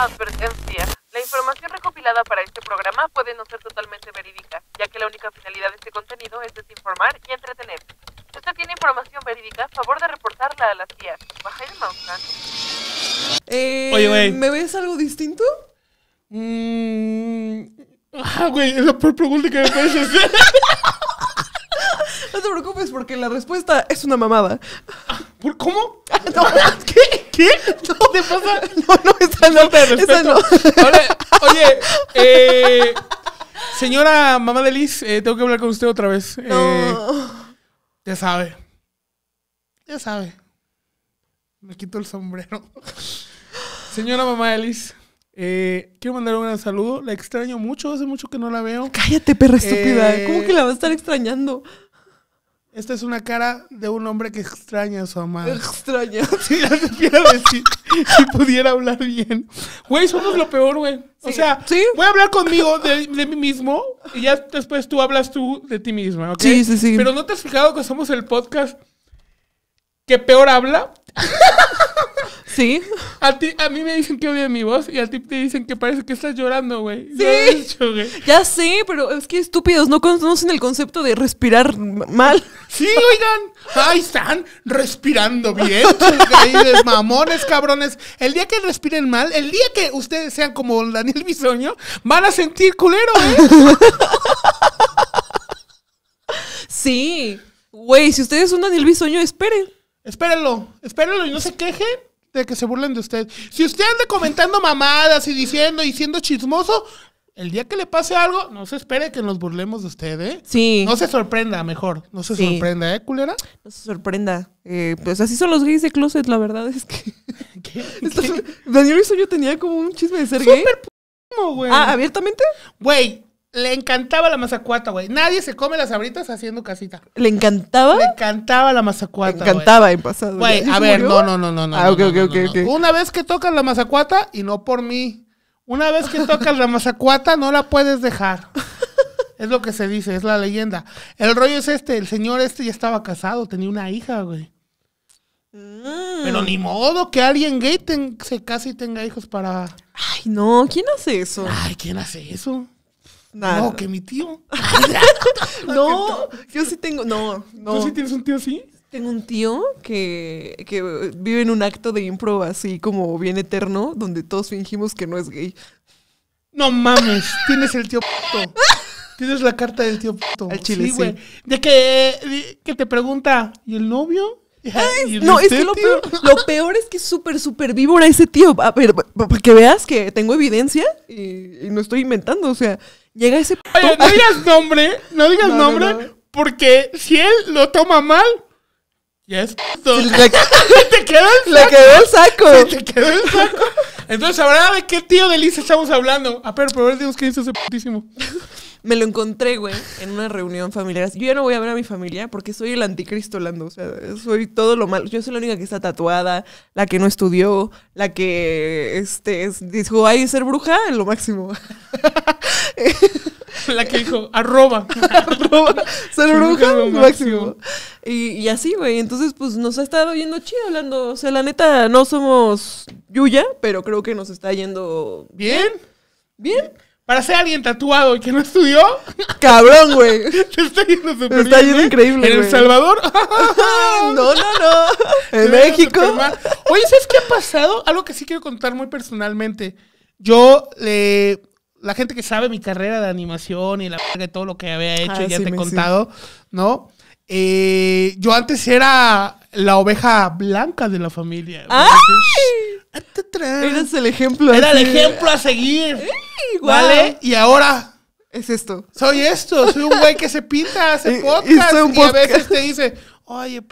Advertencia. La información recopilada para este programa puede no ser totalmente verídica, ya que la única finalidad de este contenido es desinformar y entretener. Si usted tiene información verídica, favor de reportarla a la CIA. Baja el mouse. Oye, güey. ¿Me ves algo distinto? Güey, es la peor pregunta que me puedes hacer. No te preocupes porque la respuesta es una mamada. ¿Cómo? No, ¿qué? ¿Qué? No, ¿te pasa? No, esa no. Esa no. Ahora, oye, señora mamá de Liz, tengo que hablar con usted otra vez. No. Ya sabe. Ya sabe. Me quito el sombrero. Señora mamá de Liz, quiero mandar un gran saludo. La extraño mucho, hace mucho que no la veo. Cállate, perra estúpida. ¿Cómo que la vas a estar extrañando? Esta es una cara de un hombre que extraña a su amada. Extraña. Si la supiera decir, si pudiera hablar bien. Güey, somos lo peor, güey. Sí. O sea, ¿sí? Voy a hablar conmigo de mí mismo y ya después tú hablas tú de ti misma, ¿ok? Sí, sí, sí. Pero ¿no te has fijado que somos el podcast que peor habla? Sí. A mí me dicen que odian mi voz y a ti te dicen que parece que estás llorando, güey. Sí. No lo he hecho, güey. Ya sé, pero es que estúpidos no conocen el concepto de respirar mal. Sí, oigan. Ay, están respirando bien. Chingales, mamones, cabrones. El día que respiren mal, el día que ustedes sean como Daniel Bisogno, van a sentir culero, güey. Sí. Güey, si ustedes son Daniel Bisogno, esperen. Espérenlo y no se quejen de que se burlen de usted. Si usted anda comentando mamadas y diciendo chismoso, el día que le pase algo, no se espere que nos burlemos de usted, ¿eh? Sí. No se sorprenda, mejor. No se sorprenda, ¿eh, culera? No se sorprenda. Pues así son los gays de closet, la verdad es que... ¿Qué? Daniel Bisogno tenía como un chisme de ser gay. Súper p***o, güey. Ah, ¿abiertamente? Güey, le encantaba la mazacuata, güey. Nadie se come las sabritas haciendo casita. ¿Le encantaba? Le encantaba la mazacuata, güey. Le encantaba en pasado. Güey, a ver, no. Ah, ok. Una vez que tocas la mazacuata, y no por mí. Una vez que tocas la mazacuata, no la puedes dejar. Es lo que se dice, es la leyenda. El rollo es este, el señor este ya estaba casado, tenía una hija, güey. Mm. Pero ni modo que alguien gay se case y tenga hijos para... Ay, no, ¿quién hace eso? Ay, ¿quién hace eso? Nada. No, que mi tío. No, yo sí tengo... No. ¿Tú sí tienes un tío así? Tengo un tío que vive en un acto de impro así como bien eterno, donde todos fingimos que no es gay. No mames, tienes el tío puto. Tienes la carta del tío puto. Al chile, sí, güey. Sí. De que te pregunta, ¿y el novio? No, es que lo peor es que es súper víbora ese tío. A ver, para que veas que tengo evidencia y no estoy inventando, o sea... Llega ese... Oye, no digas nombre, porque si él lo toma mal, ya es puto. Le quedó el saco. Entonces, ¿sabrá de qué tío de Liz estamos hablando? Ah, pero por Dios, ¿qué hizo ese putísimo? Me lo encontré, güey, en una reunión familiar. Yo ya no voy a ver a mi familia porque soy el anticristo, Lando. O sea, soy todo lo malo. Yo soy la única que está tatuada, la que no estudió, la que dijo, ay, ser bruja es lo máximo. La que dijo, arroba. Ser bruja es lo máximo. Y así, güey. Entonces, pues, nos ha estado yendo chido, Lando. O sea, la neta, no somos Yuya, pero creo que nos está yendo... Bien. Para ser alguien tatuado y que no estudió. Cabrón, güey. Te está yendo súper bien. Te está yendo increíble, güey. ¿En El Salvador? No. En México. Oye, ¿sabes qué ha pasado? Algo que sí quiero contar muy personalmente. La gente que sabe mi carrera de animación y la de todo lo que había hecho, ya sí, te he contado, sí. ¿No? Yo antes era la oveja blanca de la familia. ¡Ay! Eres el ejemplo. Era el ejemplo a seguir. Igual. ¿Vale? Y ahora... Es esto. Soy esto. Soy un güey que se pinta, hace podcast. Y a veces te dice, oye,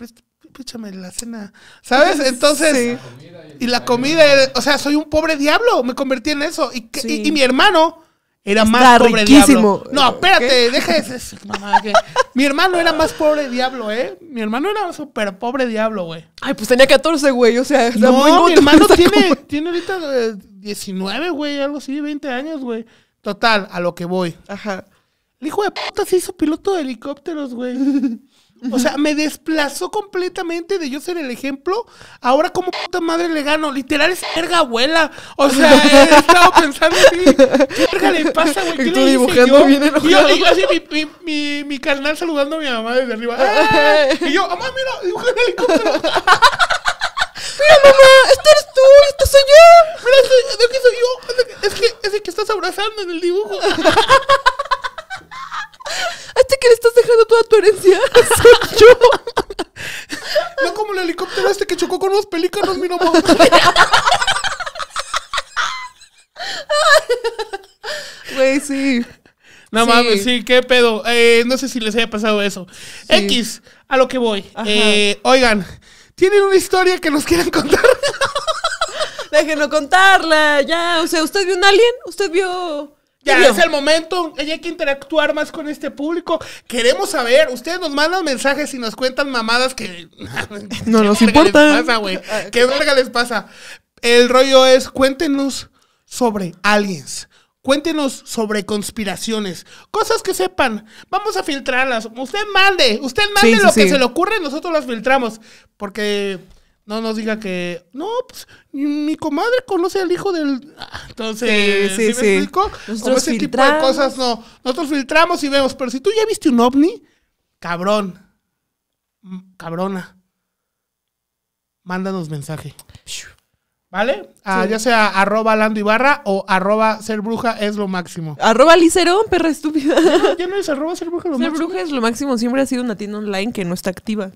píchame la cena. ¿Sabes? Entonces... Sí. Y la comida... O sea, soy un pobre diablo. Me convertí en eso. Y mi hermano... Era más está pobre riquísimo. Diablo. No, espérate, ¿qué? Deja ese. Mamá, ¿qué? Mi hermano era más pobre diablo, ¿eh? Mi hermano era súper pobre diablo, güey. Ay, pues tenía 14, güey, o sea. No, mi hermano tiene ahorita 19, güey, algo así, 20 años, güey. Total, a lo que voy. Ajá. El hijo de puta se hizo piloto de helicópteros, güey. O sea, me desplazó completamente de yo ser el ejemplo. Ahora, ¿cómo puta madre le gano? Literal es verga abuela. O sea, he estado pensando así, ¿qué verga le pasa, güey? ¿Qué le hice yo? Bien enojado. Y yo le digo así, mi carnal saludando a mi mamá desde arriba. ¡Ay! Y yo, mamá, mira, dibujé el helicóptero. Mira, mamá, esta eres tú, esta soy yo. Mira, este soy yo. Es el que estás abrazando en el dibujo. Este que le estás dejando toda tu herencia soy yo. No como el helicóptero este que chocó con unos pelícanos, mi mamá. Güey, sí. No sí. Mames, sí, qué pedo. No sé si les haya pasado eso. Sí. X, a lo que voy. Oigan, ¿tienen una historia que nos quieran contar? Déjenlo contarla, ya. O sea, ¿usted vio un alien? ¿Usted vio...? Ya es el momento, ya hay que interactuar más con este público. Queremos saber, ustedes nos mandan mensajes y nos cuentan mamadas que... no nos importa. ¿Qué verga les pasa? El rollo es, cuéntenos sobre aliens. Cuéntenos sobre conspiraciones. Cosas que sepan. Vamos a filtrarlas. Usted mande sí, lo que se le ocurre y nosotros las filtramos. Porque... no nos diga que... no, pues, mi comadre conoce al hijo del... Entonces, ¿sí me explico? Como ese tipo de cosas, no. Nosotros filtramos y vemos. Pero si tú ya viste un ovni, cabrón, cabrona, mándanos mensaje. ¿Vale? Ah, sí. Ya sea @LandoIbarra o @serbrujaeslomaximo. @Lizarón, perra estúpida. No, ya no es @serbrujaeslomaximo. Serbrujaeslomaximo siempre ha sido una tienda online que no está activa.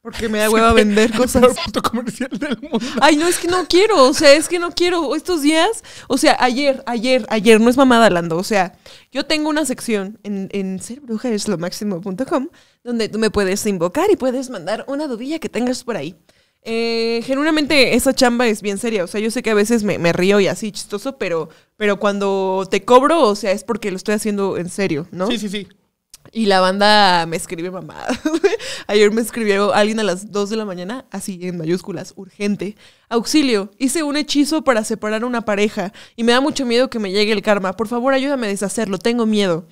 Porque me da hueva vender cosas. El punto comercial del mundo. Ay, no, es que no quiero. O sea, es que no quiero. Estos días, o sea, ayer, no es mamada, Lando. O sea, yo tengo una sección en serbrujaeslomaximo.com donde tú me puedes invocar y puedes mandar una dudilla que tengas por ahí. Generalmente esa chamba es bien seria. O sea, yo sé que a veces me río y así chistoso, pero cuando te cobro, o sea, es porque lo estoy haciendo en serio, ¿no? Sí, sí, sí. Y la banda me escribe mamadas. Ayer me escribió alguien a las 2 de la mañana, así en mayúsculas, urgente. Auxilio, hice un hechizo para separar una pareja y me da mucho miedo que me llegue el karma. Por favor, ayúdame a deshacerlo, tengo miedo.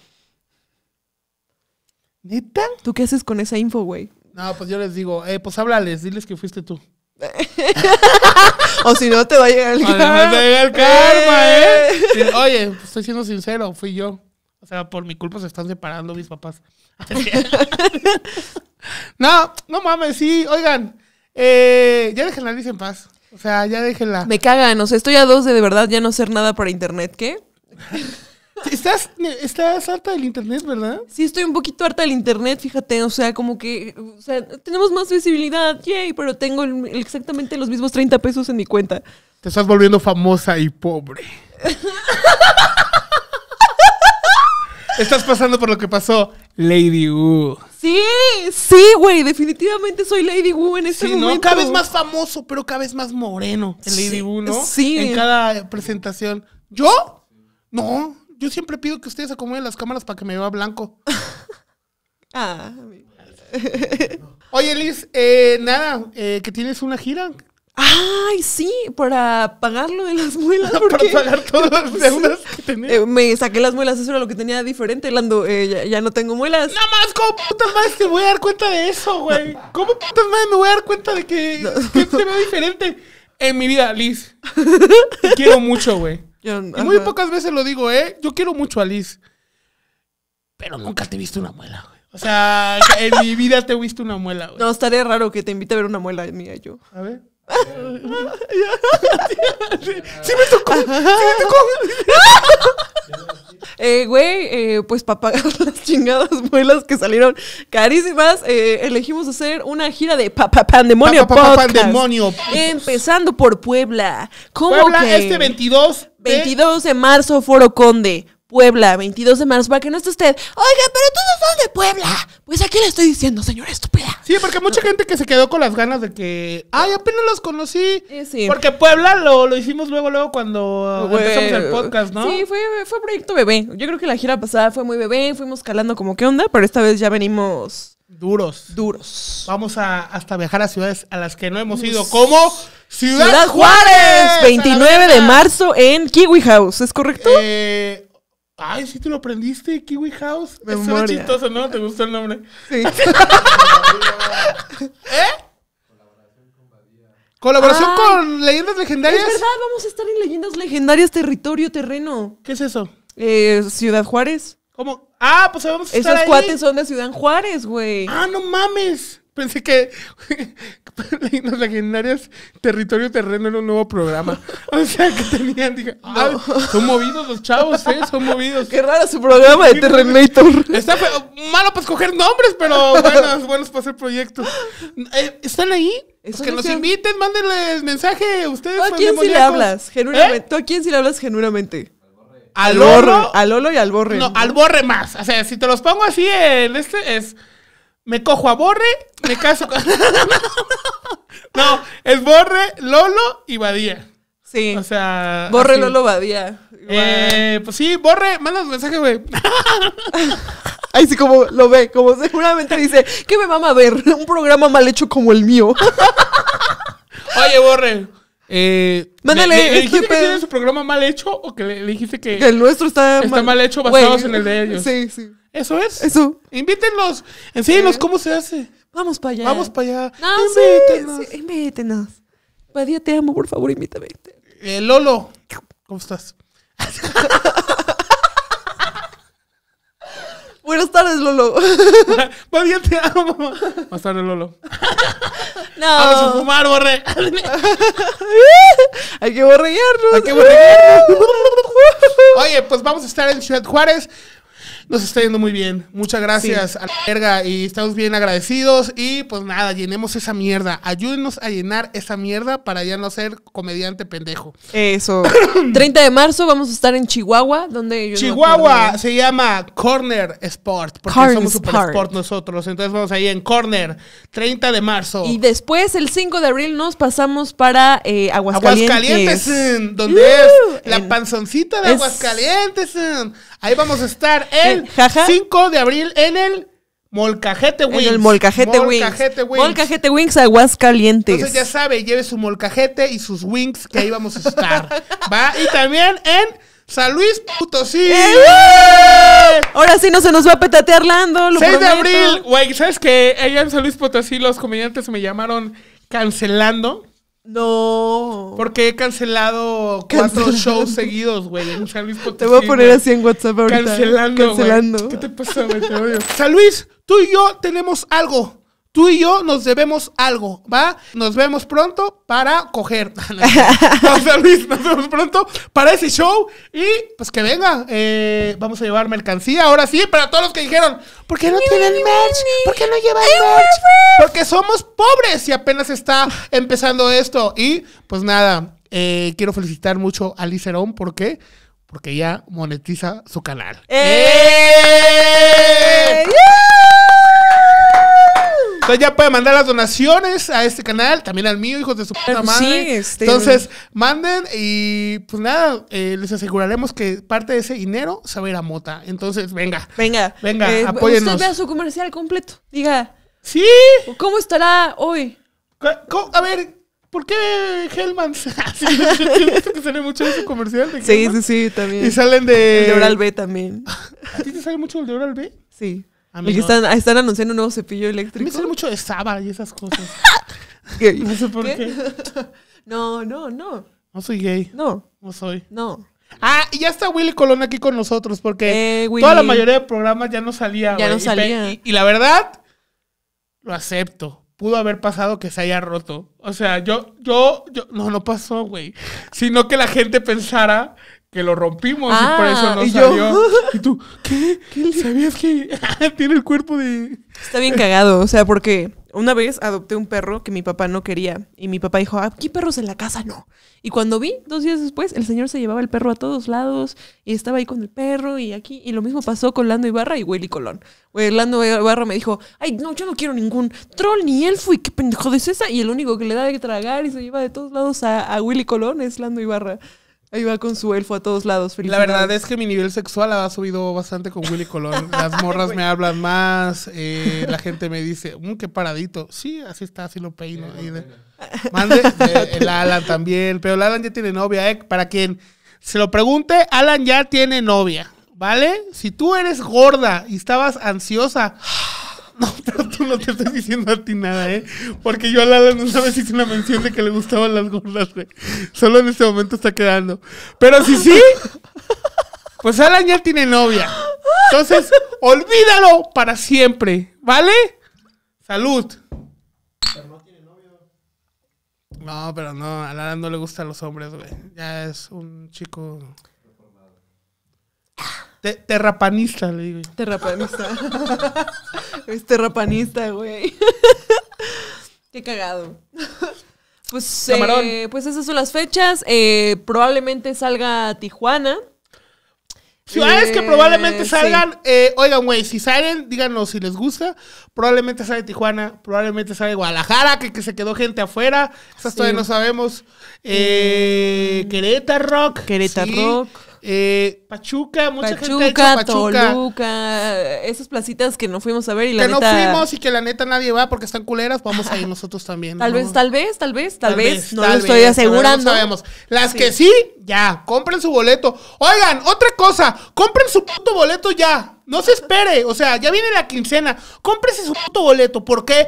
¿Neta? ¿Tú qué haces con esa info, güey? No, pues yo les digo, pues háblales, diles que fuiste tú. O si no, te va a llegar el karma. No te va a llegar el karma, ¿eh? Oye, pues estoy siendo sincero, fui yo. O sea, por mi culpa se están separando mis papás. No mames, sí, oigan, ya déjenla, Liz, en paz. O sea, ya déjenla. Me cagan, o sea, estoy a dos de verdad ya no hacer nada para internet, ¿qué? ¿Estás harta del internet, verdad? Sí, estoy un poquito harta del internet, fíjate, o sea, como que, o sea, tenemos más visibilidad, yay, pero tengo exactamente los mismos 30 pesos en mi cuenta. Te estás volviendo famosa y pobre. Estás pasando por lo que pasó Lady Wu. Sí, sí, güey, definitivamente soy Lady Wu en este momento. Sí, ¿no? Cada vez más famoso, pero cada vez más moreno el Lady Wu, ¿no? Sí. En cada presentación. ¿Yo? No, yo siempre pido que ustedes acomoden las cámaras para que me vea blanco. Ah. Oye, Liz, nada, que tienes una gira. Ay, sí, para pagar lo de las muelas. Porque... para pagar todas las deudas que tenía. Me saqué las muelas, eso era lo que tenía diferente, Lando. Ya no tengo muelas. Nada más, ¿cómo putas madres te voy a dar cuenta de eso, güey? ¿Cómo putas madres me voy a dar cuenta de que se ve diferente? En mi vida, Liz. Te quiero mucho, güey. Muy pocas veces lo digo, ¿eh? Yo quiero mucho a Liz. Pero nunca te he visto una muela, güey. O sea, en mi vida te he visto una muela, güey. No, estaría raro que te invite a ver una muela mía yo. A ver. Sí me tocó. Sí me tocó. Güey, pues para pagar las chingadas muelas que salieron carísimas, elegimos hacer una gira de Pandemonio Podcast. Empezando por Puebla. Puebla este 22 de marzo, Foro Conde. Puebla, 22 de marzo, para que no esté usted. Oiga, pero todos son de Puebla. Pues aquí le estoy diciendo, señora estúpida. Sí, porque mucha gente que se quedó con las ganas de que... ay, apenas los conocí. Sí. Porque Puebla lo hicimos luego cuando empezamos el podcast, ¿no? Sí, fue proyecto bebé. Yo creo que la gira pasada fue muy bebé, fuimos calando como qué onda, pero esta vez ya venimos... Duros. Vamos a hasta viajar a ciudades a las que no hemos ido, como... Ciudad Juárez, 29 de marzo en Kiwi House, ¿es correcto? Ay, ¿sí te lo aprendiste? Kiwi House. Eso es chistoso, ¿no? ¿Te gustó el nombre? Sí. Colaboración con Badía. Colaboración con Leyendas Legendarias. Es verdad, vamos a estar en Leyendas Legendarias, territorio, terreno. ¿Qué es eso? Ciudad Juárez. ¿Cómo? Ah, pues vamos a estar ahí. Esos cuates son de Ciudad Juárez, güey. Ah, no mames. Pensé que Leyendas Legendarias, territorio, terreno era un nuevo programa. O sea, que tenían... Dije, ah, no. Son movidos los chavos, son movidos. Qué raro su programa de Terrenator. Está malo para escoger nombres, pero buenos para hacer proyectos. ¿Están ahí? Pues que nos inviten, mándenles mensaje. Ustedes ¿tú a quién sí le hablas? Genuinamente. ¿Tú a quién sí le hablas genuinamente? Al Lolo. Al Lolo y al Borre. No, al Borre más. O sea, si te los pongo así, el es... Me cojo a Borre, me caso con... No, es Borre, Lolo y Badía. Sí. O sea... Borre, así. Lolo, Badía. Pues sí, Borre, manda un mensaje, güey. Ahí sí como lo ve, como seguramente dice, ¿qué me mama ver? Un programa mal hecho como el mío. Oye, Borre... mándale, ¿le dijiste que tiene su programa mal hecho o que le dijiste que... Que el nuestro está mal hecho basados en el de ellos? Sí, sí. ¿Eso es? Eso. Invítenlos, enséñenos cómo se hace. Vamos para allá. Vamos para allá. No, invítenos. Sí, invítenos. Badía, te amo, por favor, invítame. Lolo, ¿cómo estás? Buenas tardes, Lolo. Badía, te amo. Buenas tardes, Lolo. No. Vamos a fumar, Borre. Hay que borrearnos. Hay que borrearnos. Oye, pues vamos a estar en Ciudad Juárez. Nos está yendo muy bien. Muchas gracias a la verga y estamos bien agradecidos. Y pues nada, llenemos esa mierda. Ayúdenos a llenar esa mierda para ya no ser comediante pendejo. Eso. 30 de marzo vamos a estar en Chihuahua. Donde yo Chihuahua se llama Corner Sport. Porque somos super sport nosotros. Entonces vamos ahí en Corner. 30 de marzo. Y después el 5 de abril nos pasamos para Aguascalientes. Aguascalientes, donde es la panzoncita de Aguascalientes. Ahí vamos a estar el 5 de abril en el Molcajete Wings. En el Molcajete Wings. Molcajete Wings, Aguascalientes. Entonces ya sabe, lleve su molcajete y sus wings, que ahí vamos a estar. ¿Va? Y también en San Luis Potosí. Ahora sí no se nos va a petatear Lando, lo 6 prometo. De abril, güey, ¿sabes qué? Allá en San Luis Potosí los comediantes me llamaron cancelando. No. Porque he cancelado 4 shows seguidos, güey, en San Luis Potosí. Te voy a poner así en WhatsApp ahorita. Cancelando, güey. ¿Qué te pasa, güey? Te odio. San Luis, tú y yo tenemos algo. Tú y yo nos debemos algo, ¿va? Nos vemos pronto para coger. No, San Luis, nos vemos pronto para ese show. Y pues que venga. Vamos a llevar mercancía. Ahora sí, para todos los que dijeron, ¿por qué no tienen merch? ¿Por qué no llevan merch? Porque somos pobres y apenas está empezando esto. Y pues nada, quiero felicitar mucho a Lizarón. ¿Por qué? Porque ya monetiza su canal. Entonces ya pueden mandar las donaciones a este canal, también al mío, hijos de su puta madre. Sí, entonces, manden y pues nada, les aseguraremos que parte de ese dinero se va a ir a mota. Entonces, venga, apóyennos. Usted vea su comercial completo, diga. Sí. ¿Cómo estará hoy? ¿Cómo? A ver, ¿por qué Hellman? Yo he visto que sale mucho de su comercial. De sí, Hellman. Sí, también. Y salen de... El de Oral-B también. ¿A ti te sale mucho el de Oral-B? Sí. Y que están anunciando un nuevo cepillo eléctrico. Me sale mucho de Saba y esas cosas. Gay. No sé por qué. No. No soy gay. No soy. No. Ah, y ya está Willy Colón aquí con nosotros porque toda la mayoría de programas ya no salía. Ya no salía. Y la verdad, lo acepto. Pudo haber pasado que se haya roto. O sea, yo no pasó, güey. Sino que la gente pensara... Que lo rompimos y por eso no salió. Y tú, ¿qué? ¿Sabías que tiene el cuerpo de...? Está bien cagado, o sea, porque una vez adopté un perro que mi papá no quería. Y mi papá dijo, aquí perros en la casa no. Y cuando vi, 2 días después, el señor se llevaba el perro a todos lados. Y estaba ahí con el perro y aquí. Y lo mismo pasó con Lando Ibarra y Willy Colón. Güey, Lando Ibarra me dijo, ay, no, yo no quiero ningún troll ni elfo. Y qué pendejo de esa. Y el único que le da de tragar y se lleva de todos lados a Willy Colón es Lando Ibarra. Ahí va con su elfo a todos lados. La verdad es que mi nivel sexual ha subido bastante con Willy Colón. Las morras me hablan más. La gente me dice, qué paradito. Sí, así está, así lo peino. Sí, mande el Alan también. Pero el Alan ya tiene novia. Para quien se lo pregunte, Alan ya tiene novia. ¿vale? Si tú eres gorda y estabas ansiosa... No, pero tú no te estoy diciendo a ti nada, ¿eh? Porque yo a Lala no sabes, hice una mención de que le gustaban las gordas, güey. Solo en este momento está quedando. Pero si sí, pues Alan ya tiene novia. Entonces, olvídalo para siempre, ¿vale? Salud. Pero no tiene novio. No, pero no, a Lala no le gustan los hombres, güey. Ya es un chico... Terrapanista, le digo. Terrapanista. Es terrapanista, güey. Qué cagado. Pues, pues esas son las fechas. Probablemente salga Tijuana. Ciudades que probablemente salgan. Sí. Oigan, güey, si salen, díganos si les gusta. Probablemente sale Tijuana. Probablemente sale Guadalajara, que se quedó gente afuera. Esas todavía no sabemos. Querétaro. Querétaro. Sí. Pachuca, mucha gente ha hecho Pachuca, Toluca, esas placitas que no fuimos a ver y la neta... Que no fuimos y que la neta nadie va porque están culeras, vamos a ir nosotros también. Tal vez, no lo estoy asegurando. No sabemos. Las que sí, ya, compren su boleto. Oigan, otra cosa, compren su puto boleto ya, no se espere, o sea, ya viene la quincena, cómprese su puto boleto, ¿por qué?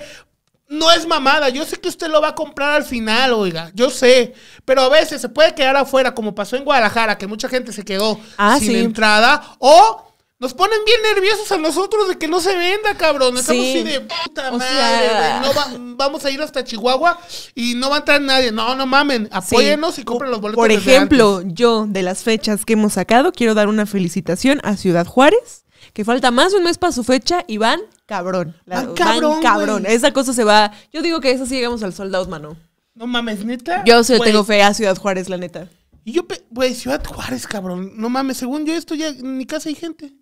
No es mamada, yo sé que usted lo va a comprar al final, oiga, yo sé, pero a veces se puede quedar afuera, como pasó en Guadalajara, que mucha gente se quedó sin entrada, o nos ponen bien nerviosos a nosotros de que no se venda, cabrón, estamos así de puta madre, sea... no vamos a ir hasta Chihuahua y no va a entrar nadie, no mamen, apóyennos y compren los boletos. Por ejemplo, yo, de las fechas que hemos sacado, quiero dar una felicitación a Ciudad Juárez, que falta más de un mes para su fecha y van... Cabrón. Van cabrón. Esa cosa se va... Yo digo que esa sí llegamos al sold out, mano. No mames, ¿neta? Yo sí le tengo fe a Ciudad Juárez, la neta. Y yo... Güey, Ciudad Juárez, cabrón. No mames, según yo esto ya... En mi casa hay gente.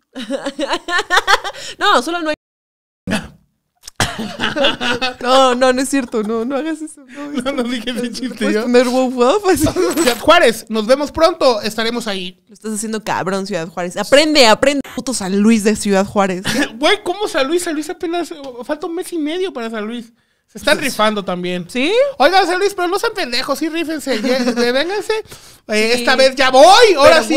No, solo no hay... No es cierto. No hagas eso. No dije mi chiste yo. Ciudad Juárez, nos vemos pronto. Estaremos ahí. Lo estás haciendo cabrón, Ciudad Juárez. Aprende. Puto San Luis de Ciudad Juárez. Güey, ¿cómo San Luis? San Luis apenas... Falta un mes y medio para San Luis. Se están rifando también. ¿Sí? Oigan, San Luis, pero no sean pendejos. Sí, rífense. Vénganse. Esta vez ya voy. Ahora sí.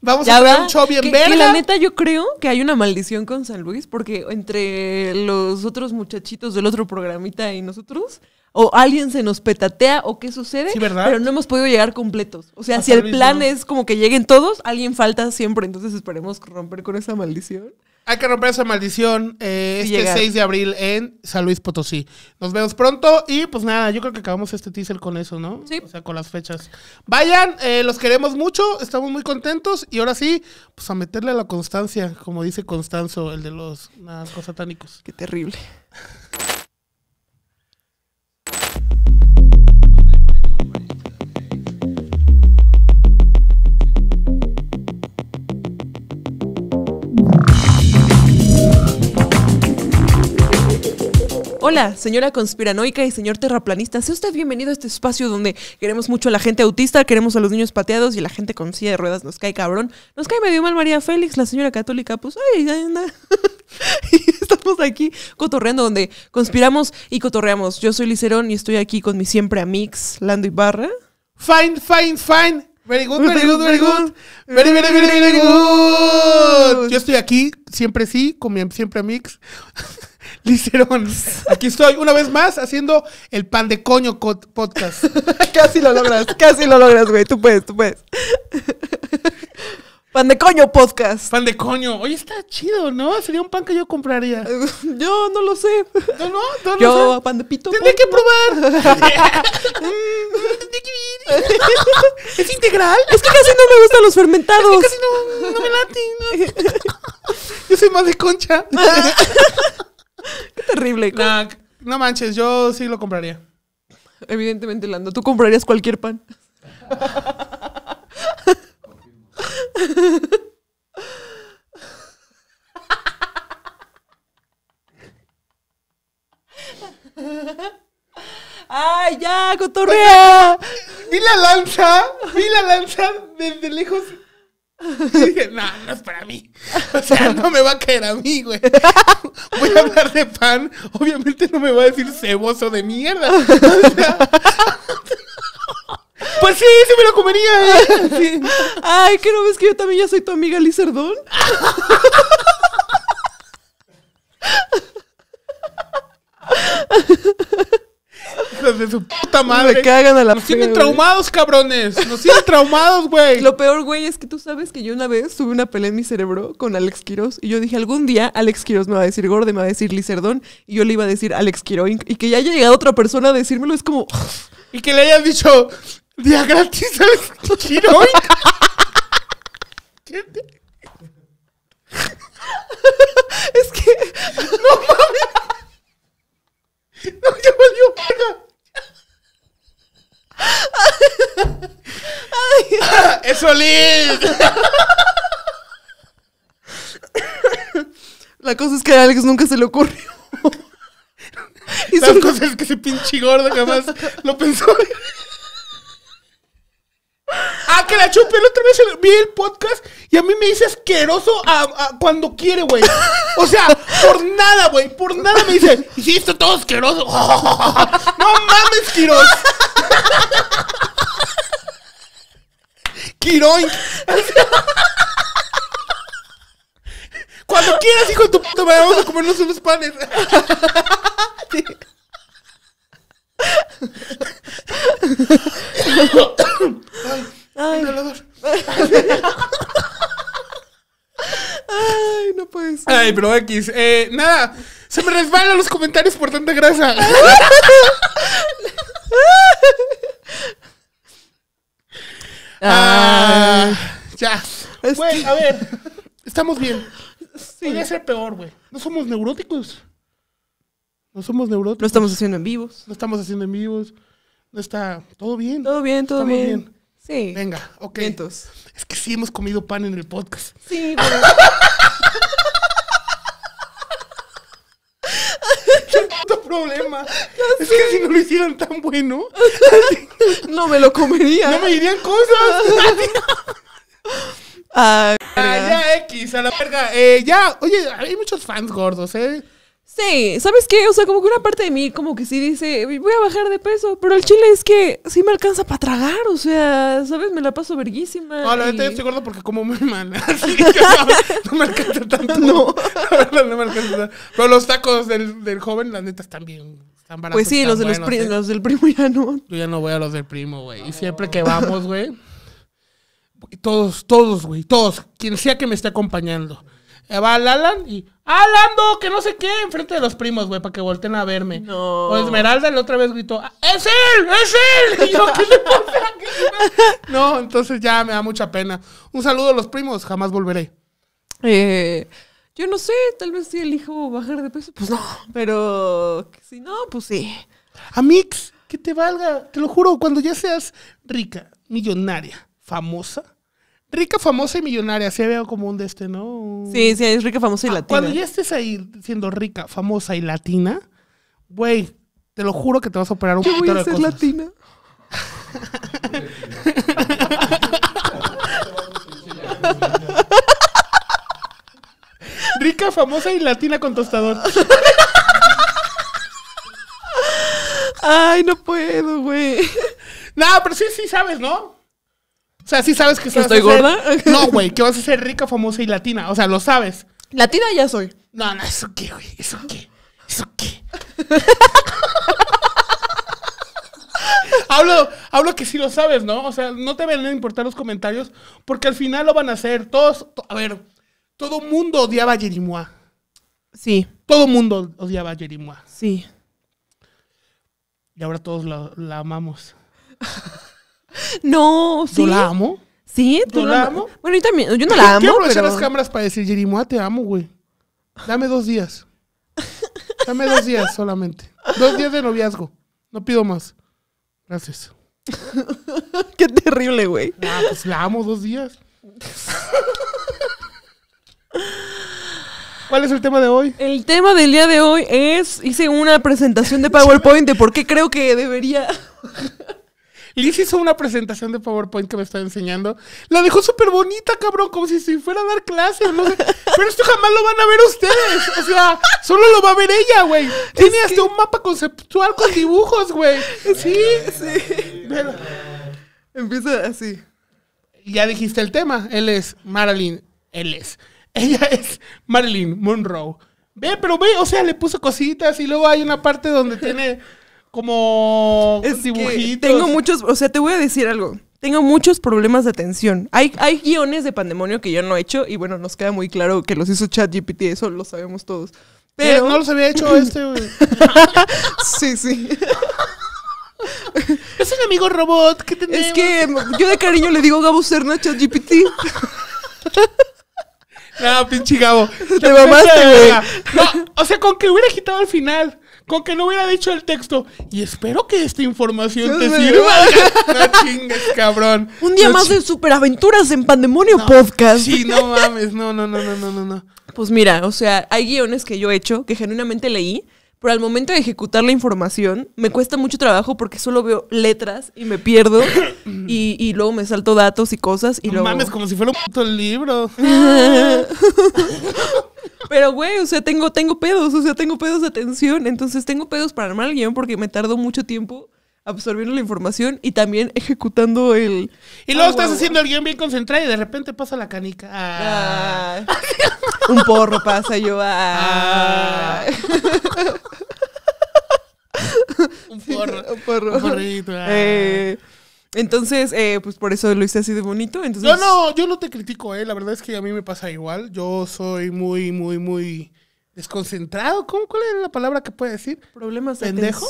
Vamos a ver un show bien verga. Y la neta, yo creo que hay una maldición con San Luis. Porque entre los otros muchachitos del otro programita y nosotros... O alguien se nos petatea o qué sucede, sí, ¿verdad? Pero no hemos podido llegar completos. O sea, si el plan es como que lleguen todos, alguien falta siempre. Entonces esperemos romper con esa maldición. Hay que romper esa maldición 6 de abril en San Luis Potosí. Nos vemos pronto y pues nada, yo creo que acabamos este teaser con eso, ¿no? Sí. O sea, con las fechas. Vayan, los queremos mucho, estamos muy contentos y ahora sí, pues a meterle la constancia, como dice Constanzo, el de los narcos satánicos. Qué terrible. Hola, señora conspiranoica y señor terraplanista. Sea usted bienvenido a este espacio donde queremos mucho a la gente autista, queremos a los niños pateados y la gente con silla de ruedas nos cae cabrón. Nos cae medio mal María Félix, la señora católica, pues ay, anda. Y estamos aquí cotorreando donde conspiramos y cotorreamos. Yo soy Lizarón y estoy aquí con mi siempre amix, Lando Ibarra. Fine. Very good. Yo estoy aquí, siempre sí, con mi siempre amix. Lizarón, aquí estoy una vez más haciendo el pan de coño podcast. Casi lo logras, güey, tú puedes. Pan de coño podcast. Pan de coño. Oye, está chido, ¿no? Sería un pan que yo compraría. Yo no lo sé. No. Yo, pan de pito. Tendré que probar. ¿Es integral? Es que casi no me gustan los fermentados. Es que casi no me laten. Yo soy más de concha. Qué terrible. Nah, no manches, yo sí lo compraría. Evidentemente, Lando. Tú comprarías cualquier pan. ¡Ay, ya, cotorrea! Vi la lanza desde lejos. Y dije, no es para mí. O sea, no me va a caer a mí, güey. Voy a hablar de pan. Obviamente no me va a decir ceboso de mierda. O sea, Pues sí, sí me lo comería. Sí. Ay, ¿qué no ves que yo también ya soy tu amiga Lizarón? Hijos de su puta madre. Me cagan a la Nos tienen traumados, cabrones. Nos tienen traumados, güey. Lo peor, güey, es que tú sabes que yo una vez tuve una pelea en mi cerebro con Alex Quiroz. Y yo dije, algún día Alex Quiroz me va a decir gordo, me va a decir Lizarón. Y yo le iba a decir Alex Quiroz. Y que ya haya llegado otra persona a decírmelo es como... Y que le hayas dicho, día gratis Alex Quiroz. Es que... No mames. No, ya valió verga. Ah, ¡eso, Liz! La cosa es que a Alex nunca se le ocurrió. La cosa es que ese pinche gordo jamás lo pensó. Ah, que la chupé la otra vez, vi el podcast y a mí me dice asqueroso cuando quiere, güey. O sea, por nada, güey, por nada me dice, hiciste todo asqueroso. No mames, Quiroz. Quiroz. Cuando quieras, hijo de tu puta madre, vamos a comernos unos panes. Sí. Ay, ay, no puede ser. Ay, pero X, nada, se me resbalan los comentarios por tanta grasa. Ah, ya. Güey, a ver, estamos bien. Sí. Podría ser peor, güey. No somos neuróticos. No somos neuróticos. No estamos haciendo en vivos. No estamos haciendo en vivos. No está... Todo bien. Todo bien, todo bien. Bien. Sí. Venga, ok. Vientos. Es que sí hemos comido pan en el podcast. Sí, pero... ¡Qué puto problema! Es que si no lo hicieran tan bueno... no me lo comería. No me dirían cosas. Ah, ya, X, a la verga. Ya, oye, hay muchos fans gordos, ¿eh? Sí, ¿sabes qué? O sea, como que una parte de mí como que sí dice, voy a bajar de peso, pero el chile es que sí me alcanza para tragar, o sea, ¿sabes? Me la paso verguísima. No, la neta yo estoy gordo porque como muy mal, así que no me alcanza tanto. No, la verdad no me alcanza tanto. Pero los tacos del joven, la neta, están bien, están baratos. Pues sí, los de los del primo ya no. Yo ya no voy a los del primo, güey. Y siempre que vamos, güey, todos, güey, todos, quien sea que me esté acompañando. Va al Alan y... ¡Ah, Lando! Que no sé qué. Enfrente de los primos, güey, para que volteen a verme. No. O Esmeralda la otra vez gritó... ¡Ah, ¡es él! ¡Es él! Y yo, ¿qué le pasa? No, entonces ya me da mucha pena. Un saludo a los primos. Jamás volveré. Yo no sé. Tal vez sí elijo bajar de peso. Pues no. Pero... Si no, pues sí. Amix, que te valga. Te lo juro, cuando ya seas rica, millonaria, famosa... Rica, famosa y millonaria, sí veo como un de este, ¿no? Sí, sí, es rica, famosa y latina. Cuando ya estés ahí siendo rica, famosa y latina, güey, te lo juro que te vas a operar un poquito de cosas. Yo voy a ser latina. Rica, famosa y latina con tostador. Ay, no puedo, güey. No, pero sí, sí sabes, ¿no? O sea, sí sabes que ¿estoy gorda? No, güey, que vas a ser rica, famosa y latina. O sea, lo sabes. Latina ya soy. No, no, ¿eso qué, güey? ¿Eso qué? ¿Eso qué? hablo que sí lo sabes, ¿no? O sea, no te van a importar los comentarios porque al final lo van a hacer. A ver, todo mundo odiaba a Yeri Mua. Sí. Todo mundo odiaba a Yeri Mua. Sí. Y ahora todos la amamos. No, sí. ¿Yo la amo? Sí, ¿tú la amo? Bueno, yo también. Yo no la amo, quiero aprovechar las cámaras para decir, Yeri Mua, te amo, güey. Dame 2 días. Dame 2 días solamente. 2 días de noviazgo. No pido más. Gracias. Qué terrible, güey. Ah, pues la amo 2 días. ¿Cuál es el tema de hoy? El tema del día de hoy es... Hice una presentación de PowerPoint de por qué creo que debería... Liz hizo una presentación de PowerPoint que me está enseñando. La dejó súper bonita, cabrón, como si se fuera a dar clases, no sé. Pero esto jamás lo van a ver ustedes. O sea, solo lo va a ver ella, güey. Tiene hasta un mapa conceptual con dibujos, güey. Sí, sí. Empieza así. Ya dijiste el tema. Ella es Marilyn Monroe. Ve, pero ve, o sea, le puso cositas y luego hay una parte donde tiene como dibujitos. Tengo muchos, o sea, te voy a decir algo. Tengo muchos problemas de atención. Hay guiones de Pandemonio que yo no he hecho y bueno, nos queda muy claro que los hizo ChatGPT, eso lo sabemos todos. Pero no los había hecho Sí, sí. Es un amigo robot que tenemos. Es que yo de cariño le digo Gabo Serna a ChatGPT. No, pinche Gabo. Te mamaste, güey. No, o sea, con que hubiera quitado al final. Con que no hubiera dicho el texto. Y espero que esta información te sirva. No chingues, cabrón. Un día más de superaventuras en Pandemonio Podcast. Sí, no mames. No. Pues mira, o sea, hay guiones que yo he hecho, que genuinamente leí, pero al momento de ejecutar la información me cuesta mucho trabajo porque solo veo letras y me pierdo y luego me salto datos y cosas y luego... mames, como si fuera un puto libro. Pero güey, o sea, tengo pedos, o sea, tengo pedos de atención, entonces tengo pedos para armar el guión porque me tardo mucho tiempo absorbiendo la información y también ejecutando el... Y luego estás haciendo el guión bien concentrado y de repente pasa la canica. Ah. Ah. Un porro pasa yo. Ah. Ah. Un porro. Sí, un porro. Un porrito. Ah. Entonces, pues por eso lo hice así de bonito. Entonces... yo no te critico, la verdad es que a mí me pasa igual. Yo soy muy desconcentrado. ¿Cuál era la palabra que puede decir? ¿Problemas de pendejo?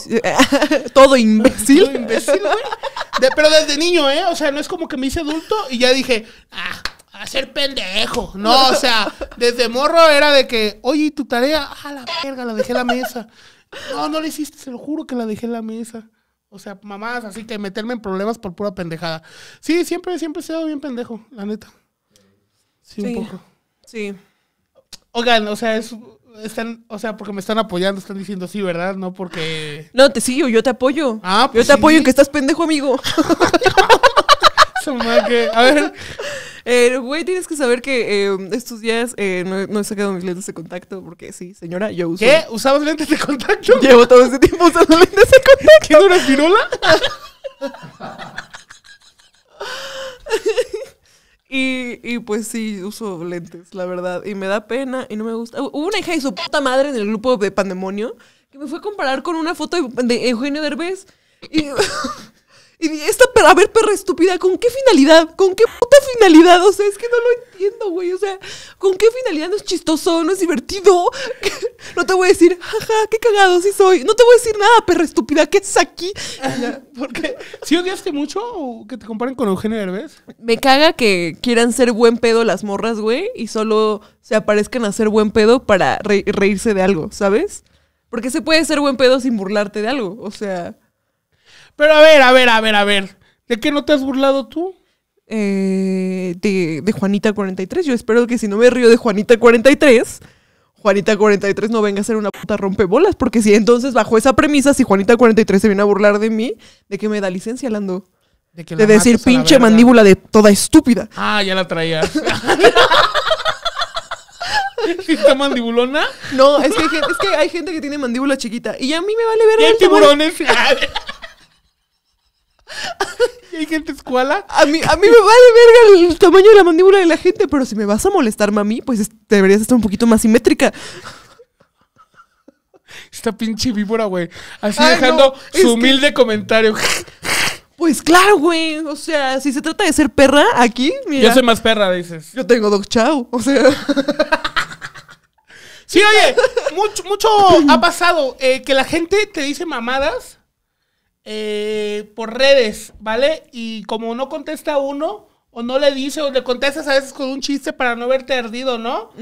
Todo imbécil. Todo imbécil, güey. Pero desde niño, o sea, no es como que me hice adulto y ya dije, a ser pendejo. No, o sea, desde morro era de que, oye, ¿y tu tarea? Ah, la verga, la dejé en la mesa. No la hiciste, se lo juro que la dejé en la mesa. O sea, mamás, así que meterme en problemas por pura pendejada. Sí, siempre he sido bien pendejo, la neta. Sí, un poco. Sí. Oigan, o sea, están, o sea, porque me están apoyando, están diciendo sí, ¿verdad? No porque... No, te sigo, yo te apoyo. Ah, pues yo te apoyo en que estás pendejo, amigo. A ver... güey, tienes que saber que estos días no he sacado mis lentes de contacto porque sí, señora, yo uso... ¿Qué? ¿Usabas lentes de contacto? Llevo todo este tiempo usando lentes de contacto. ¿Qué, una pirula? Y pues sí, uso lentes, la verdad. Y me da pena y no me gusta. Hubo una hija de su puta madre en el grupo de Pandemonio que me fue a comparar con una foto de Eugenio Derbez y... Y esta, a ver, perra estúpida, ¿con qué finalidad? ¿Con qué puta finalidad? O sea, es que no lo entiendo, güey. O sea, ¿con qué finalidad? No es chistoso, no es divertido. ¿Qué? No te voy a decir, jaja, qué cagado sí soy. No te voy a decir nada, perra estúpida, ¿qué haces aquí? Porque ¿sí odiaste mucho o que te comparen con Eugenio Derbez? Me caga que quieran ser buen pedo las morras, güey, y solo se aparezcan a ser buen pedo para reírse de algo, ¿sabes? Porque se puede ser buen pedo sin burlarte de algo, o sea... Pero a ver. ¿De qué no te has burlado tú? De Juanita 43. Yo espero que si no me río de Juanita 43, Juanita 43 no venga a ser una puta rompebolas. Porque si entonces, bajo esa premisa, si Juanita 43 se viene a burlar de mí, ¿de qué me da licencia, Lando? De decir pinche mandíbula de toda estúpida. Ah, ya la traías. ¿Está mandibulona? No, es que hay gente que tiene mandíbula chiquita. Y a mí me vale ver. ¿Y hay tiburones? ¿Y hay gente escuala? A mí me vale verga el tamaño de la mandíbula de la gente, pero si me vas a molestar, mami, pues deberías estar un poquito más simétrica. Esta pinche víbora, güey. Así dejando su humilde comentario. Pues claro, güey. O sea, si se trata de ser perra aquí, mira. Yo soy más perra, dices. Yo tengo dog chow. O sea... Sí, oye, mucho ha pasado que la gente te dice mamadas por redes, ¿vale? Y como no contesta uno, o no le dice, o le contestas a veces con un chiste para no verte ardido, ¿no?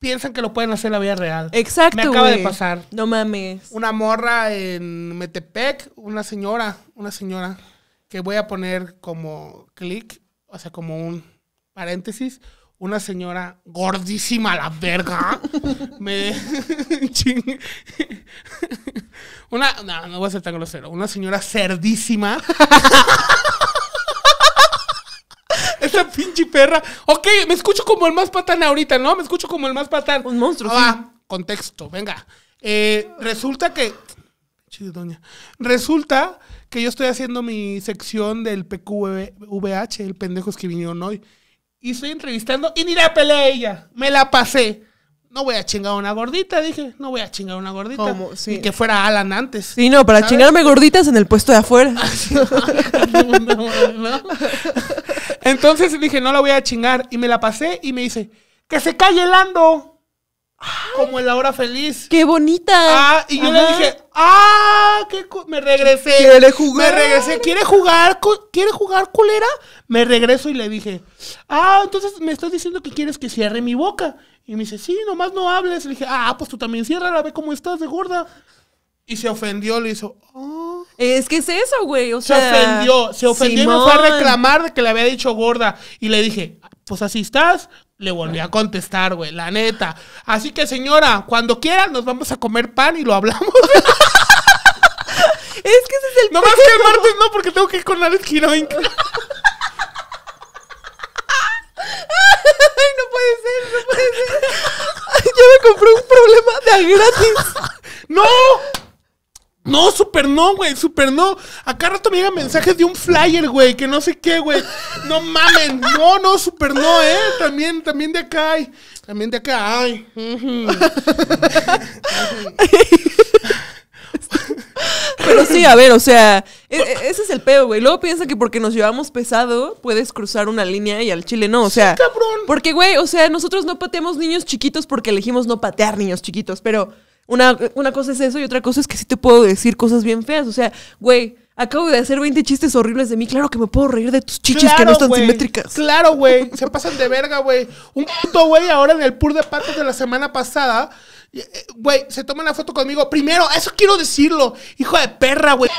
Piensan que lo pueden hacer en la vida real. Exacto, Me acaba de pasar. No mames. Una morra en Metepec, una señora, que voy a poner como clic, o sea, como un paréntesis, una señora gordísima a la verga. No voy a ser tan grosero. Una señora cerdísima. Esa pinche perra. Ok, me escucho como el más patán ahorita, ¿no? Me escucho como el más patán. Un monstruo. Contexto, venga. Resulta que... Chido, doña. Resulta que yo estoy haciendo mi sección del PQVH, el pendejos que vinieron hoy. Y estoy entrevistando y ni la peleé ella. Me la pasé. No voy a chingar una gordita, dije. No voy a chingar una gordita. ¿Cómo? Sí. Ni que fuera Alan antes. Sí, no, para ¿sabes? Chingarme gorditas en el puesto de afuera. No. Entonces dije, no la voy a chingar. Y me la pasé y me dice, ¡que se calle Lando! Ay, como en La Hora Feliz. ¡Qué bonita! Ah, y yo ajá. Le dije, ¡ah! Qué me regresé. ¿Quiere jugar? Me regresé. ¿Quiere jugar, culera? Me regreso y le dije, ¡ah! Entonces me estás diciendo que quieres que cierre mi boca. Y me dice, sí, nomás no hables. Le dije, ah, pues tú también ciérrala, ve cómo estás de gorda. Y se ofendió, le hizo, oh. Es que es eso, güey, o sea. Se ofendió Simón. Y me fue a reclamar de que le había dicho gorda. Y le dije, pues así estás. Le volví a contestar, güey, la neta. Así que, señora, cuando quiera nos vamos a comer pan y lo hablamos. Es que ese es el nomás que el martes no, porque tengo que ir con Alex Quiroz. Ay, no puede ser. Ay, ya me compré un problema de gratis. No, súper no, güey, súper no. Acá rato me llegan mensajes de un flyer, güey, que no sé qué, güey. No mamen, no, súper no, ¿eh? También de acá hay. Ay. Pero sí, a ver, o sea, ese es el pedo, güey. Luego piensa que porque nos llevamos pesado puedes cruzar una línea y al chile no, o sea, sí, cabrón. Porque, güey, o sea, nosotros no pateamos niños chiquitos porque elegimos no patear niños chiquitos, pero una cosa es eso y otra cosa es que sí te puedo decir cosas bien feas, o sea, güey, acabo de hacer 20 chistes horribles de mí, claro que me puedo reír de tus chichis, claro, que no están wey. Simétricas. Claro, güey, se pasan de verga, güey. Un puto güey ahora en el pur de patos de la semana pasada... Güey, se toman la foto conmigo. Primero, eso quiero decirlo. Hijo de perra, güey.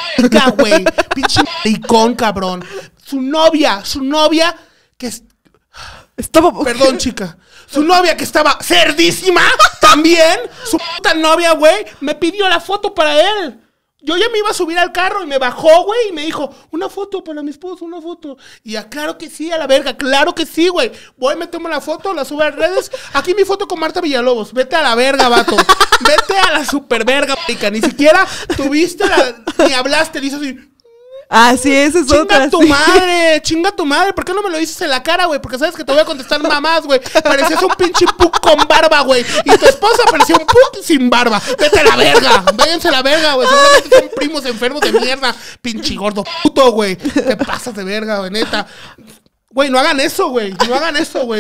Pinche maricón, cabrón. Su novia que estaba... Perdón, chica. Su novia que estaba cerdísima también. Su puta novia, güey, me pidió la foto para él. Yo ya me iba a subir al carro y me bajó, güey, y me dijo, una foto para mi esposo, una foto. Y ya, claro que sí, a la verga, claro que sí, güey. Voy, me tomo la foto, la subo a redes. Aquí mi foto con Marta Villalobos. Vete a la verga, vato. Vete a la super verga, marica. Ni siquiera tuviste ni hablaste, le hizo así. Ah, sí, esa es otra. Chinga tu madre. ¿Por qué no me lo dices en la cara, güey? Porque sabes que te voy a contestar mamás, güey. Parecías un pinche puc con barba, güey. Y tu esposa parecía un puc sin barba. Vete a la verga. Váyanse a la verga, güey. Seguramente son primos enfermos de mierda. Pinche gordo puto, güey. Te pasas de verga, güey, neta. Güey, no hagan eso, güey.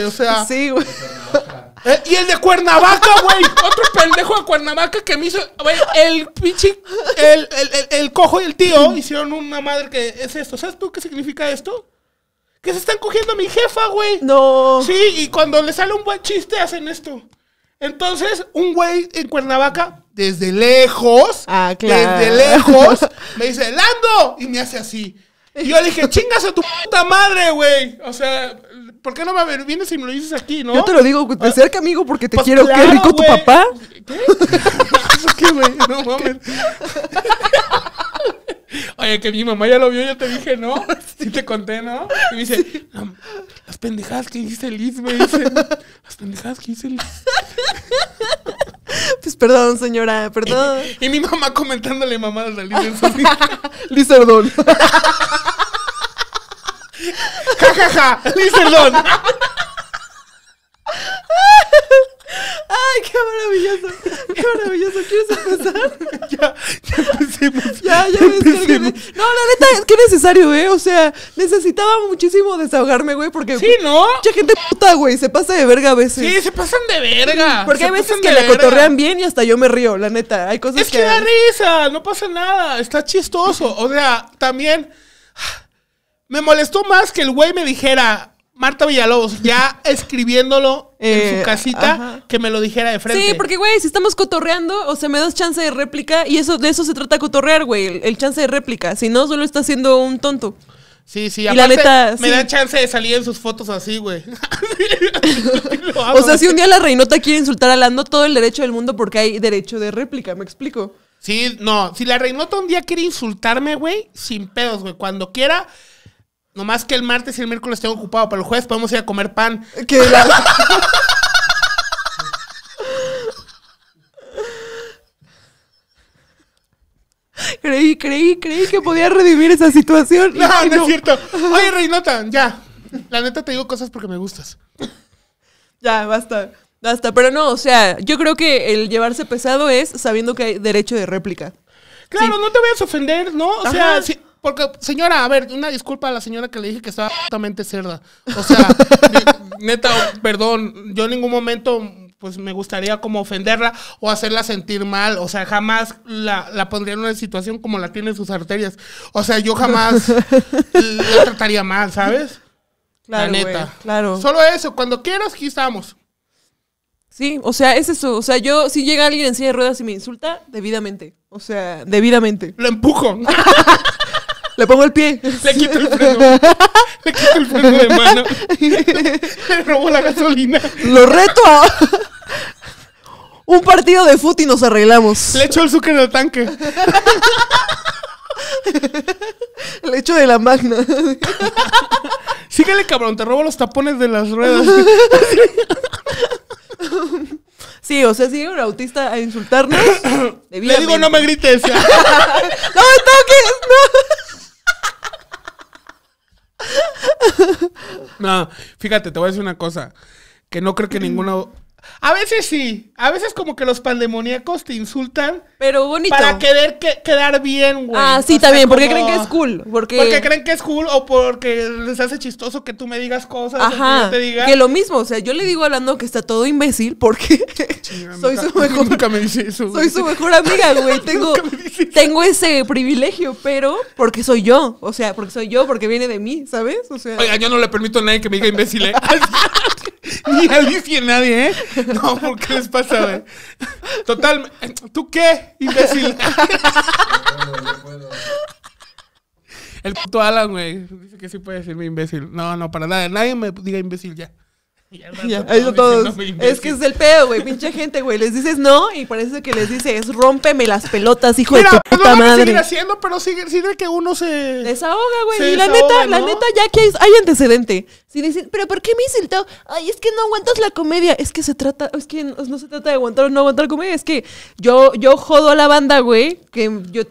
O sea... Sí, güey. Y el de Cuernavaca, güey. Otro pendejo de Cuernavaca que me hizo... Güey, el pinche... El cojo y el tío hicieron una madre que es esto. ¿Sabes tú qué significa esto? Que se están cogiendo a mi jefa, güey. No. Sí, y cuando le sale un buen chiste hacen esto. Entonces, un güey en Cuernavaca, desde lejos, me dice, ¡Lando! Y me hace así. Y yo le dije, chingas a tu puta madre, güey. O sea... ¿Por qué no me vienes y me lo dices aquí, no? Yo te lo digo, te acerca, amigo, porque te pues quiero. Claro, qué rico, wey. Tu papá. ¿Qué? ¿Eso qué, güey? No mames. Oye, que mi mamá ya lo vio, ya te dije, ¿no? Sí te conté, ¿no? Y me dice, sí. Las pendejadas que hice Liz, me dice. Pues perdón, señora, perdón. Y mi mamá comentándole mamadas a Liz en su vida. Lizardón. Ja, ja, ja, Lizarón. Ay, qué maravilloso. ¿Quieres empezar? Ya empecemos. Ya empecemos. No, la neta, es que necesario, ¿eh? O sea, necesitaba muchísimo desahogarme, güey, porque... Sí, ¿no? Mucha gente puta, güey, se pasa de verga a veces. Sí, se pasan de verga. Porque hay veces que la cotorrean bien y hasta yo me río, la neta. Hay cosas que... Es que da risa, no pasa nada, está chistoso. O sea, también... Me molestó más que el güey me dijera, Marta Villalobos, ya escribiéndolo en su casita, ajá. Que me lo dijera de frente. Sí, porque, güey, si estamos cotorreando, o sea, me das chance de réplica, y eso de eso se trata cotorrear, güey, el chance de réplica. Si no, solo está siendo un tonto. Sí, aparte, la neta, me da chance de salir en sus fotos así, güey. O sea, si un día la reinota quiere insultar a Lando, todo el derecho del mundo porque hay derecho de réplica, ¿me explico? Sí, no, si la reinota un día quiere insultarme, güey, sin pedos, güey, cuando quiera... Nomás que el martes y el miércoles tengo ocupado, pero el jueves podemos ir a comer pan. Que la... y creí que podía redimir esa situación. No, no, no es cierto. Oye, Reynota, ya. La neta te digo cosas porque me gustas. Ya, basta. Basta, pero no, o sea, yo creo que el llevarse pesado es sabiendo que hay derecho de réplica. Claro, sí. No te vayas a ofender, ¿no? O sea, sí, porque, señora, a ver, una disculpa a la señora que le dije que estaba absolutamente cerda. O sea, neta, perdón, yo en ningún momento pues me gustaría como ofenderla o hacerla sentir mal. O sea, jamás la pondría en una situación como la tienen sus arterias. O sea, yo jamás la trataría mal, ¿sabes? Claro, la neta. Wey, claro. Solo eso, cuando quieras, aquí estamos. Sí, o sea, es eso. O sea, yo, si llega alguien en silla de ruedas y me insulta, debidamente. O sea, debidamente. Lo empujo. Le pongo el pie. Le quito el freno. Le quito el freno de mano. Le robo la gasolina. Lo reto a un partido de fut y nos arreglamos. Le echo el azúcar en el tanque. Le echo de la magna. Síguele, cabrón, te robo los tapones de las ruedas. Sí, o sea, si llega un autista a insultarnos, le digo, no me grites. No me toques, no. No, fíjate, te voy a decir una cosa. Que no creo que ninguno... A veces sí, a veces como que los pandemoníacos te insultan. Pero bonito. Para quedar bien, güey. Ah, sí, o sea, también, porque como... creen que es cool. Porque creen que es cool o porque les hace chistoso que tú me digas cosas. Ajá, o que yo te diga. Que lo mismo, o sea, yo le digo a Lando que está todo imbécil porque soy su mejor... Nunca me dice eso. Soy su mejor amiga, güey. Tengo ese privilegio, pero porque soy yo. O sea, porque soy yo, porque viene de mí, ¿sabes? O sea... Oiga, yo no le permito a nadie que me diga imbécil, ¿eh? Ni a Alicia, nadie, ¿eh? No, ¿por qué les pasa, güey? Total, ¿tú qué, imbécil? No puedo. El puto Alan, güey, dice que sí puede decirme imbécil. No, no, para nada. Nadie me diga imbécil ya. Ya, eso todos. Es que es el pedo, güey. Pinche gente, güey. Les dices no y parece que les dices rómpeme las pelotas, hijo de tu puta madre. Seguir haciendo, pero sigue que uno se desahoga, güey. Y la neta, ¿no? La neta, ya que hay antecedente. Si dicen, pero ¿por qué me insultó? Ay, es que no aguantas la comedia. Es que se trata, es que no se trata de aguantar o no aguantar la comedia. Es que yo jodo a la banda, güey. Que yo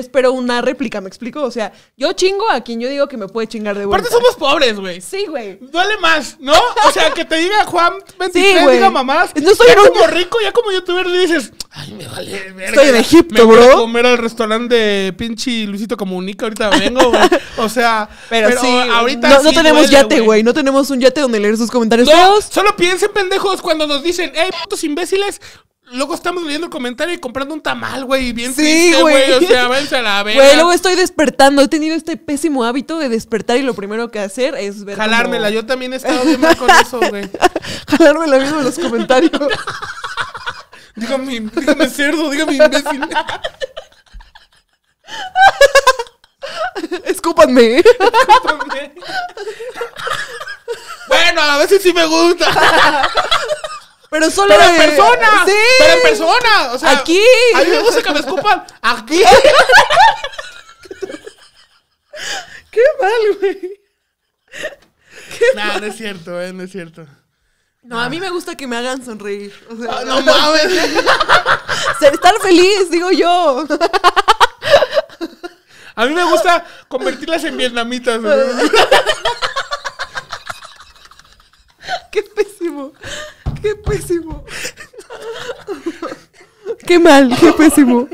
espero una réplica, ¿me explico? O sea, yo chingo a quien yo digo que me puede chingar de vuelta. Aparte somos pobres, güey. Sí, güey. Duele más, ¿no? O sea, que te diga Juan 23, sí, diga mamás. No soy ya un... como rico, ya como youtuber le dices, ay, me vale verga. Estoy en Egipto, me voy a comer al restaurante de pinche Luisito Comunica, ahorita vengo, güey. O sea, pero sí, ahorita no, sí no tenemos duele, yate, güey. No tenemos un yate donde leer sus comentarios. No, todos. Solo piensen, pendejos, cuando nos dicen, hey, putos imbéciles. Luego estamos leyendo el comentario y comprando un tamal, güey. Bien triste, güey. O sea, váyanse a la verga. Güey, luego estoy despertando. He tenido este pésimo hábito de despertar y lo primero que hacer es ver jalármela. Como... Yo también he estado bien mal con eso, güey. Jalármela mismo en los comentarios. dígame cerdo, dígame imbécil. Escúpanme. Escúpanme. Bueno, a veces sí me gusta. Pero solo pero en persona. Sí. Pero en persona. O sea, aquí. A mí me gusta que me escupan. Aquí. Qué mal, güey. No, es cierto, no es cierto. No, a mí me gusta que me hagan sonreír. O sea, no mames. Estar feliz, digo yo. A mí me gusta convertirlas en vietnamitas. Qué pésimo. ¡Qué pésimo! ¡Qué mal! ¡Qué pésimo!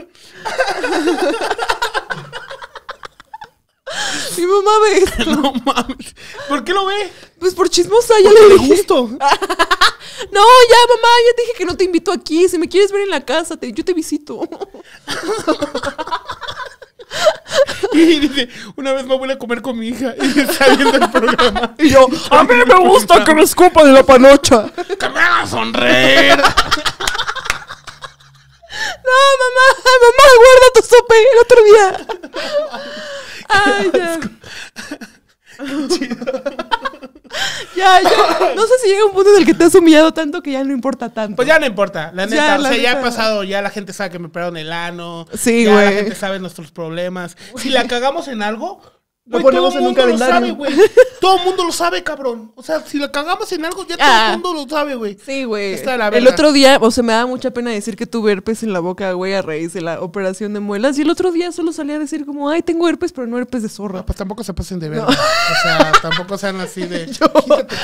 Mi mamá ve esto. No mames. ¿Por qué lo ve? Pues por chismosa, ya le dije. Gusto. No, ya, mamá, ya te dije que no te invito aquí. Si me quieres ver en la casa, yo te visito. Y dice, una vez me voy a comer con mi hija y está viendo el programa. Y yo, a mí me gusta que me escupan de la panocha. ¡Que me haga sonreír! No, mamá, guarda tu sope el otro día. Ay, ya. Chido. Ya. No sé si llega un punto en el que te has humillado tanto que ya no importa tanto. Pues ya no importa, la neta. Ya, o sea, neta. Ya ha pasado, ya la gente sabe que me operaron el ano. Sí, güey. La gente sabe nuestros problemas. Si la cagamos en algo, Lo ponemos en un calendario. Todo el mundo lo sabe, güey. Todo el mundo lo sabe, cabrón. O sea, si la cagamos en algo, ya todo el mundo lo sabe, güey. Sí, güey. El otro día, o sea, me da mucha pena decir que tuve herpes en la boca, güey, a raíz de la operación de muelas. Y el otro día solo salía a decir como, ay, tengo herpes, pero no herpes de zorra. No, pues tampoco se pasen de verga. No. O sea, tampoco sean así de... Quítate, quédate.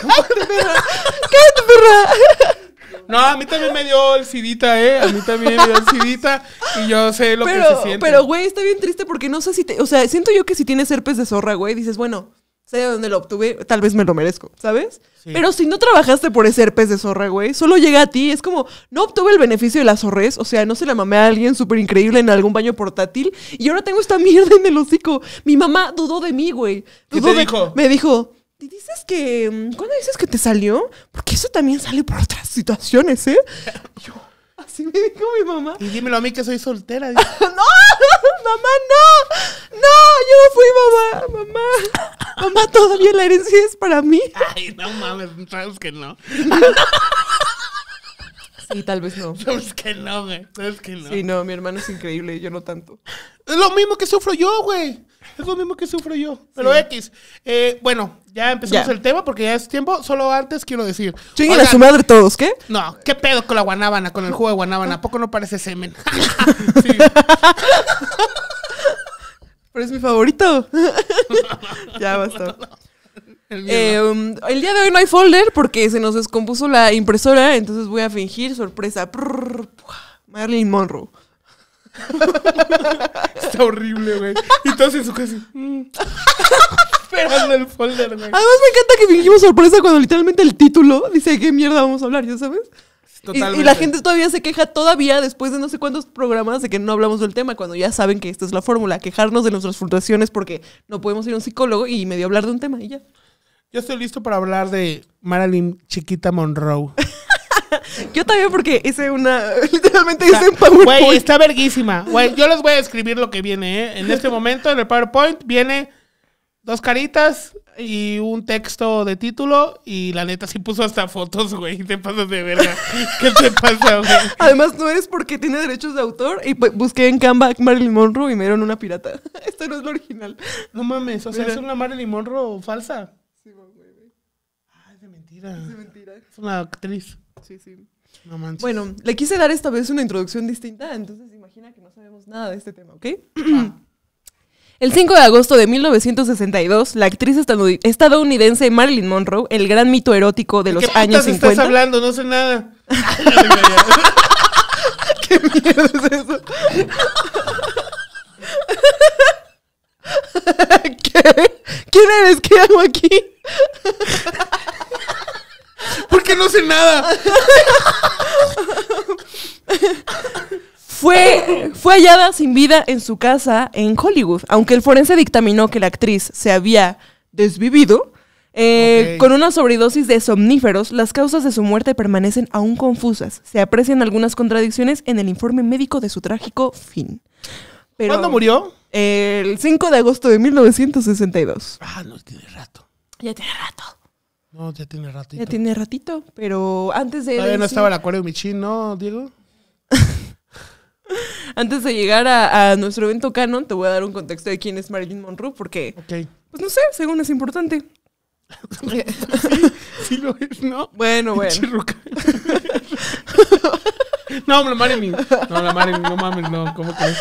Cállate, perra. Cállate, perra. No, a mí también me dio el sidita, ¿eh? A mí también me dio el sidita y yo sé lo que se siente. Pero, güey, está bien triste porque no sé si te... O sea, siento yo que si tienes herpes de zorra, güey, dices, bueno, sé de dónde lo obtuve, tal vez me lo merezco, ¿sabes? Sí. Pero si no trabajaste por ese herpes de zorra, güey, solo llega a ti. Es como, no obtuve el beneficio de la zorrez, o sea, no se la mamé a alguien súper increíble en algún baño portátil y ahora tengo esta mierda en el hocico. Mi mamá dudó de mí, güey. ¿Qué te dijo? Me dijo... Dices que... ¿Cuándo dices que te salió? Porque eso también sale por otras situaciones, ¿eh? Yo, así me dijo mi mamá. Y dímelo a mí que soy soltera. ¡No! ¡Mamá, no! ¡No! Yo no fui mamá. Mamá, mamá, todavía la herencia es para mí. Ay, no mames. Sabes que no. Sí, tal vez no. Sabes que no, güey. Sabes que no. Sí, no, mi hermano es increíble. Yo no tanto. Es lo mismo que sufro yo, güey. Es lo mismo que sufro yo. Pero sí. X. Bueno, ya empezamos el tema porque ya es tiempo. Solo antes quiero decir... Chinguen a su madre todos, ¿qué? No, ¿qué pedo con la guanábana? Con el jugo de guanábana. ¿A poco no parece semen? Sí. Pero es mi favorito. Ya basta. El día de hoy no hay folder porque se nos descompuso la impresora. Entonces voy a fingir sorpresa. Marilyn Monroe. Está horrible, güey. Y todos en su casa esperando el folder, güey. Además me encanta que fingimos sorpresa cuando literalmente el título dice de qué mierda vamos a hablar, ¿ya sabes? Y la gente todavía se queja después de no sé cuántos programas de que no hablamos del tema, cuando ya saben que esta es la fórmula, quejarnos de nuestras frustraciones porque no podemos ir a un psicólogo y medio hablar de un tema y ya. Yo estoy listo para hablar de Marilyn Chiquita Monroe. Yo también porque hice una... Literalmente hice un PowerPoint. Güey, está verguísima. Güey, yo les voy a escribir lo que viene, ¿eh? En este momento, en el PowerPoint, viene dos caritas y un texto de título. Y la neta sí puso hasta fotos, güey. Te pasas de verga. ¿Qué te pasa, güey? Además, no es porque tiene derechos de autor. Y busqué en Canva Marilyn Monroe y me dieron una pirata. Esto no es lo original. No mames, o sea, mira, es una Marilyn Monroe falsa. Sí, güey. Ah, es de mentira. Es de mentira. Es una actriz. Sí, sí. No manches. Bueno, le quise dar esta vez una introducción distinta, entonces imagina que no sabemos nada de este tema, ¿ok? Ah. El 5 de agosto de 1962, la actriz estadounidense Marilyn Monroe, el gran mito erótico de los años 50. ¿Qué putas estás hablando? No sé nada. ¿Qué mierda es eso? ¿Qué? ¿Quién eres? ¿Qué hago aquí? Porque no sé nada. Fue hallada sin vida en su casa en Hollywood, aunque el forense dictaminó que la actriz se había desvivido con una sobredosis de somníferos. Las causas de su muerte permanecen aún confusas. Se aprecian algunas contradicciones en el informe médico de su trágico fin. Pero, ¿cuándo murió? El 5 de agosto de 1962. Ah, no, tiene rato. Ya tiene rato. No, ya tiene ratito. Ya tiene ratito, pero antes de... Todavía no estaba el Acuario Michin, ¿no, Diego? Antes de llegar a nuestro evento canon, te voy a dar un contexto de quién es Marilyn Monroe, porque... Okay. Pues no sé, según es importante. Sí, sí lo es, ¿no? Bueno. Chirruca. No, la Marilyn. No, la Marilyn, no mames, no. ¿Cómo crees?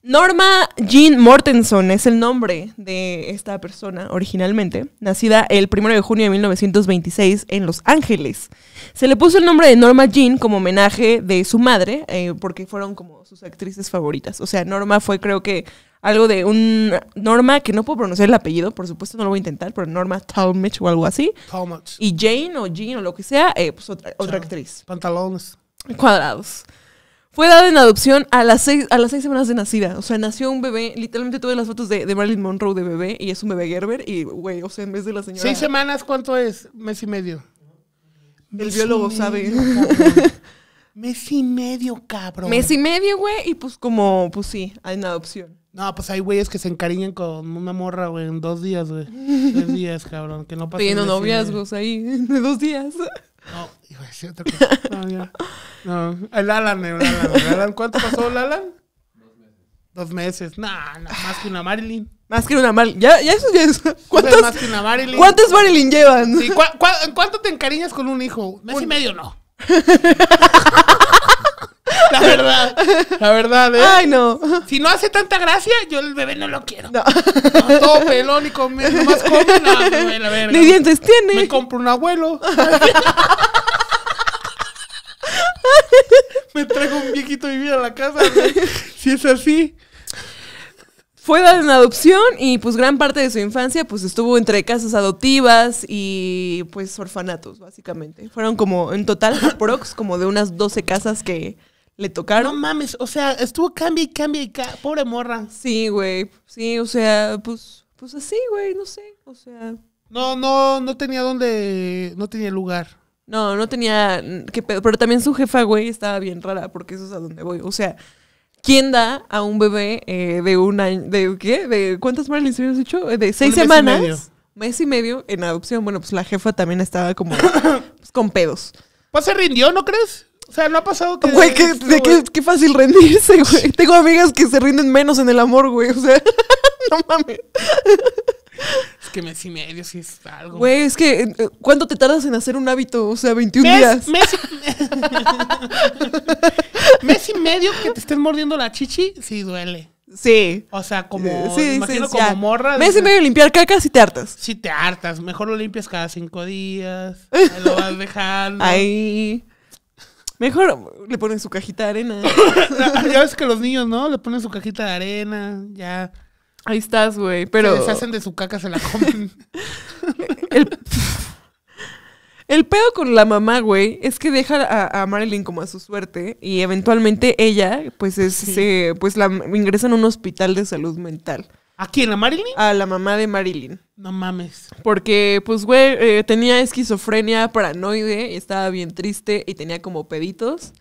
Norma Jeane Mortenson es el nombre de esta persona originalmente, nacida el 1 de junio de 1926 en Los Ángeles. Se le puso el nombre de Norma Jeane como homenaje de su madre, porque fueron como sus actrices favoritas. O sea, Norma fue, creo que, algo de un... Norma, que no puedo pronunciar el apellido, por supuesto no lo voy a intentar, pero Norma Talmadge o algo así. Talmadge. Y Jane o Jean o lo que sea, pues otra actriz. Pantalones. Cuadrados. Fue dada en adopción a las seis semanas de nacida. O sea, nació un bebé. Literalmente tuve las fotos de Marilyn Monroe de bebé. Y es un bebé Gerber. Y, güey, o sea, en vez de la señora... 6 semanas, ¿cuánto es? Mes y medio. El biólogo sabe. Mes y medio, cabrón. Mes y medio, güey. Y pues como, pues sí, en adopción. No, pues hay güeyes que se encariñan con una morra, güey, en 2 días, güey. 3 días, cabrón. Que no pasa nada. Pidiendo noviazgos ahí, de 2 días. No, iba a decir otra cosa. No, ya. No. El Alan, ¿cuánto pasó el Alan? 2 meses. 2 meses. Nah, más que una Marilyn. Más que una Marilyn. Ya eso ya es. ¿Cuántos, más que una Marilyn? ¿Cuántas Marilyn llevan? Sí, ¿cuánto te encariñas con un hijo? Mes y medio no. La verdad, ¿eh? Ay, no. Si no hace tanta gracia, yo el bebé no lo quiero. No, todo pelón y comer, nomás come la verga. Ni dientes tiene. Me compro un abuelo. Me traigo un viejito a vivir a la casa, ¿no? Si es así. Fue dada en adopción y pues gran parte de su infancia pues estuvo entre casas adoptivas y pues orfanatos, básicamente. Fueron como en total aprox como de unas 12 casas que le tocaron. No mames, o sea, estuvo cambia, pobre morra. Sí, güey. Sí, o sea, pues así, güey, no sé, o sea, no tenía dónde, no tenía lugar. No tenía qué pedo, pero también su jefa, güey, estaba bien rara, porque eso es a donde voy, o sea, ¿quién da a un bebé de un año? ¿De qué? ¿De cuántas Marilyns habías hecho? De 6 semanas. Mes y medio en adopción. Bueno, pues la jefa también estaba como pues, con pedos. Pues se rindió, ¿no crees? O sea, no ha pasado que... Güey, qué fácil rendirse, güey. Tengo amigas que se rinden menos en el amor, güey. O sea, no mames. Es que mes y medio sí es algo. Güey, es que... ¿Cuánto te tardas en hacer un hábito? O sea, 21 días. Mes y medio que te estés mordiendo la chichi, sí duele. Sí. O sea, como... Sí, imagino sí, como ya. Morra. Mes y medio limpiar caca si te hartas. Sí te hartas. Mejor lo limpias cada 5 días. Ahí lo vas dejando. Ahí... Mejor le ponen su cajita de arena. Ya ves que los niños, ¿no? Le ponen su cajita de arena, ya. Ahí estás, güey, pero... Se deshacen de su caca, se la comen. El pedo con la mamá, güey, es que deja a Marilyn como a su suerte y eventualmente ella, pues, pues la ingresa en un hospital de salud mental. ¿A quién? ¿A Marilyn? A la mamá de Marilyn. No mames. Porque, pues, güey, tenía esquizofrenia paranoide, estaba bien triste y tenía como peditos.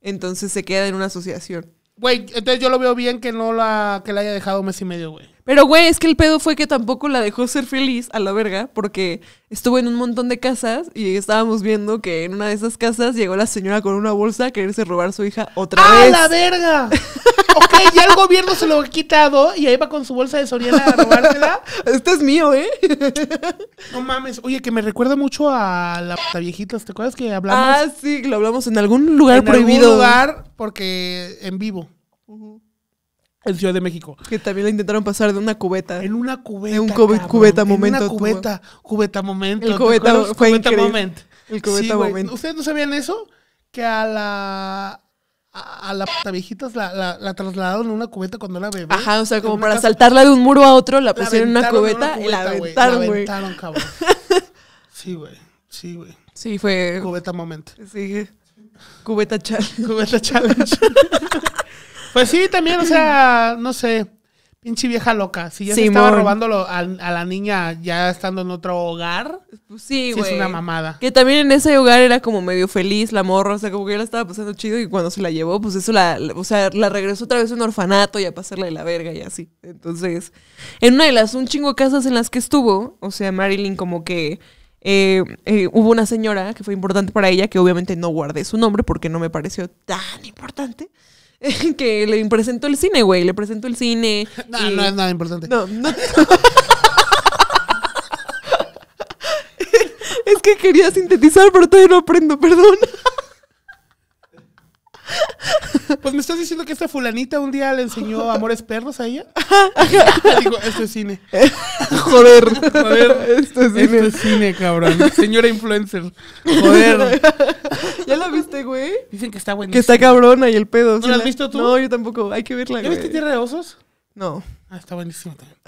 Entonces se queda en una asociación. Güey, entonces yo lo veo bien que no la haya dejado mes y medio, güey. Pero, güey, es que el pedo fue que tampoco la dejó ser feliz a la verga, porque estuvo en un montón de casas y estábamos viendo que en una de esas casas llegó la señora con una bolsa a quererse robar a su hija otra vez. ¡Ah, la verga! Ok, ya el gobierno se lo ha quitado y ahí va con su bolsa de Soriana a robársela. Este es mío, ¿eh? No mames. Oye, que me recuerda mucho a la viejita. ¿Te acuerdas que hablamos? Ah, sí, lo hablamos en algún lugar prohibido. En algún lugar, porque en vivo. En Ciudad de México. Que también la intentaron pasar de una cubeta. En una cubeta. En un cubeta momento. En una cubeta. Cubeta momento. El cubeta fue increíble. Cubeta moment. El cubeta momento. ¿Ustedes no sabían eso? Que a la puta viejitas la trasladaron en una cubeta cuando era bebé. Ajá, o sea, como para saltarla de un muro a otro, la pusieron en una cubeta y la aventaron, güey. La aventaron, cabrón. Sí, güey. Sí, güey. Sí, fue... Cubeta momento. Sí. Cubeta challenge. Cubeta challenge. Pues sí, también, o sea, no sé, pinche vieja loca. Si ya se estaba robándolo a la niña ya estando en otro hogar, pues sí, güey. Sí es una mamada. Que también en ese hogar era como medio feliz la morra, o sea, como que ya la estaba pasando chido y cuando se la llevó, pues eso o sea, la regresó otra vez a un orfanato y a pasarla de la verga y así. Entonces, en una de las un chingo casas en las que estuvo, o sea, Marilyn como que... hubo una señora que fue importante para ella, que obviamente no guardé su nombre porque no me pareció tan importante... Que le presentó el cine, güey. Le presentó el cine. No, no es nada importante. No. Es que quería sintetizar, pero todavía no aprendo, perdón. Pues me estás diciendo que esta fulanita un día le enseñó Amores Perros a ella. Digo, esto es cine. Joder, esto es cine. Esto es cine, cabrón. Señora influencer. Joder. ¿Ya la viste, güey? Dicen que está buenísima. Que está cabrona y el pedo. ¿No la has visto tú? No, yo tampoco. Hay que verla, güey. ¿Ya viste Tierra de Osos? No. Ah, está buenísima también.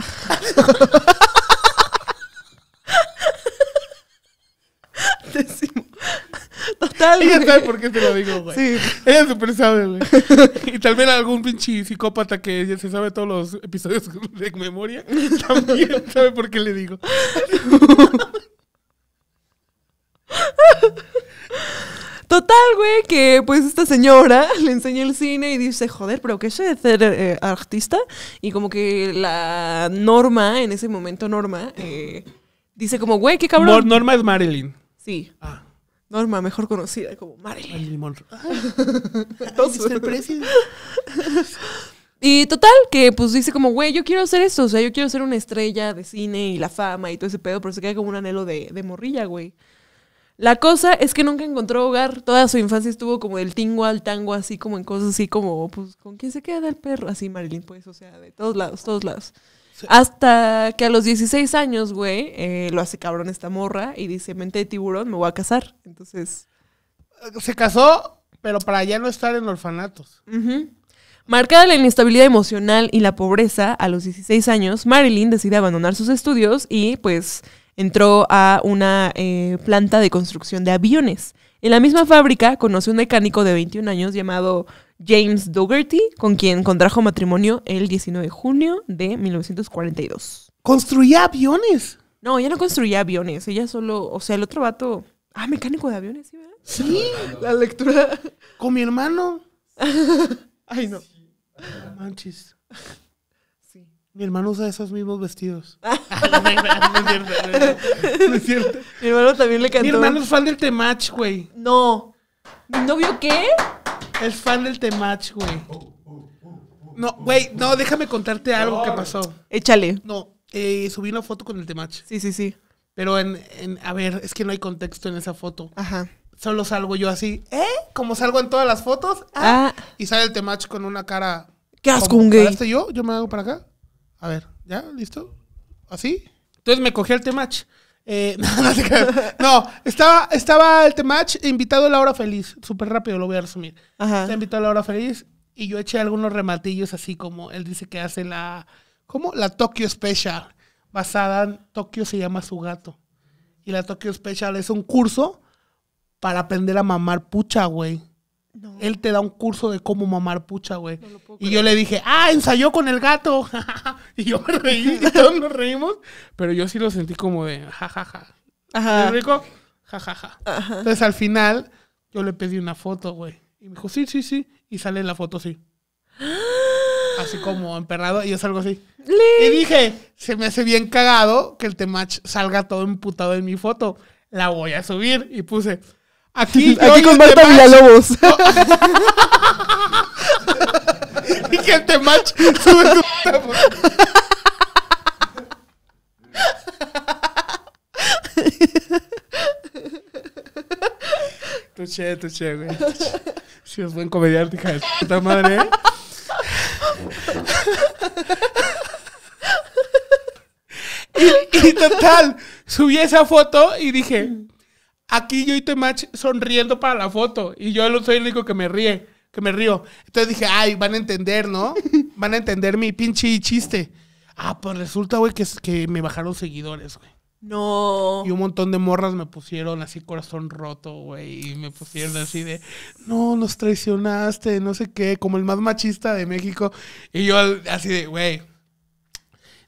Décimo. Total, ella sabe por qué te lo digo, güey. Sí. Ella súper sabe, güey. Y tal vez algún pinche psicópata que se sabe todos los episodios de memoria también sabe por qué le digo. Total, güey, que pues esta señora le enseña el cine y dice, joder, pero ¿qué es ser artista? Y como que la Norma, en ese momento Norma, dice como, güey, qué cabrón. Norma es Marilyn. Sí. Ah. Norma, mejor conocida como Marilyn Monroe. Entonces, Y total, que pues dice como, güey, yo quiero hacer esto, o sea, yo quiero ser una estrella de cine y la fama y todo ese pedo, pero se queda como un anhelo de morrilla, güey. La cosa es que nunca encontró hogar, toda su infancia estuvo como del tingo al tango, así como en cosas así como, pues, ¿con quién se queda el perro? Así Marilyn, pues, o sea, de todos lados, todos lados. Sí. Hasta que a los 16 años, güey, lo hace cabrón esta morra y dice, mente de tiburón, me voy a casar. Entonces... se casó, pero para ya no estar en orfanatos. Uh-huh. Marcada la inestabilidad emocional y la pobreza, a los 16 años, Marilyn decide abandonar sus estudios y, pues... entró a una planta de construcción de aviones. En la misma fábrica conoció un mecánico de 21 años llamado James Dougherty, con quien contrajo matrimonio el 19 de junio de 1942. ¿Construía aviones? No, ella no construía aviones. Ella solo... o sea, el otro vato... ah, mecánico de aviones, ¿sí, verdad? Sí, la lectura... con mi hermano. Ay, no. No manches. Mi hermano usa esos mismos vestidos. No es cierto. Mi hermano también le cantó. Mi hermano es fan del The Match, güey. No. ¿Mi novio qué? Es fan del The Match, güey. No, güey, no, déjame contarte algo que pasó. Échale. No, subí una foto con el The Match. Sí, sí, sí. Pero a ver, es que no hay contexto en esa foto. Ajá. Solo salgo yo así, como salgo en todas las fotos. Y sale el The Match con una cara... ¿qué asco, un gay? ¿Paraste yo? ¿Yo me hago para acá? A ver, ¿ya? ¿Listo? ¿Así? Entonces me cogí al The Match. Estaba el The Match invitado a La Hora Feliz. Súper rápido, lo voy a resumir. Ajá. Está invitado a La Hora Feliz y yo eché algunos rematillos así como él dice que hace la... ¿cómo? La Tokyo Special. Basada en... Tokio se llama su gato. Y la Tokyo Special es un curso para aprender a mamar pucha, güey. No. Él te da un curso de cómo mamar pucha, güey. No y creer. Yo le dije, ensayó con el gato. Y yo me reí, y todos nos reímos. Pero yo sí lo sentí como de jajaja. Ajá. ¿Es rico? Jajaja. Ajá. Entonces al final yo le pedí una foto, güey. Y me dijo, sí, sí, sí. Y sale la foto así. Así como emperrado. Y yo salgo así. ¡Link! Y dije, se me hace bien cagado que el The Match salga todo emputado en mi foto. La voy a subir. Y puse... Aquí con Marta Villalobos. Y que el The Match sube tu puta foto. Tuché, güey. Si es buen comediante, hija de puta madre, ¿eh? Y total, subí esa foto y dije... aquí yo y The Match sonriendo para la foto. Y yo soy el único que me río. Entonces dije, van a entender, ¿no? Van a entender mi pinche chiste. Pues resulta, güey, que me bajaron seguidores, güey. No. Y un montón de morras me pusieron así corazón roto, güey. Y me pusieron así de, no, nos traicionaste, no sé qué. Como el más machista de México. Y yo así de, güey.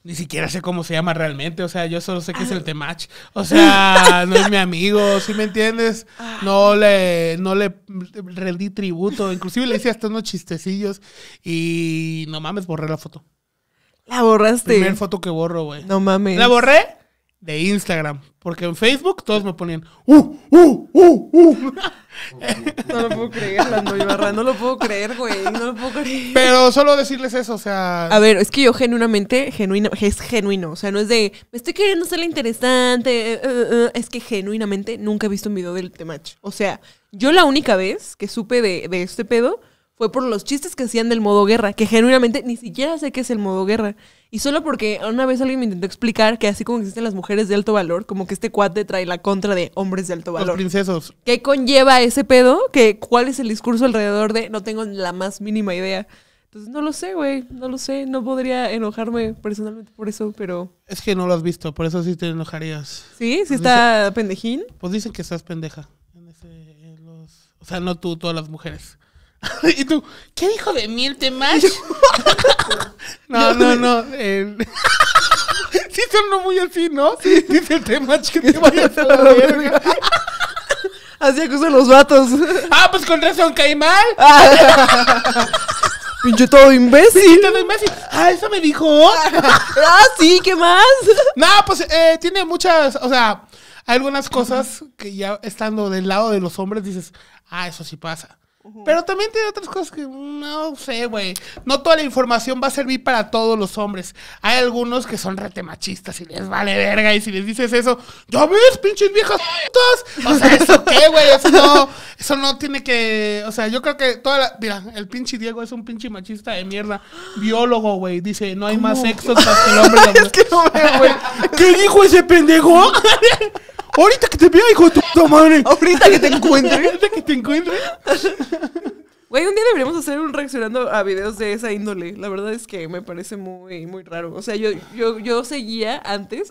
Ni siquiera sé cómo se llama realmente, o sea, yo solo sé que es el The Match. O sea, no es mi amigo, ¿sí me entiendes? No le rendí tributo, inclusive le hice hasta unos chistecillos y no mames, borré la foto. ¿La borraste? Primera foto que borro, güey. No mames. ¿La borré? De Instagram, porque en Facebook todos me ponían No lo puedo creer, Lando Ibarra, no lo puedo creer, güey, no lo puedo creer. Pero solo decirles eso, o sea... a ver, es que yo genuinamente, o sea, no es de, me estoy queriendo hacerle interesante, es que genuinamente nunca he visto un video del The Match. O sea, yo la única vez que supe de este pedo fue por los chistes que hacían del modo guerra, que genuinamente ni siquiera sé qué es el modo guerra. Y solo porque una vez alguien me intentó explicar que así como existen las mujeres de alto valor, como que este cuate trae la contra de hombres de alto valor. Los princesos. ¿Qué conlleva ese pedo? ¿Cuál es el discurso alrededor de? No tengo la más mínima idea. Entonces no lo sé, güey. No lo sé. No podría enojarme personalmente por eso, pero... es que no lo has visto. Por eso sí te enojarías. ¿Sí? ¿Sí está pendejín? Pues dicen que estás pendeja. O sea, no tú, todas las mujeres. Y tú, ¿qué dijo de mí el The Match? No. Sí, sonó muy así, ¿no? Sí. Dice el The Match que te vayas a la verga. Así acusan los vatos. Pues con razón caí mal. Pinche todo imbécil. Sí, todo imbécil. Eso me dijo. Sí, ¿qué más? Pues tiene muchas, o sea, hay algunas cosas que ya estando del lado de los hombres dices, eso sí pasa. Pero también tiene otras cosas que no sé, güey. No toda la información va a servir para todos los hombres. Hay algunos que son retemachistas y les vale verga. Y si les dices eso, ¿ya ves, pinches viejas putas? O sea, ¿eso qué, güey? Eso no tiene que... O sea, yo creo que toda la... Mira, el pinche Diego es un pinche machista de mierda. Biólogo, güey. Dice, no hay más sexos más que el hombre. Es que no veo, güey. ¿Qué dijo ese pendejo? Ahorita que te vea, hijo de tu puta madre. Ahorita que te encuentre. Ahorita que te encuentre. Güey, un día deberíamos hacer un reaccionando a videos de esa índole. La verdad es que me parece muy, muy raro. O sea, yo seguía antes.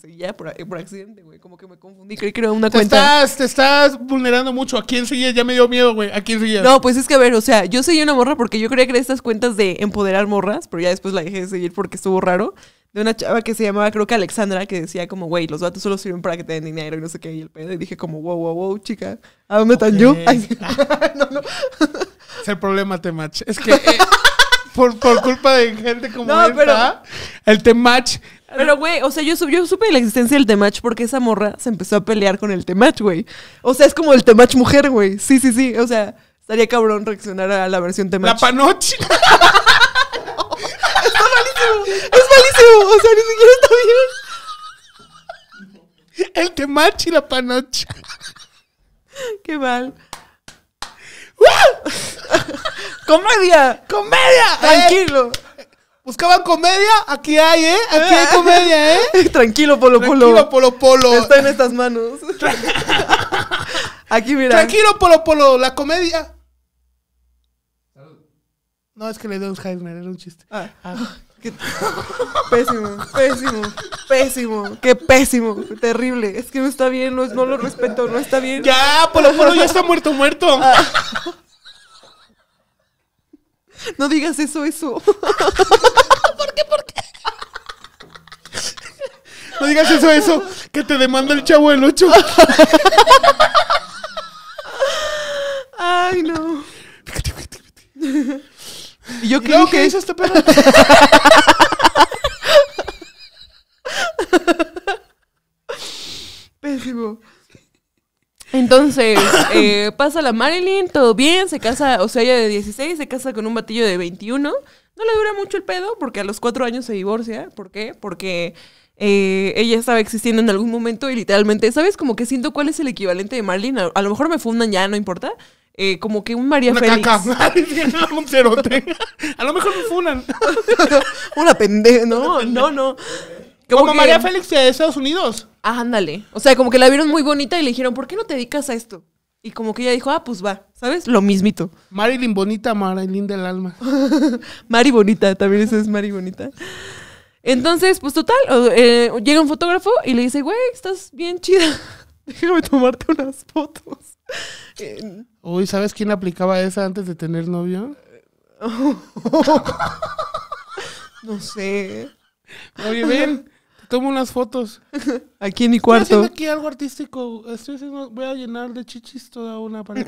Seguía por accidente, güey. Como que me confundí. Creí que era una cuenta. Te estás vulnerando mucho. ¿A quién seguías? Ya me dio miedo, güey. ¿A quién seguías? No, pues es que a ver, o sea, yo seguía una morra porque yo creía que era estas cuentas de empoderar morras. Pero ya después la dejé de seguir porque estuvo raro. De una chava que se llamaba, creo que Alexandra, que decía como, güey, los vatos solo sirven para que te den dinero y no sé qué. Y el pedo, y dije como, wow, chica, ¿a dónde están yo? Ay, no. Es el problema, The Match. Es que por culpa de gente como esta, el The Match... Pero, güey, o sea, yo supe de la existencia del The Match porque esa morra se empezó a pelear con el The Match, güey. O sea, es como el The Match mujer, güey. Sí. O sea, estaría cabrón reaccionar a la versión The Match. ¡La panoche! Es malísimo, o sea, ni siquiera está bien. El The Match y la panocha. Qué mal. ¡Comedia! Tranquilo. ¿Buscaban comedia? Aquí hay, ¿eh? Aquí hay comedia, ¿eh? Tranquilo, Polo. Tranquilo, Polo. Está en estas manos. Aquí, mira. Tranquilo, Polo. La comedia. No, es que le dio un Heisman, era un chiste. Pésimo. Qué pésimo. Terrible. Es que no está bien, no lo respeto, no está bien. Ya, Polo, ya está muerto. No digas eso. ¿Por qué? No digas eso, que te demanda el Chavo del 8. Ay, no. Y yo creo que hizo este pedo. Pésimo. Entonces, pasa la Marilyn, todo bien, se casa, o sea, ella de 16, se casa con un batillo de 21. No le dura mucho el pedo porque a los 4 años se divorcia. ¿Por qué? Porque ella estaba existiendo en algún momento y literalmente, ¿sabes? Como que siento cuál es el equivalente de Marilyn. A lo mejor me fundan ya, no importa. Como que un María Félix. Un cerote. A lo mejor me funan. Una pendeja. No. Como María Félix de Estados Unidos. Ah, ándale. O sea, como que la vieron muy bonita y le dijeron, ¿por qué no te dedicas a esto? Y como que ella dijo, pues va, ¿sabes? Lo mismito. Marilyn bonita, Marilyn del alma. Mari bonita, también eso es Mari bonita. Entonces, pues total, llega un fotógrafo y le dice, güey, estás bien chida. Déjame tomarte unas fotos. Uy, ¿sabes quién aplicaba esa antes de tener novio? No sé. Oye, ven, te tomo unas fotos. Aquí en mi cuarto. Estoy haciendo aquí algo artístico. Voy a llenar de chichis toda una pared.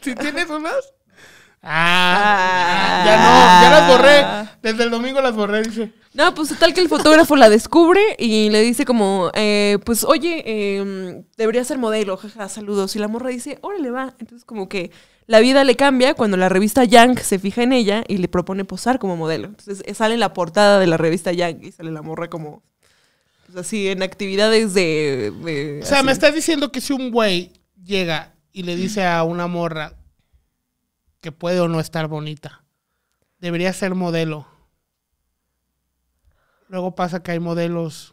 ¿Sí tienes unas? Ya las borré. Desde el domingo las borré, dice. No, pues tal que el fotógrafo la descubre y le dice como, pues oye, debería ser modelo, jaja, saludos. Y la morra dice, órale, va. Entonces como que la vida le cambia cuando la revista Young se fija en ella y le propone posar como modelo. Entonces sale la portada de la revista Young y sale la morra como, pues así, en actividades de o sea, así. Me estás diciendo que si un güey llega y le dice a una morra que puede o no estar bonita, debería ser modelo. Luego pasa que hay modelos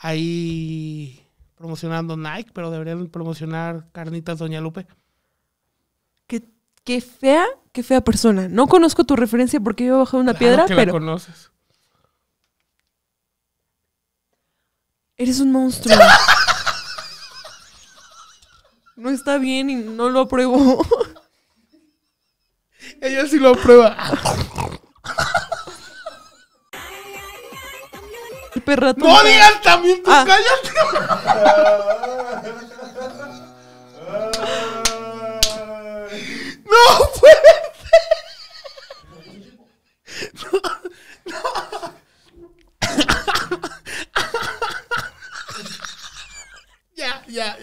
ahí promocionando Nike, pero deberían promocionar carnitas Doña Lupe. Qué fea persona. No conozco tu referencia porque yo he bajado una piedra, que pero... La conoces. Eres un monstruo. No está bien y no lo apruebo. Ella sí lo aprueba. Perra, no digas también, tú cállate. No puede ser. No. Ya. Ya,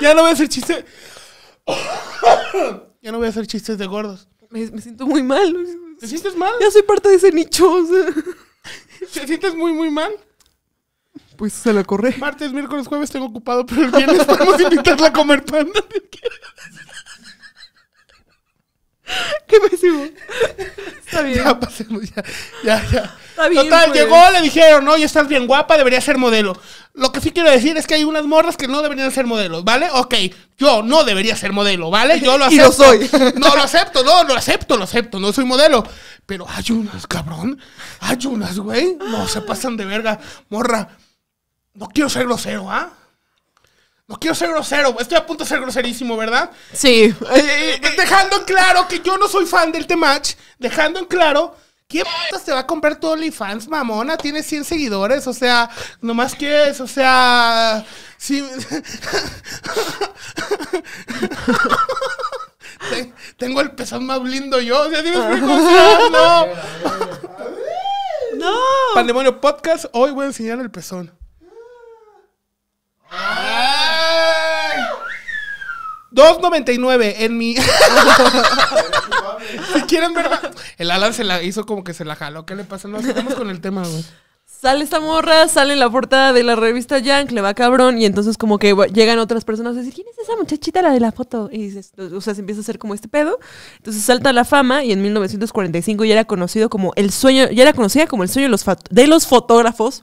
ya no voy a hacer chistes. Ya no voy a hacer chistes de gordos. Me siento muy mal. ¿Te sientes mal? Ya soy parte de ese nicho. O sea. ¿Te sientes muy, muy mal? Pues se la corré. Martes, miércoles, jueves tengo ocupado, pero el viernes podemos invitarla a comer pan. ¿Qué pasivo? Está bien. Ya, pasemos, ya. Está bien, total, pues. Llegó, le dijeron, no, ya estás bien guapa, deberías ser modelo. Lo que sí quiero decir es que hay unas morras que no deberían ser modelos, ¿vale? Ok, yo no debería ser modelo, ¿vale? Yo lo acepto. Y lo soy. No, lo acepto, no, lo acepto, no soy modelo. Pero hay unas, cabrón, hay unas, güey. No, se pasan de verga, morra. No quiero ser grosero, ¿ah? No quiero ser grosero, estoy a punto de ser groserísimo, ¿verdad? Sí. Dejando en claro que yo no soy fan del The Match, dejando en claro, ¿quién putas te va a comprar tu OnlyFans, mamona? Tienes 100 seguidores, o sea, nomás quieres, o sea... Sí. Tengo el pezón más lindo yo, o sea, ¿sí me explico? O sea, no. No. Pandemonio Podcast, hoy voy a enseñar el pezón. ¡Ay! 2.99 en mi... Si quieren ver... El Alan se la hizo como que se la jaló. ¿Qué le pasa? No, estamos con el tema, güey. Sale esta morra, sale la portada de la revista Yank, le va cabrón, y entonces como que llegan otras personas a decir, ¿quién es esa muchachita, la de la foto? Y dices, o sea, se empieza a hacer como este pedo. Entonces salta la fama y en 1945 ya era conocido como el sueño, ya era conocida como el sueño de los fotógrafos.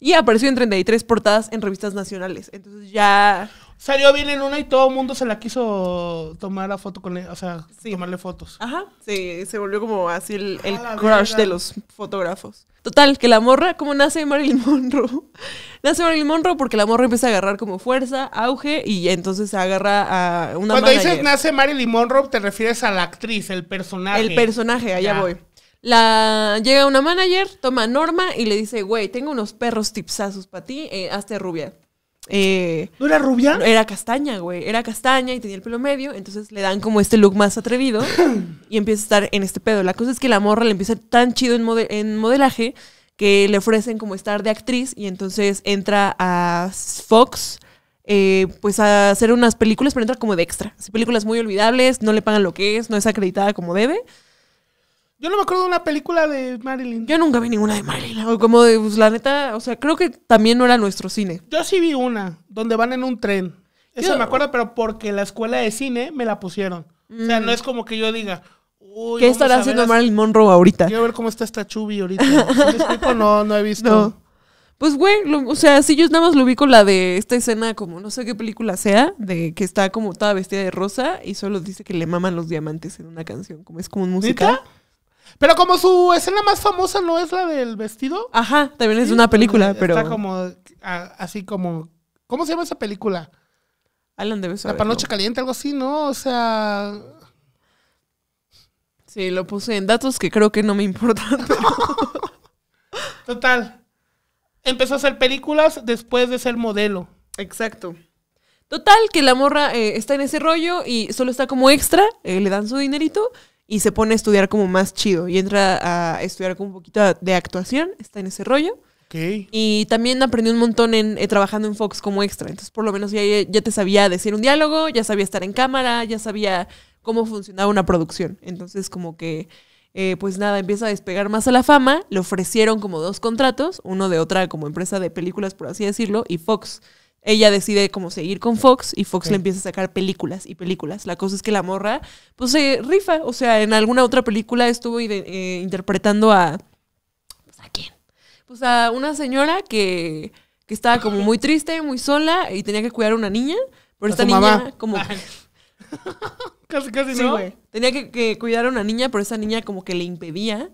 Y apareció en 33 portadas en revistas nacionales. Entonces ya... Salió bien en una y todo el mundo se la quiso tomar la foto con él. O sea, sí, tomarle fotos. Ajá, sí, se volvió como así el crush de los fotógrafos. Total, que la morra, como nace Marilyn Monroe. Nace Marilyn Monroe porque la morra empieza a agarrar como fuerza, auge, y entonces agarra a una manager. Cuando dices nace Marilyn Monroe, te refieres a la actriz, el personaje. El personaje, allá voy. Llega una manager, toma a Norma y le dice, güey, tengo unos perros tipsazos para ti, hazte rubia. ¿No era rubia? Era castaña, güey, era castaña y tenía el pelo medio, entonces le dan como este look más atrevido y empieza a estar en este pedo. La cosa es que la morra le empieza tan chido en modelaje que le ofrecen como estar de actriz y entonces entra a Fox... pues a hacer unas películas, pero entra como de extra. Así, películas muy olvidables, no le pagan lo que es, no es acreditada como debe. Yo no me acuerdo de una película de Marilyn. Yo nunca vi ninguna de Marilyn. O como de, pues, la neta, o sea, creo que también no era nuestro cine. Yo sí vi una, donde van en un tren. Eso me acuerdo, pero porque la escuela de cine me la pusieron. O sea, no es como que yo diga... Uy, ¿qué estará haciendo Marilyn Monroe ahorita? Quiero ver cómo está esta Chubby ahorita. ¿Sí explico? No he visto. No. Pues, güey, o sea, sí, yo nada más lo vi con la de esta escena, como no sé qué película sea, de que está como toda vestida de rosa y solo dice que le maman los diamantes en una canción. Como es como un musical. ¿Nita? Pero como su escena más famosa no es la del vestido. Ajá, también es una película, está pero... Está como, así como... ¿Cómo se llama esa película? Alan debe saber. La Panocha Caliente, algo así, ¿no? O sea... Sí, lo puse en datos que creo que no me importan. Pero... Total. Empezó a hacer películas después de ser modelo. Exacto. Total, que la morra está en ese rollo y solo está como extra, le dan su dinerito... Y se pone a estudiar como más chido. Y entra a estudiar como un poquito de actuación. Está en ese rollo. Okay. Y también aprendió un montón trabajando en Fox como extra. Entonces, por lo menos ya te sabía decir un diálogo, ya sabía estar en cámara, ya sabía cómo funcionaba una producción. Entonces, como que, pues nada, empieza a despegar más a la fama. Le ofrecieron como 2 contratos. Uno de otra como empresa de películas, por así decirlo, y Fox. Ella decide como seguir con Fox y Fox le empieza a sacar películas y películas. La cosa es que la morra, pues, se rifa. O sea, en alguna otra película estuvo interpretando a... Pues, ¿a quién? Pues a una señora que estaba como muy triste, muy sola y tenía que cuidar a una niña. Pero esta niña mamá. Como... casi sí, no. Wey. Tenía que cuidar a una niña, pero esa niña como que le impedía...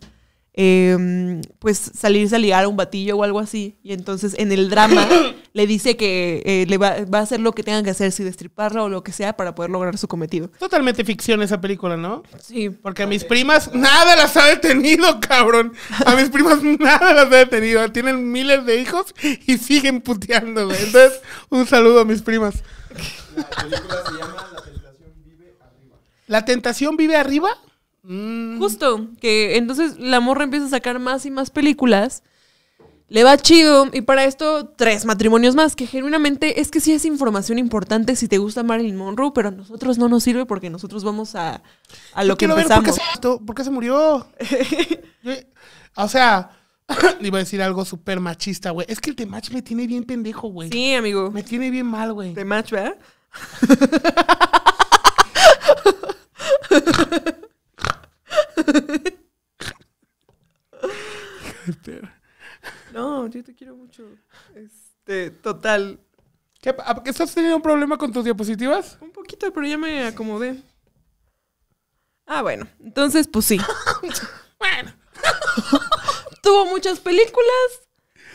pues salirse a ligar a un batillo o algo así. Y entonces en el drama le dice que va a hacer lo que tengan que hacer, si destriparla o lo que sea, para poder lograr su cometido. Totalmente ficción esa película, ¿no? Sí. Porque a mis primas nada las ha detenido, cabrón. A mis primas nada las ha detenido. Tienen miles de hijos y siguen puteándome. Entonces, un saludo a mis primas. La película se llama La Tentación Vive Arriba. ¿La Tentación Vive Arriba? Justo, que entonces la morra empieza a sacar más y más películas. le va chido. Y para esto, 3 matrimonios más, que genuinamente es que sí es información importante si te gusta Marilyn Monroe, pero a nosotros no nos sirve porque nosotros vamos a lo que empezamos. Ver por qué se murió. O sea, iba a decir algo súper machista, güey. Es que el The Match me tiene bien pendejo, güey. Sí, amigo. Me tiene bien mal, güey. The Match, ¿verdad? No, yo te quiero mucho. Total. ¿Qué, estás teniendo un problema con tus diapositivas? Un poquito, pero ya me acomodé. Ah, bueno. Entonces, pues sí. Bueno. Tuvo muchas películas.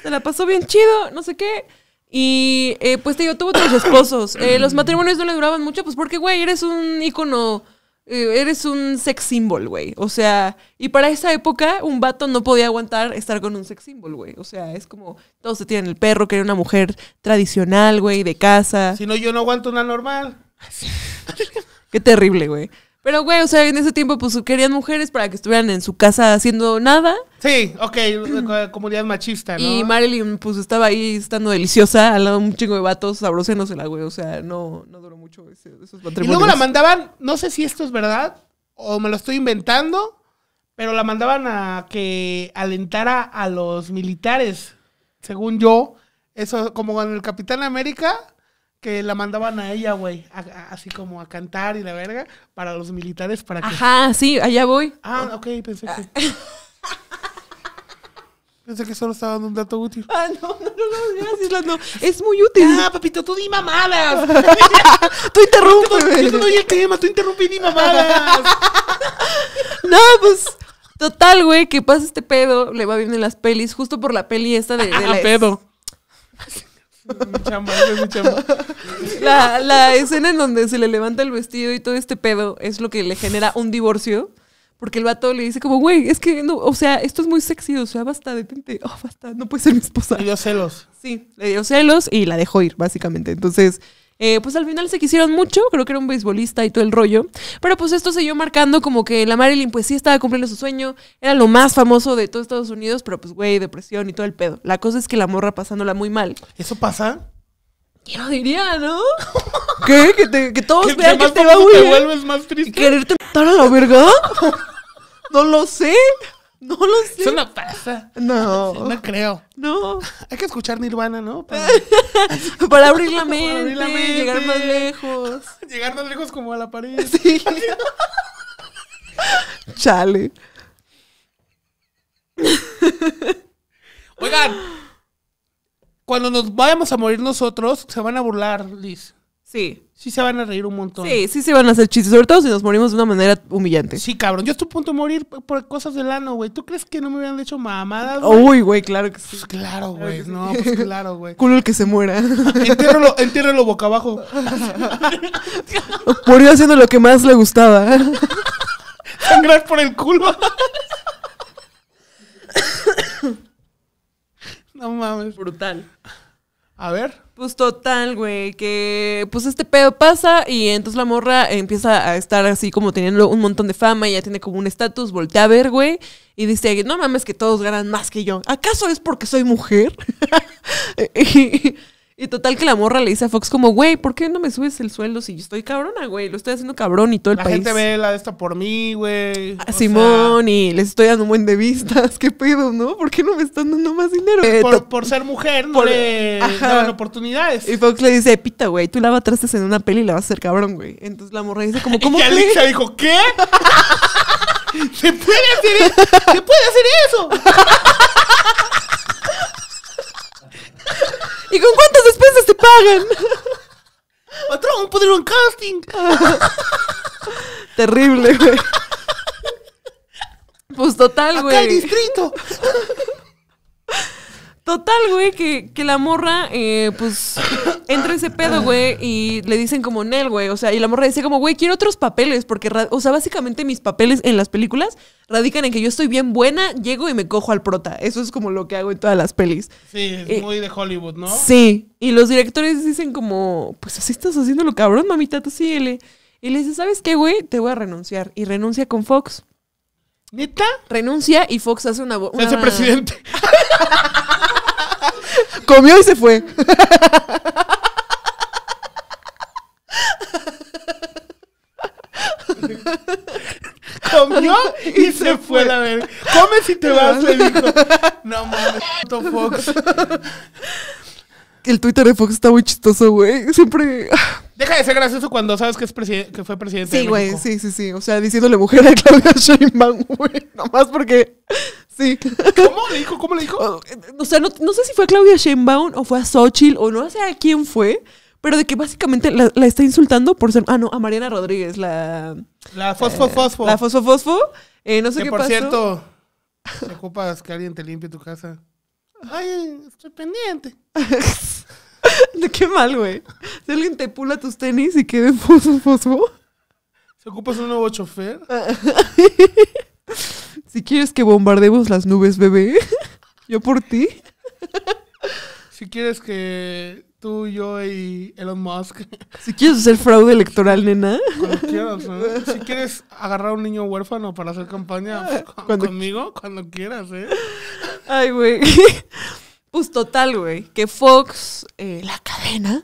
Se la pasó bien chido, no sé qué. Y, pues te digo, tuvo 3 esposos. Los matrimonios no le duraban mucho, pues porque, güey, eres un ícono... Eres un sex symbol, güey. O sea, y para esa época un vato no podía aguantar estar con un sex symbol, güey. O sea, es como todos se tienen el perro, que era una mujer tradicional, güey, de casa. Si no, yo no aguanto una normal. Qué terrible, güey. Pero, güey, o sea, en ese tiempo pues querían mujeres para que estuvieran en su casa haciendo nada. Sí, ok, comunidad machista, ¿no? Y Marilyn pues estaba ahí estando deliciosa al lado de un chingo de vatos sabroséndosela, güey. O sea, no duró mucho esos matrimonios. Y luego la mandaban, no sé si esto es verdad o me lo estoy inventando, pero la mandaban a que alentara a los militares, según yo. Eso, como en el Capitán América, que la mandaban a ella, güey, así como a cantar y la verga, para los militares, para que... Ajá, sí, allá voy. Ah, ok, pensé que... Pensé que solo estaba dando un dato útil. Ah, no, gracias, Lando. Es muy útil. Ah, papito, tú di mamadas. Tú interrumpes. Yo te doy el tema, tú interrumpí y di mamadas. No, pues, total, güey, que pasa este pedo, le va bien en las pelis, justo por la peli esta de la... pedo. Mi chamba, es mi chamba. La escena en donde se le levanta el vestido y todo este pedo es lo que le genera un divorcio. Porque el vato le dice como, güey, es que, no, o sea, esto es muy sexy, o sea, basta, detente, oh, basta, no puede ser mi esposa. Le dio celos. Sí, le dio celos y la dejó ir, básicamente. Entonces, pues al final se quisieron mucho, creo que era un beisbolista y todo el rollo. Pero pues esto siguió marcando como que la Marilyn pues sí estaba cumpliendo su sueño, era lo más famoso de todo Estados Unidos, pero pues, güey, depresión y todo el pedo. La cosa es que la morra pasándola muy mal. ¿Eso pasa? Yo lo diría, ¿no? ¿Qué? Que todos vean que te va muy bien. Te vuelves más triste. ¿Quererte matar a la verga? No lo sé. No lo sé. Eso no pasa. No. No creo. No. Hay que escuchar Nirvana, ¿no? Para abrir la mente. Para abrir la mente. Llegar más lejos. Llegar más lejos como a la pared. Sí. Chale. Oigan. Cuando nos vayamos a morir nosotros, se van a burlar, Liz. Sí. Sí se van a reír un montón. Sí, sí se van a hacer chistes, sobre todo si nos morimos de una manera humillante. Sí, cabrón. Yo estoy a punto de morir por cosas del ano, güey. ¿Tú crees que no me hubieran hecho mamadas, güey? Uy, güey, claro que sí. Pues claro, güey. No, pues claro, güey. Culo el que se muera. Entiérralo boca abajo. Murió haciendo lo que más le gustaba. Sangrar por el culo. No mames. Brutal. A ver. Pues total, güey, que pues este pedo pasa y entonces la morra empieza a estar así como teniendo un montón de fama y ya tiene como un estatus, voltea a ver, güey, y dice, no mames que todos ganan más que yo. ¿Acaso es porque soy mujer? y total que la morra le dice a Fox como, güey, ¿por qué no me subes el sueldo si yo estoy cabrona, güey? Lo estoy haciendo cabrón y todo el país. La gente ve la de esta por mí, güey. A Simón, sea... y les estoy dando un buen de vistas. ¿Qué pedo, no? ¿Por qué no me están dando más dinero? Por ser mujer no le daban oportunidades. Y Fox le dice, pita, güey, tú lava trastes en una peli y la vas a hacer cabrón, güey. Entonces la morra dice como, ¿cómo? Y Alexa dijo, ¿qué? ¿Se puede hacer eso? ¿Y con cuántas despensas te pagan? Patrón, poner un casting. Terrible, güey. Pues total, güey. Acá el distrito. Total, güey, que la morra, pues, entra ese pedo, güey, y le dicen como Nel, güey, o sea, y la morra dice como, güey, quiero otros papeles, porque, o sea, básicamente mis papeles en las películas radican en que yo estoy bien buena, llego y me cojo al prota. Eso es como lo que hago en todas las pelis. Sí, es muy de Hollywood, ¿no? Sí, y los directores dicen como, pues así estás haciéndolo, cabrón, mamita, tú síguele. Y le dice, ¿sabes qué, güey? Te voy a renunciar. Y renuncia con Fox. ¿Neta? Renuncia y Fox hace una... Se hace presidente. Comió y se fue. Comió y se fue, la verga. Come si te vas, le dijo. No mames, puto Fox. El Twitter de Fox está muy chistoso, güey. Siempre... Deja de ser gracioso cuando sabes que, que fue presidente. Sí, güey, sí, sí, sí. O sea, diciéndole mujer a Claudia Sheinbaum, güey. Nomás porque... Sí. ¿Cómo le dijo? ¿Cómo le dijo? O sea, no sé si fue a Claudia Sheinbaum o fue a Xochitl o no sé a quién fue, pero de que básicamente la está insultando por ser... Ah, no, a Mariana Rodríguez, la fosfo-fosfo. La fosfo-fosfo. No sé qué pasó. Por cierto, te ocupas que alguien te limpie tu casa. Ay, estoy pendiente. ¿De qué mal, güey? Si alguien te pula tus tenis y quede fosfo-fosfo. ¿Se ocupas un nuevo chofer? Si quieres que bombardeemos las nubes, bebé, yo por ti. Si quieres que tú, yo y Elon Musk. Si quieres hacer fraude electoral, nena. Cuando quieras, ¿no? Si quieres agarrar a un niño huérfano para hacer campaña conmigo, cuando quieras, ¿eh? Ay, güey. Pues total, güey, que Fox, la cadena,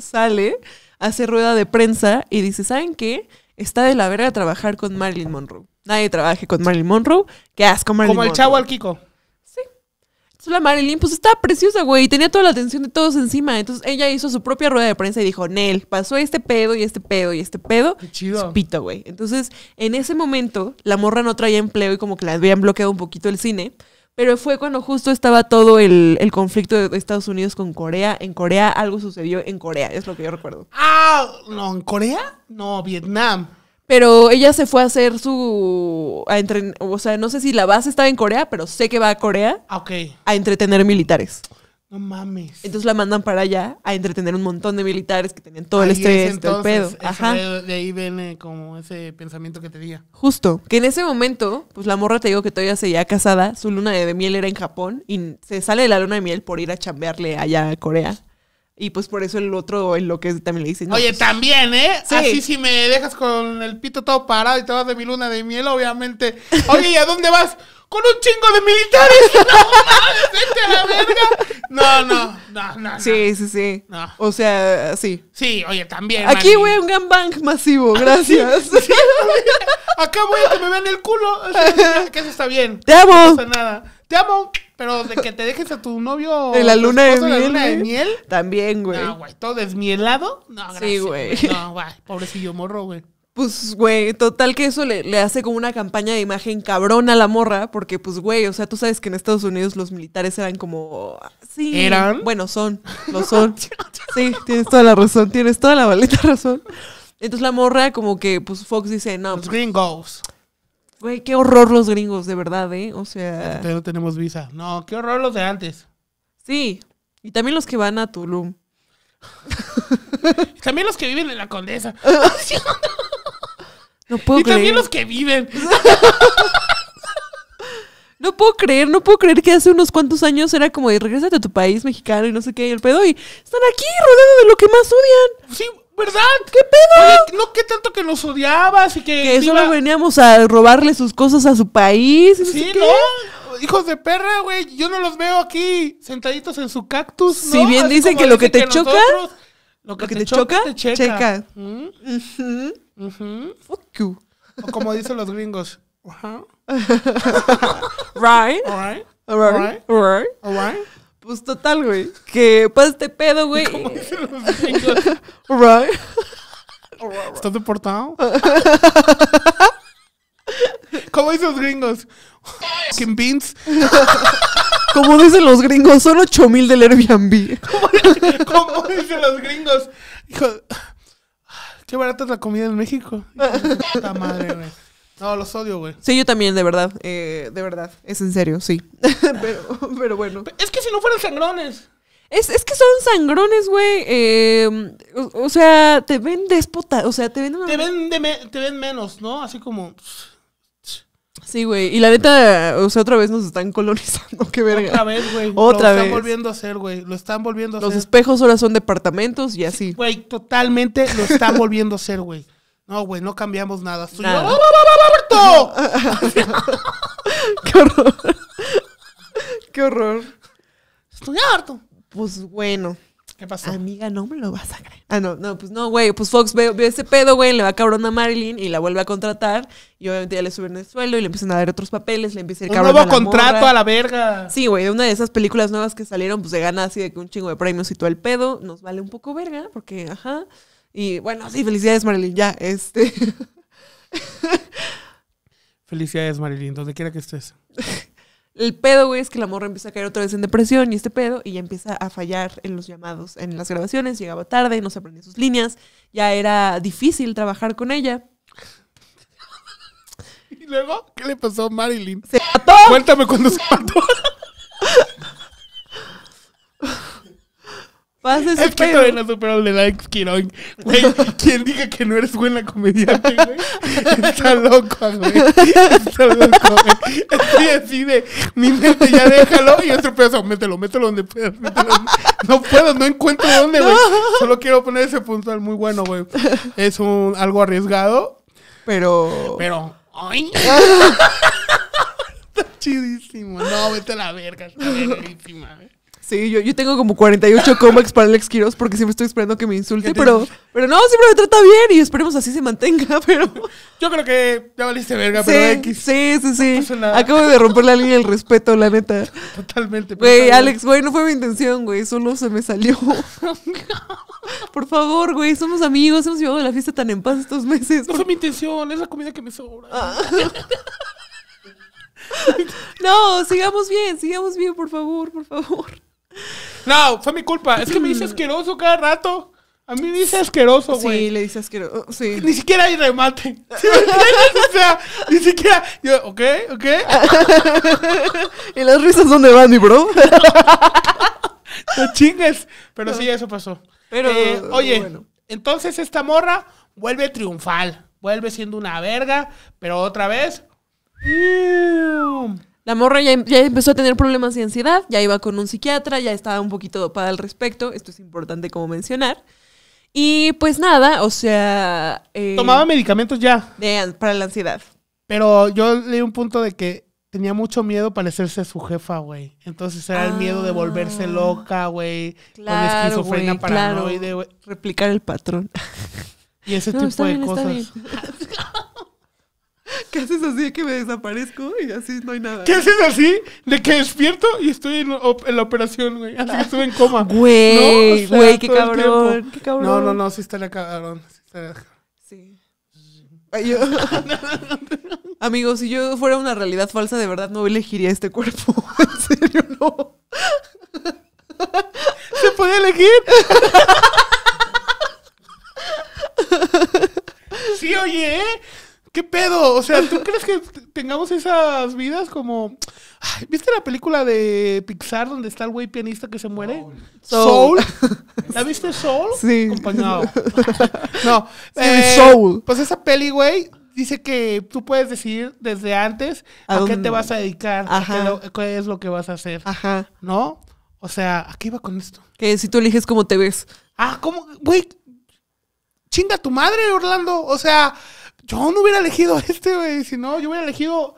sale, hace rueda de prensa y dice, ¿saben qué? Está de la verga trabajar con Marilyn Monroe. Nadie trabaje con Marilyn Monroe. Qué asco, Marilyn Monroe. Como el Chavo al Kiko. Sí. Entonces la Marilyn, pues estaba preciosa, güey, y tenía toda la atención de todos encima. Entonces ella hizo su propia rueda de prensa y dijo, Nel, pasó este pedo y este pedo y este pedo. Qué chido. Espito, güey. Entonces, en ese momento, la morra no traía empleo y como que la habían bloqueado un poquito el cine. Pero fue cuando justo estaba todo el conflicto de Estados Unidos con Corea. En Corea algo sucedió en Corea, es lo que yo recuerdo. Ah, no, ¿en Corea? No, Vietnam. Pero ella se fue a hacer su... o sea, no sé si la base estaba en Corea, pero sé que va a Corea a entretener militares. No mames. Entonces la mandan para allá a entretener un montón de militares que tenían todo el estrés, todo el pedo. Ajá. De ahí viene como ese pensamiento que tenía. Justo. Que en ese momento, pues la morra, te digo que todavía seguía casada. Su luna de miel era en Japón y se sale de la luna de miel por ir a chambearle allá a Corea. Y pues por eso el otro, en lo que también le dicen. Oye, pues, también, ¿eh? Sí. Así si me dejas con el pito todo parado y te vas de mi luna de miel, obviamente. Oye, ¿y a dónde vas? Con un chingo de militares. No mames, vete a la verga. No. Sí. No. O sea, sí. Sí, oye, también. Aquí, güey, un gangbang masivo, gracias. Sí. Acá, güey, que me vean el culo. Que eso está bien. Te amo. No pasa nada. Te amo. Pero de que te dejes a tu novio en la luna de miel. También, güey. No, güey, todo desmielado. No, gracias. Sí, güey. No, güey, pobrecillo morro, güey. Pues, güey, total que eso le hace como una campaña de imagen cabrona a la morra, porque, pues, güey, o sea, tú sabes que en Estados Unidos los militares eran como... Sí. ¿Eran? Bueno, lo son. Sí, tienes toda la razón, tienes toda la maldita razón. Entonces la morra como que, pues, Fox dice, no. Los gringos. Güey, qué horror los gringos, de verdad, ¿eh? O sea... No tenemos visa. No, qué horror los de antes. Sí, y también los que van a Tulum. También los que viven en la Condesa. No puedo creer. Y también los que viven. No puedo creer que hace unos cuantos años era como de regrésate a tu país mexicano y no sé qué, y el pedo, y están aquí rodeados de lo que más odian. Sí, ¿verdad? ¿Qué pedo? Oye, no, ¿qué tanto que los odiabas y que... Que solo veníamos a robarle sus cosas a su país. Y no sí, sé qué. ¿No? Hijos de perra, güey, yo no los veo aquí sentaditos en su cactus, ¿no? Si bien dicen que lo que te choca, te checa. Fuck you. O como dicen los gringos. Right. Pues total, güey, que pasa este pedo, güey. Como dicen los gringos. Right. ¿Estás deportado? Como dicen los gringos. Kim Beans. Como dicen los gringos, son 8,000 del Airbnb. Como dicen los gringos. Hijo, qué barata es la comida en México. Puta madre, güey. No, los odio, güey. Sí, yo también, de verdad. De verdad. Es en serio, sí. pero bueno. Es que si no fueran sangrones. Es que son sangrones, güey. O sea, te ven déspota. O sea, te ven... Te ven menos, ¿no? Así como... Sí, güey. Y la neta, o sea, otra vez nos están colonizando. Qué verga. Otra vez, güey. Lo están volviendo a hacer, güey. Lo están volviendo a hacer. Los espejos ahora son departamentos y así. Güey, sí, totalmente lo están volviendo a hacer, güey. No, güey, no cambiamos nada. Soy nada. ¡Qué horror! ¡Qué horror! Estoy harto. Pues bueno. ¿Qué pasó? Amiga, no me lo vas a creer. Ah, no, no, pues no, güey. Pues Fox ve ese pedo, güey, le va cabrón a Marilyn y la vuelve a contratar. Y obviamente ya le suben el sueldo y le empiezan a dar otros papeles, le empieza a ir cabrón. Un nuevo contrato a la verga. Sí, güey, de una de esas películas nuevas que salieron, pues se gana así de que un chingo de premios y todo el pedo. Nos vale un poco verga, porque, ajá. Y bueno, sí, felicidades, Marilyn, ya, Felicidades, Marilyn, donde quiera que estés. El pedo, güey, es que la morra empieza a caer otra vez en depresión y este pedo, y ya empieza a fallar en los llamados, en las grabaciones, llegaba tarde, no se aprendía sus líneas, ya era difícil trabajar con ella. ¿Y luego qué le pasó a Marilyn? ¡Se mató! Cuéntame cuando se mató. Es que todavía no superó el de Alex Quiroz. Güey, quien diga que no eres buena comediante, güey, está loco, güey. Está loco, güey. Estoy así de, mi mente ya déjalo. Y otro pedazo, mételo donde puedas. No puedo, no encuentro dónde, güey. Solo quiero poner ese puntual muy bueno, güey. Es algo arriesgado. Pero, ¡ay! Está chidísimo. No, vete a la verga. Está verguísima, güey. Sí, yo tengo como 48 comebacks para Alex Quiroz porque siempre estoy esperando que me insulte, pero no, siempre me trata bien y esperemos así se mantenga, pero... Yo creo que ya valiste verga, sí, pero X. Sí. No acabo de romper la línea del respeto, la neta. Totalmente. Güey, Alex, güey, no fue mi intención, güey, solo se me salió. Por favor, güey, somos amigos, hemos llevado la fiesta tan en paz estos meses. No fue mi intención, es la comida que me sobra. No, sigamos bien, por favor. No, fue mi culpa. Es que me dice asqueroso cada rato. A mí me dice asqueroso, güey. Sí, le dice asqueroso, sí. Ni siquiera hay remate. ¿Sí me entiendes? O sea, ni siquiera... Yo, ok. ¿Y las risas dónde van, mi bro? No chingues. Pero sí, eso pasó. Pero, oye, bueno. Entonces esta morra vuelve triunfal. Vuelve siendo una verga, pero otra vez... La morra ya empezó a tener problemas de ansiedad, ya iba con un psiquiatra, ya estaba un poquito dopada al respecto, esto es importante como mencionar. Y pues nada, o sea... tomaba medicamentos ya. Para la ansiedad. Pero yo leí un punto de que tenía mucho miedo parecerse a su jefa, güey. Entonces era el miedo de volverse loca, güey. Claro, con esquizofrenia, wey, paranoide, güey. Claro. Replicar el patrón. Y ese tipo de cosas. ¿Qué haces así de que me desaparezco y así no hay nada? ¿Qué haces así de que despierto y estoy en la operación, güey? Así que estuve en coma. Güey, ¿no? O sea, qué cabrón, qué cabrón. No, sí estaría cabrón. Sí. Amigos, si yo fuera una realidad falsa, de verdad no elegiría este cuerpo. En serio, no. ¿Se podía elegir? Sí, oye, ¿eh? ¿Qué pedo? O sea, ¿tú crees que tengamos esas vidas como... Ay, ¿viste la película de Pixar donde está el güey pianista que se muere? Soul. ¿La viste, Soul? Sí. Acompañado. No. Sí, Soul. Pues esa peli, güey, dice que tú puedes decidir desde antes a qué te vas a dedicar. Ajá. Qué es lo que vas a hacer. Ajá. ¿No? O sea, ¿a qué iba con esto? Que si tú eliges cómo te ves. Ah, ¿cómo? Güey, chinga tu madre, Orlando. O sea... Yo no hubiera elegido güey. Si no, yo hubiera elegido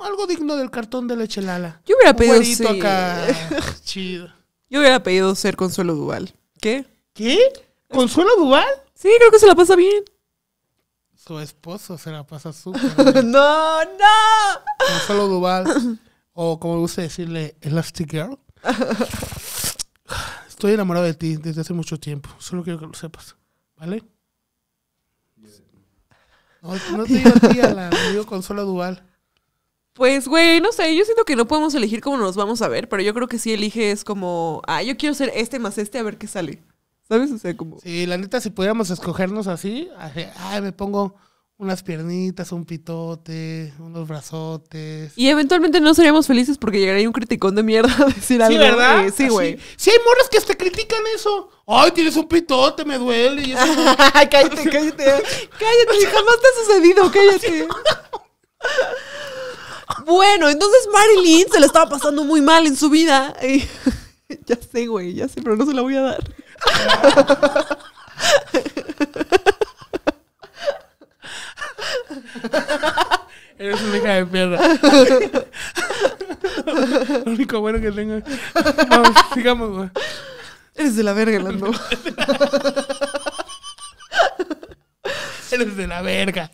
algo digno del cartón de la Chelala. Yo hubiera pedido acá. Chido. Yo hubiera pedido ser Consuelo Duval. ¿Qué? ¿Consuelo Duval? Sí, creo que se la pasa bien. Su esposo se la pasa súper. ¡No! Consuelo Duval. O como gusta decirle, Elastic Girl. Estoy enamorado de ti desde hace mucho tiempo. Solo quiero que lo sepas. ¿Vale? No te digo a ti, te digo Consuelo Duval. Pues, güey, no sé, yo siento que no podemos elegir cómo nos vamos a ver, pero yo creo que sí eliges como, yo quiero ser más a ver qué sale. ¿Sabes? O sea, como... Sí, la neta, si pudiéramos escogernos así me pongo unas piernitas, un pitote, unos brazotes. Y eventualmente no seríamos felices porque llegaría un criticón de mierda a decir algo. Sí, ¿verdad? Sí, güey. Sí, hay morras que hasta critican eso. Ay, tienes un pitote, me duele. Y eso... Cállate, jamás te ha sucedido, cállate. Bueno, entonces Marilyn se la estaba pasando muy mal en su vida. Ya sé, güey, pero no se la voy a dar. Eres una hija de mierda. Lo único único bueno que tengo. Vamos, sigamos, güey. Eres de la verga, Lando. Eres de la verga.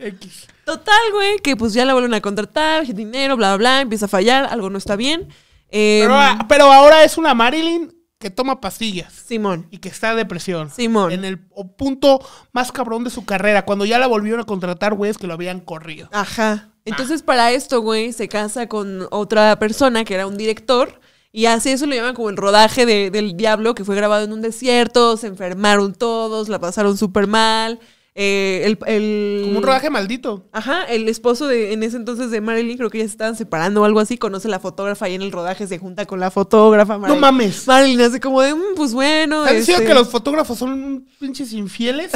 X. Total, güey, que pues ya la vuelven a contratar, dinero, bla, bla, bla, empieza a fallar, algo no está bien. Pero ahora es una Marilyn que toma pastillas. Simón. Y que está en depresión. Simón. En el punto más cabrón de su carrera, cuando ya la volvieron a contratar, güey, es que lo habían corrido. Ajá. Entonces, para esto, güey, se casa con otra persona que era un director. Y así eso lo llaman como el rodaje del diablo, que fue grabado en un desierto, se enfermaron todos, la pasaron súper mal. Como un rodaje maldito. Ajá, el esposo en ese entonces de Marilyn, creo que ya se estaban separando o algo así, conoce a la fotógrafa y en el rodaje se junta con la fotógrafa. Marilyn. No mames. Marilyn hace como de, pues bueno. ¿Estás diciendo que los fotógrafos son pinches infieles?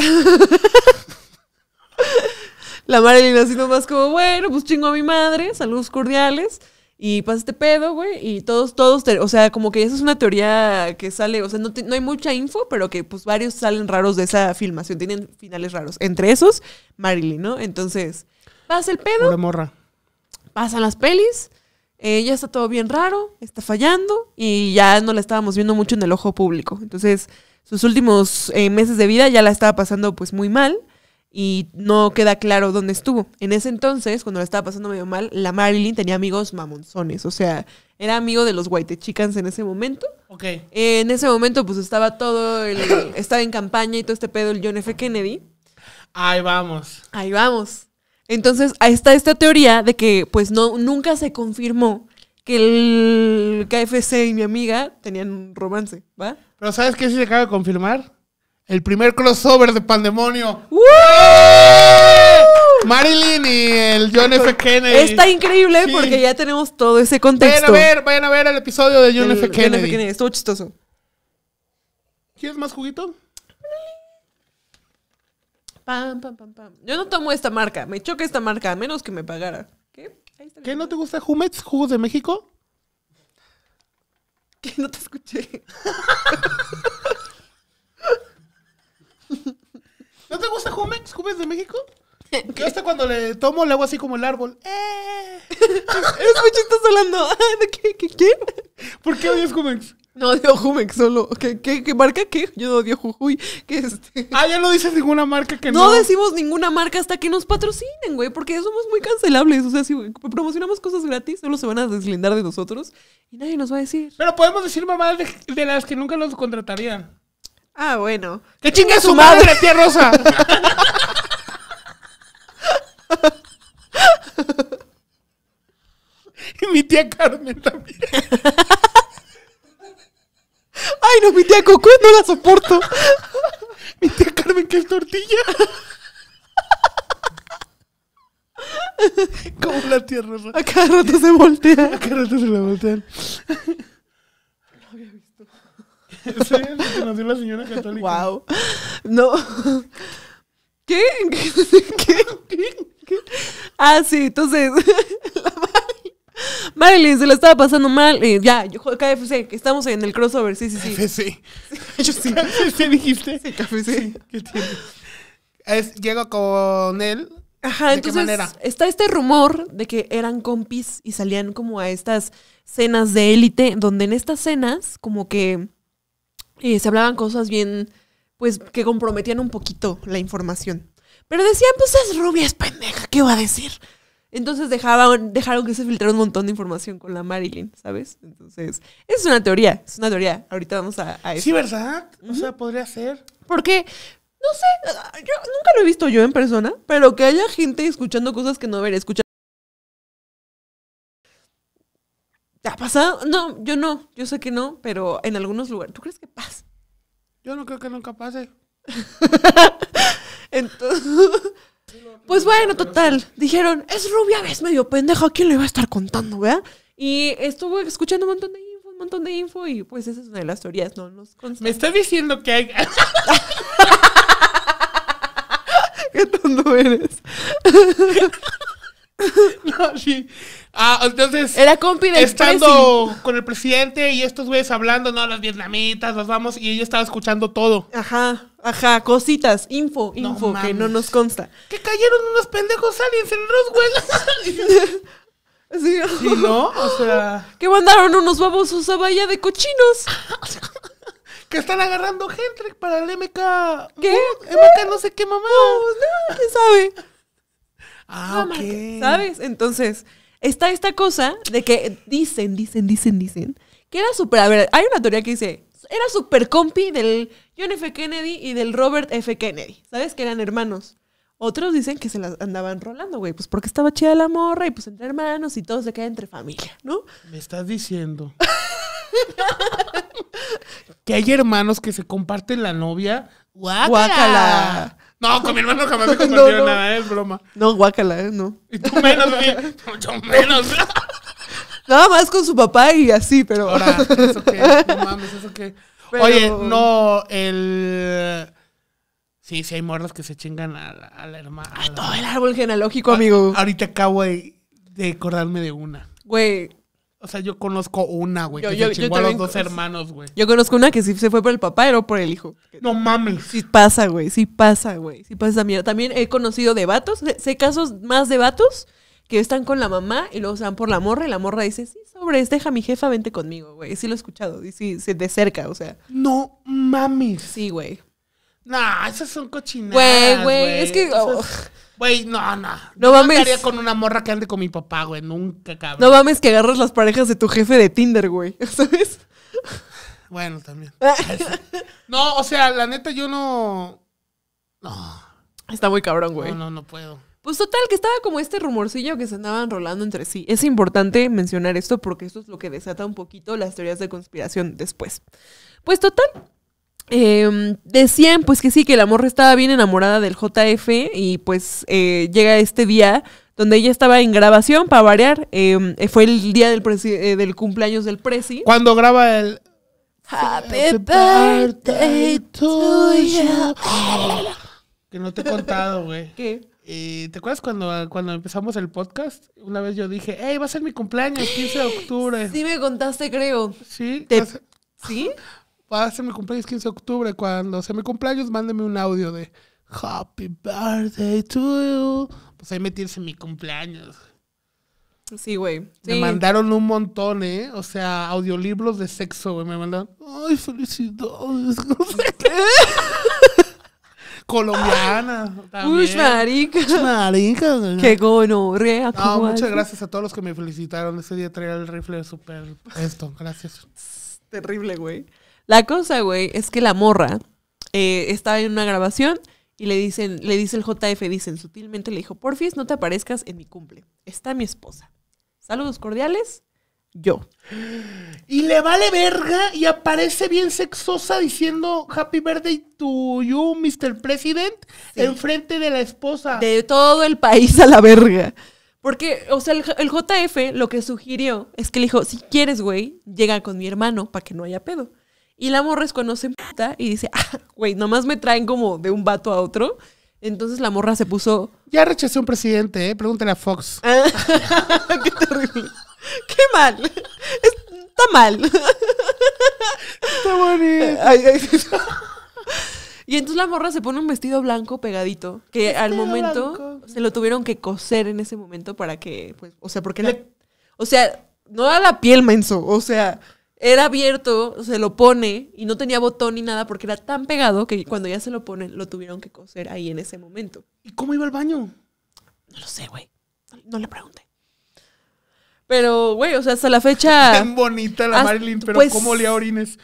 La Marilyn así nomás como, bueno, pues chingo a mi madre, saludos cordiales. Y pasa este pedo, güey, y todos, o sea, como que esa es una teoría que sale, o sea, no hay mucha info, pero que pues varios salen raros de esa filmación, tienen finales raros. Entre esos, Marilyn, ¿no? Entonces, pasa el pedo. Pura morra. Pasan las pelis, ya está todo bien raro, está fallando, y ya no la estábamos viendo mucho en el ojo público. Entonces, sus últimos meses de vida ya la estaba pasando pues muy mal. Y no queda claro dónde estuvo. En ese entonces, cuando la estaba pasando medio mal, la Marilyn tenía amigos mamonzones. O sea, era amigo de los Whitechicans en ese momento. Ok. En ese momento, pues, estaba todo estaba en campaña y todo este pedo el John F. Kennedy. Ahí vamos. Entonces, ahí está esta teoría de que, pues, nunca se confirmó que el KFC y mi amiga tenían un romance, ¿va? Pero ¿sabes qué sí se acaba de confirmar? El primer crossover de Pandemonio. ¡Woo! Marilyn y el John F. Kennedy. Está increíble sí. Porque ya tenemos todo ese contexto. Vayan a ver el episodio de John F. Kennedy. Estuvo chistoso. ¿Quieres más juguito? Pam, pam, pam, pam. Yo no tomo esta marca. Me choca esta marca, a menos que me pagara. ¿Qué? Ahí está. ¿Qué no te gusta Jumex, jugos de México? ¿Qué? No te escuché. ¿No te gusta Jumex? ¿Jumex de México? Yo hasta cuando le tomo le hago así como el árbol. Es muy chistoso hablando. ¿Qué? ¿Por qué odias Jumex? No odio Jumex solo. ¿Qué marca qué? Yo odio Jujuy. ¿Qué ya no dices ninguna marca que no. No decimos ninguna marca hasta que nos patrocinen, güey. Porque somos muy cancelables. O sea, si promocionamos cosas gratis, solo se van a deslindar de nosotros. Y nadie nos va a decir. Pero podemos decir mamadas de las que nunca nos contratarían. Ah, bueno. ¡Que chingue su madre, tía Rosa! Y mi tía Carmen también. Ay, no, mi tía Cocú no la soporto. Mi tía Carmen, que es tortilla. Como la tía Rosa. A cada rato se voltea. A cada rato se la voltean. No había visto. Sí, que nos dio la señora católica. Wow. No. ¿Qué? Ah, sí, entonces. Marilyn se la estaba pasando mal. Ya, KFC, que estamos en el crossover. Sí. KFC. Yo sí. ¿KFC dijiste? Sí, KFC. Sí, ¿qué tiene? Llego con él. Ajá, entonces está este rumor de que eran compis y salían como a estas cenas de élite, donde en estas cenas, como que. Se hablaban cosas bien, pues, que comprometían un poquito la información. Pero decían, pues, es rubia, es pendeja, ¿qué va a decir? Entonces dejaron que se filtrara un montón de información con la Marilyn, ¿sabes? Entonces, esa es una teoría, Ahorita vamos a eso. Sí, ¿verdad? O sea, podría ser. Porque, no sé, yo nunca lo he visto yo en persona, pero que haya gente escuchando cosas que no debería escuchar. ¿Te ha pasado? No, yo sé que no, pero en algunos lugares. ¿Tú crees que pasa? Yo no creo que nunca pase. Entonces, pues bueno, total. Dijeron, es rubia, ves medio pendejo, ¿a quién le va a estar contando, verdad? Y estuvo escuchando un montón de info, y pues esa es una de las teorías, ¿no? Nos consta. Me está diciendo que hay... Qué tonto eres. No, sí. Ah, entonces era compi de estando Expressing. Con el presidente y estos güeyes hablando, no, las vietnamitas, las vamos, y ella estaba escuchando todo. Ajá, cositas, info, no, que no nos consta. Que cayeron unos pendejos aliens en los güeyes. Sí, sí, ¿no? O sea... Que mandaron unos babosos a Bahía de cochinos. Que están agarrando Hendrix para el MK... ¿Qué? MK no sé qué mamá. No, ¿quién sabe? Ah, no, ok. ¿Sabes? Entonces, está esta cosa de que dicen que era súper... A ver, hay una teoría que dice... Era súper compi del John F. Kennedy y del Robert F. Kennedy. ¿Sabes? Que eran hermanos. Otros dicen que se las andaban rolando, güey. Pues porque estaba chida la morra y pues entre hermanos y todo se queda entre familia, ¿no? Me estás diciendo... que hay hermanos que se comparten la novia. ¡Guácala! No, con mi hermano jamás me compartieron nada, es broma. No, guácala, no. Y tú menos, mucho menos. Nada más con su papá y así, pero... Ahora, ¿eso qué? No mames, ¿eso qué? Pero... Oye, no, el... Sí, sí hay morras que se chingan a la hermana. A todo el árbol genealógico, amigo. Ahorita acabo de acordarme de una. Güey... O sea, yo conozco una, güey, que se chingó a los dos hermanos, güey. Yo conozco una que sí se fue por el papá, pero por el hijo. No mames. Sí pasa, güey, sí pasa, güey. Sí pasa esa mierda. También he conocido de vatos, sé casos más de vatos que están con la mamá y luego se van por la morra y la morra dice, sí, sobres, deja a mi jefa, vente conmigo, güey. Sí lo he escuchado, y sí, de cerca, o sea. No mames. Sí, güey. Nah, esas son cochinadas, güey. Es que... Güey, no. No mames. No estaría con una morra que ande con mi papá, güey. Nunca, cabrón. No mames que agarras las parejas de tu jefe de Tinder, güey. ¿Sabes? Bueno, también. No, o sea, la neta, yo no... No. Está muy cabrón, güey. No puedo. Pues total, que estaba como este rumorcillo que se andaban rolando entre sí. Es importante mencionar esto porque esto es lo que desata un poquito las teorías de conspiración después. Pues total... decían pues que sí, que la morra estaba bien enamorada del JF y pues llega este día donde ella estaba en grabación, para variar, fue el día del cumpleaños del Prezi. Cuando graba el Happy Birthday to you. Que no te he contado, güey. ¿Qué? ¿Te acuerdas cuando empezamos el podcast? Una vez yo dije, hey, va a ser mi cumpleaños, 15 de octubre. Sí me contaste, creo. Sí. ¿Sí? Va a ser mi cumpleaños 15 de octubre. Cuando sea mi cumpleaños, mándeme un audio de Happy Birthday to you. Pues ahí metirse en mi cumpleaños. Sí, güey. Sí. Me mandaron un montón, ¿eh? O sea, audiolibros de sexo, güey. Me mandaron, ay, felicidades. No sé qué. Colombiana. Uy, marica. ¿No? Qué gonorrea. No, muchas gracias a todos los que me felicitaron. Ese día traía el rifle de super esto. Gracias. Terrible, güey. La cosa, güey, es que la morra estaba en una grabación y le dice el JF, dicen sutilmente, le dijo, porfis, no te aparezcas en mi cumple. Está mi esposa. Saludos cordiales, yo. Y le vale verga y aparece bien sexosa diciendo Happy Birthday to you, Mr. President, sí. Enfrente de la esposa. De todo el país a la verga. Porque, o sea, el JF lo que sugirió es que le dijo, si quieres, güey, llega con mi hermano para que no haya pedo. Y la morra es cuando se puta y dice, güey, nomás me traen como de un vato a otro. Entonces la morra se puso... Ya rechazé un presidente, ¿eh? Pregúntale a Fox. Qué terrible. Qué mal. Está mal. Está bonito. Y entonces la morra se pone un vestido blanco pegadito, que al momento blanco. Se lo tuvieron que coser en ese momento para que... Pues, o sea, porque... O sea, no a la piel, menso. O sea... Era abierto, se lo pone y no tenía botón ni nada porque era tan pegado que cuando ya se lo ponen lo tuvieron que coser ahí en ese momento. ¿Y cómo iba al baño? No lo sé, güey. No le pregunté. Pero, güey, o sea, hasta la fecha... Tan bonita la Marilyn, pero pues, ¿cómo olía orines?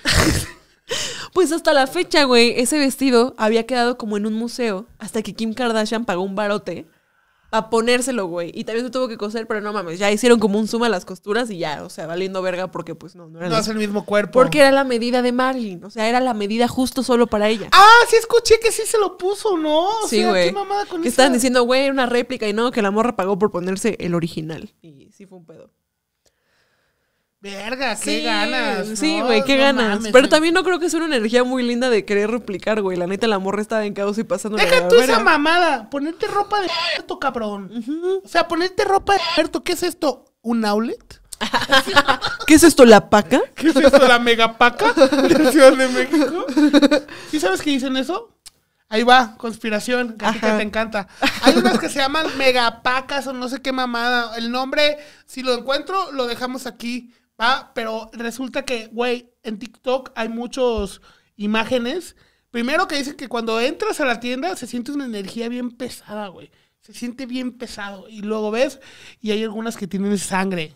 Pues hasta la fecha, güey, ese vestido había quedado como en un museo hasta que Kim Kardashian pagó un barote a ponérselo, güey. Y también se tuvo que coser, pero no mames, ya hicieron como un zoom a las costuras y ya, o sea, valiendo verga porque pues no era... No es el mismo cuerpo. Porque era la medida de Marilyn, o sea, era la medida justo solo para ella. Ah, sí escuché que sí se lo puso, ¿no? O sí, güey. Que estaban diciendo, güey, una réplica y no, que la morra pagó por ponerse el original. Y sí fue un pedo. Verga, qué ganas. Sí, güey, qué ganas. Pero también no creo que sea una energía muy linda de querer replicar, güey. La neta, la morra estaba en caos y pasando. Deja tú esa mamada. Ponerte ropa de muerto, cabrón. O sea, ponerte ropa de muerto. ¿Qué es esto? ¿Un outlet? ¿Qué es esto? ¿La paca? ¿Qué es esto? ¿La mega paca? De Ciudad de México. ¿Sí sabes qué dicen eso? Ahí va, conspiración, que a ti te encanta. Hay unas que se llaman megapacas o no sé qué mamada. El nombre, si lo encuentro, lo dejamos aquí, ¿va? Pero resulta que, güey, en TikTok hay muchas imágenes. Primero que dicen que cuando entras a la tienda se siente una energía bien pesada, güey. Se siente bien pesado. Y luego ves, y hay algunas que tienen sangre.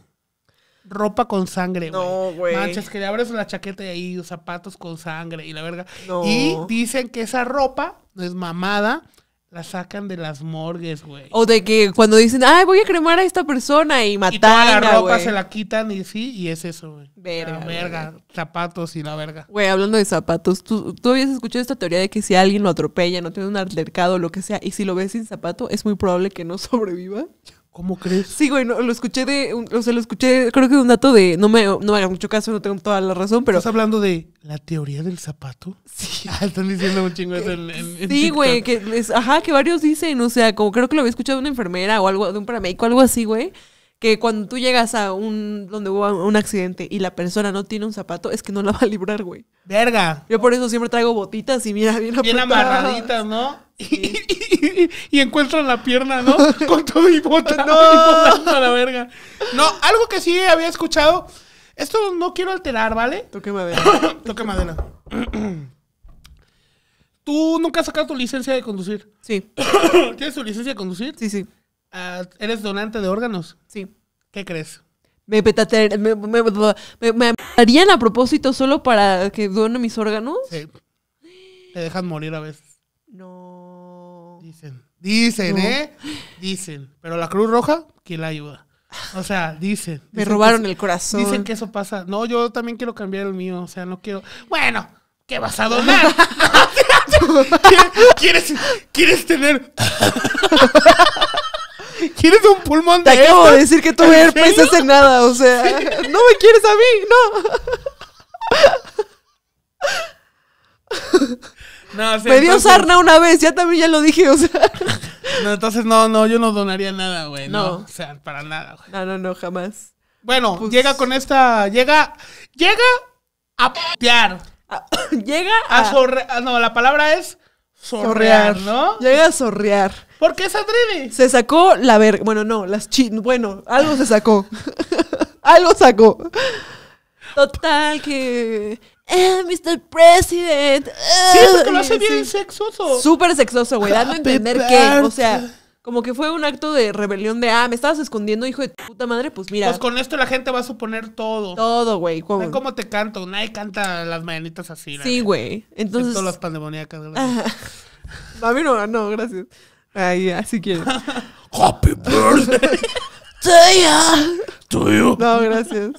Ropa con sangre, güey. No, güey. Manchas, que le abres la chaqueta y ahí los zapatos con sangre y la verga. No. Y dicen que esa ropa no es mamada, la sacan de las morgues, güey. O de que cuando dicen, ay, voy a cremar a esta persona y matar. Y toda la ropa, wey, se la quitan y sí, y es eso, güey. Verga, verga. Zapatos y la verga. Güey, hablando de zapatos, ¿tú habías escuchado esta teoría de que si alguien lo atropella, no tiene un altercado o lo que sea, y si lo ves sin zapato, es muy probable que no sobreviva? ¿Cómo crees? Sí, güey, no, lo escuché de... O sea, lo escuché, creo que de un dato de... No me hagan mucho caso, no tengo toda la razón, pero... ¿Estás hablando de la teoría del zapato? Sí. Ah, están diciendo un chingo eso en sí, güey, que... Ajá, que varios dicen, o sea, como creo que lo había escuchado de una enfermera o algo, de un paramédico, algo así, güey, que cuando tú llegas a un... donde hubo un accidente y la persona no tiene un zapato, es que no la va a librar, güey. ¡Verga! Yo por eso siempre traigo botitas y mira, bien apretadas. Bien amarraditas, ¿no? Sí. Y encuentran la pierna, ¿no? Con todo y bota. ¡No! A la verga. No, algo que sí había escuchado. Esto no quiero alterar, ¿vale? Toque madera. Toque madera. ¿Tú nunca has sacado tu licencia de conducir? Sí. ¿Tienes tu licencia de conducir? Sí, sí. ¿Eres donante de órganos? Sí. ¿Qué crees? ¿Me harían a propósito solo para que donen mis órganos? Sí. Te dejan morir a veces. No. Dicen, no. Dicen. Pero la Cruz Roja, ¿quién la ayuda? O sea, dicen. Me robaron el corazón. Dicen que eso pasa. No, yo también quiero cambiar el mío. O sea, no quiero. Bueno, ¿qué vas a donar? ¿Quieres tener? ¿Quieres un pulmón de? Te acabo de decir que tuve herpes hace nada. O sea, ¿sí? No me quieres a mí, no. No, o sea, me dio entonces... sarna una vez, ya lo dije, o sea. No, entonces no, yo no donaría nada, güey. No. O sea, para nada, güey. No, jamás. Bueno, pues... llega con esta. Llega a p***ar. Llega a zorrear. No, la palabra es zorrear, ¿no? Llega a zorrear. ¿Por qué se atreve? Se sacó la verga. Bueno, no, bueno, algo se sacó. Algo sacó. Total que. Mr. President. Sí, porque lo hace bien sexoso. Súper sexoso, güey. Dando a entender que, o sea, como que fue un acto de rebelión de, me estabas escondiendo, hijo de tu puta madre, pues mira. Pues con esto la gente va a suponer todo. Todo, güey. Ven cómo te canto. Nadie canta las mañanitas así. Sí, güey. Entonces. Todas las pandemoníacas. A mí no, gracias. Ahí, así quiero. Happy birthday. Tuyo. No, gracias.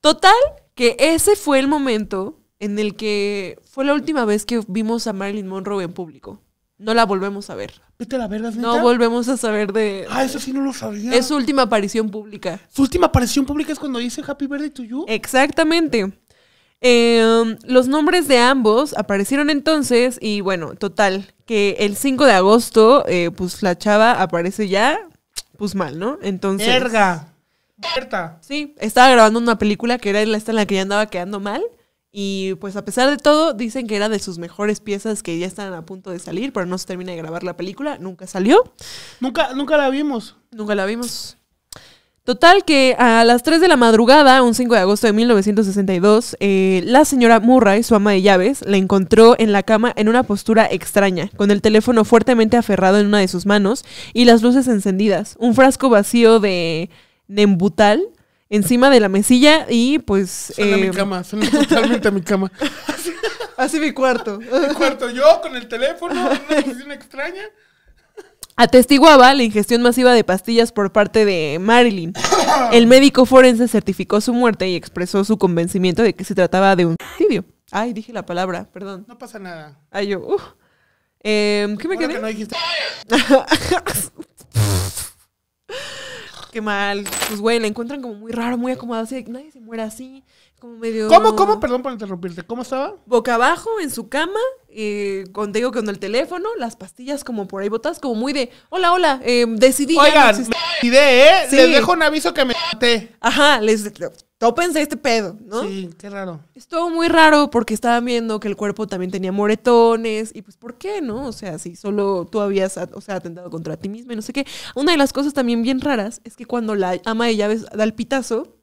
Total, que ese fue el momento en el que fue la última vez que vimos a Marilyn Monroe en público. No la volvemos a ver. ¿Vete a la verga, neta? No volvemos a saber de... eso sí no lo sabía. Es su última aparición pública. Su última aparición pública es cuando dice Happy Birthday to You. Exactamente. Los nombres de ambos aparecieron entonces y bueno, total, que el 5 de agosto, pues la chava aparece ya, pues mal, ¿no? Entonces... ¡Verga! ¡Berta! Sí, estaba grabando una película que era esta en la que ya andaba quedando mal. Y pues a pesar de todo, dicen que era de sus mejores piezas que ya estaban a punto de salir, pero no se termina de grabar la película, nunca salió. Nunca la vimos. Nunca la vimos. Total que a las 3 de la madrugada, un 5 de agosto de 1962, la señora Murray, su ama de llaves, la encontró en la cama en una postura extraña, con el teléfono fuertemente aferrado en una de sus manos y las luces encendidas, un frasco vacío de Nembutal encima de la mesilla y pues... Suena mi cama, suena totalmente a mi cama. Así mi cuarto. Mi cuarto, yo con el teléfono, una posición extraña. Atestiguaba la ingestión masiva de pastillas por parte de Marilyn. El médico forense certificó su muerte y expresó su convencimiento de que se trataba de un suicidio. Ay, dije la palabra, perdón. No pasa nada. Ay, yo... ¿Qué me quedé? Que no dijiste... Qué mal. Pues, güey, la encuentran como muy raro, muy acomodada, así de que nadie se muera así. como medio... ¿Cómo? Perdón por interrumpirte. ¿Cómo estaba? Boca abajo, en su cama, contigo con el teléfono, las pastillas como por ahí botas, como muy de, hola, decidí... Oigan, no me tiré, sí. Les dejo un aviso que me... Ajá, les... Tópense este pedo, ¿no? Sí, qué raro. Estuvo muy raro porque estaban viendo que el cuerpo también tenía moretones. Y pues, ¿por qué, no? O sea, si solo tú habías, o sea, atentado contra ti misma y no sé qué. Una de las cosas también bien raras es que cuando la ama de llaves da el pitazo,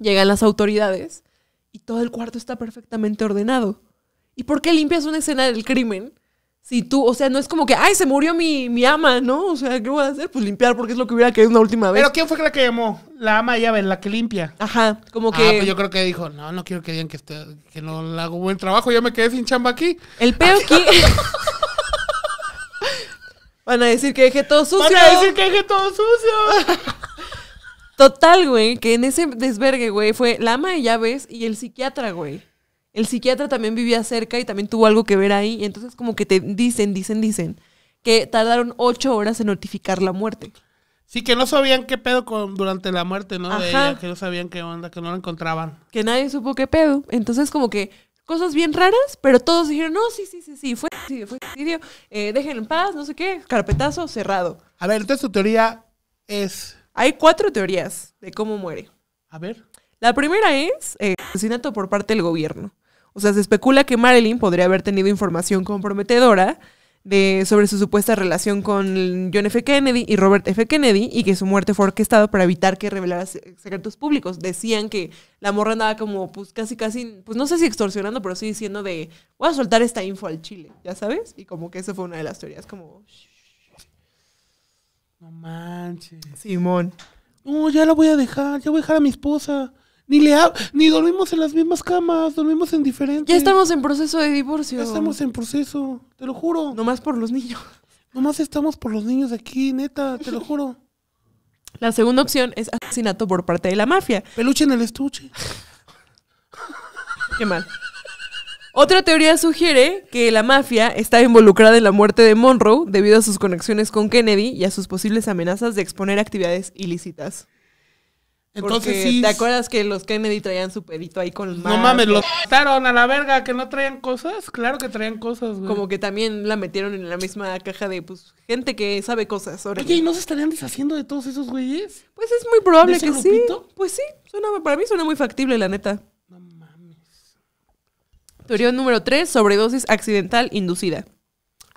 llegan las autoridades y todo el cuarto está perfectamente ordenado. ¿Y por qué limpias una escena del crimen? Si tú, o sea, no es como que, ¡ay, se murió mi ama!, ¿no? O sea, ¿qué voy a hacer? Pues limpiar, porque es lo que hubiera querido una última vez. ¿Pero quién fue la que llamó? La ama de llaves, la que limpia. Ajá, como que... Ah, pues yo creo que dijo, no quiero que digan que no le hago buen trabajo, ya me quedé sin chamba aquí. El peo aquí... Van a decir que dejé todo sucio. Van a decir que dejé todo sucio. Total, güey, que en ese desvergue, güey, fue la ama de llaves y el psiquiatra, güey. El psiquiatra también vivía cerca y también tuvo algo que ver ahí. Y entonces como que te dicen que tardaron 8 horas en notificar la muerte. Sí, que no sabían qué pedo durante la muerte, ¿no? Ajá. De ella, que no sabían qué onda, que no la encontraban. Que nadie supo qué pedo. Entonces como que cosas bien raras, pero todos dijeron, no, sí, fue suicidio. Déjenlo en paz, no sé qué, carpetazo cerrado. A ver, entonces tu teoría es... Hay 4 teorías de cómo muere. A ver. La primera es asesinato por parte del gobierno. O sea, se especula que Marilyn podría haber tenido información comprometedora sobre su supuesta relación con John F. Kennedy y Robert F. Kennedy y que su muerte fue orquestada para evitar que revelara secretos públicos. Decían que la morra andaba como, pues casi, pues no sé si extorsionando, pero sí diciendo de, voy a soltar esta info al Chile, ¿ya sabes? Y como que esa fue una de las teorías, como... No manches. Simón. No, ya la voy a dejar, ya voy a dejar a mi esposa. Ni dormimos en las mismas camas, dormimos en diferentes. Ya estamos en proceso de divorcio. Ya estamos en proceso, te lo juro. Nomás por los niños. Nomás estamos por los niños aquí, neta, te lo juro. La segunda opción es asesinato por parte de la mafia. Peluche en el estuche. Qué mal. Otra teoría sugiere que la mafia está involucrada en la muerte de Monroe debido a sus conexiones con Kennedy y a sus posibles amenazas de exponer actividades ilícitas. Entonces, porque, sí. ¿Te acuerdas que los Kennedy traían su pedito ahí con los malos? No mames, los mataron a la verga, que no traían cosas. Claro que traían cosas, güey. Como que también la metieron en la misma caja de, pues, gente que sabe cosas. Órale. Oye, ¿y no se estarían deshaciendo de todos esos güeyes? Pues es muy probable que grupito? Sí. Pues sí, para mí suena muy factible, la neta. No mames. Teoría número 3, sobredosis accidental inducida.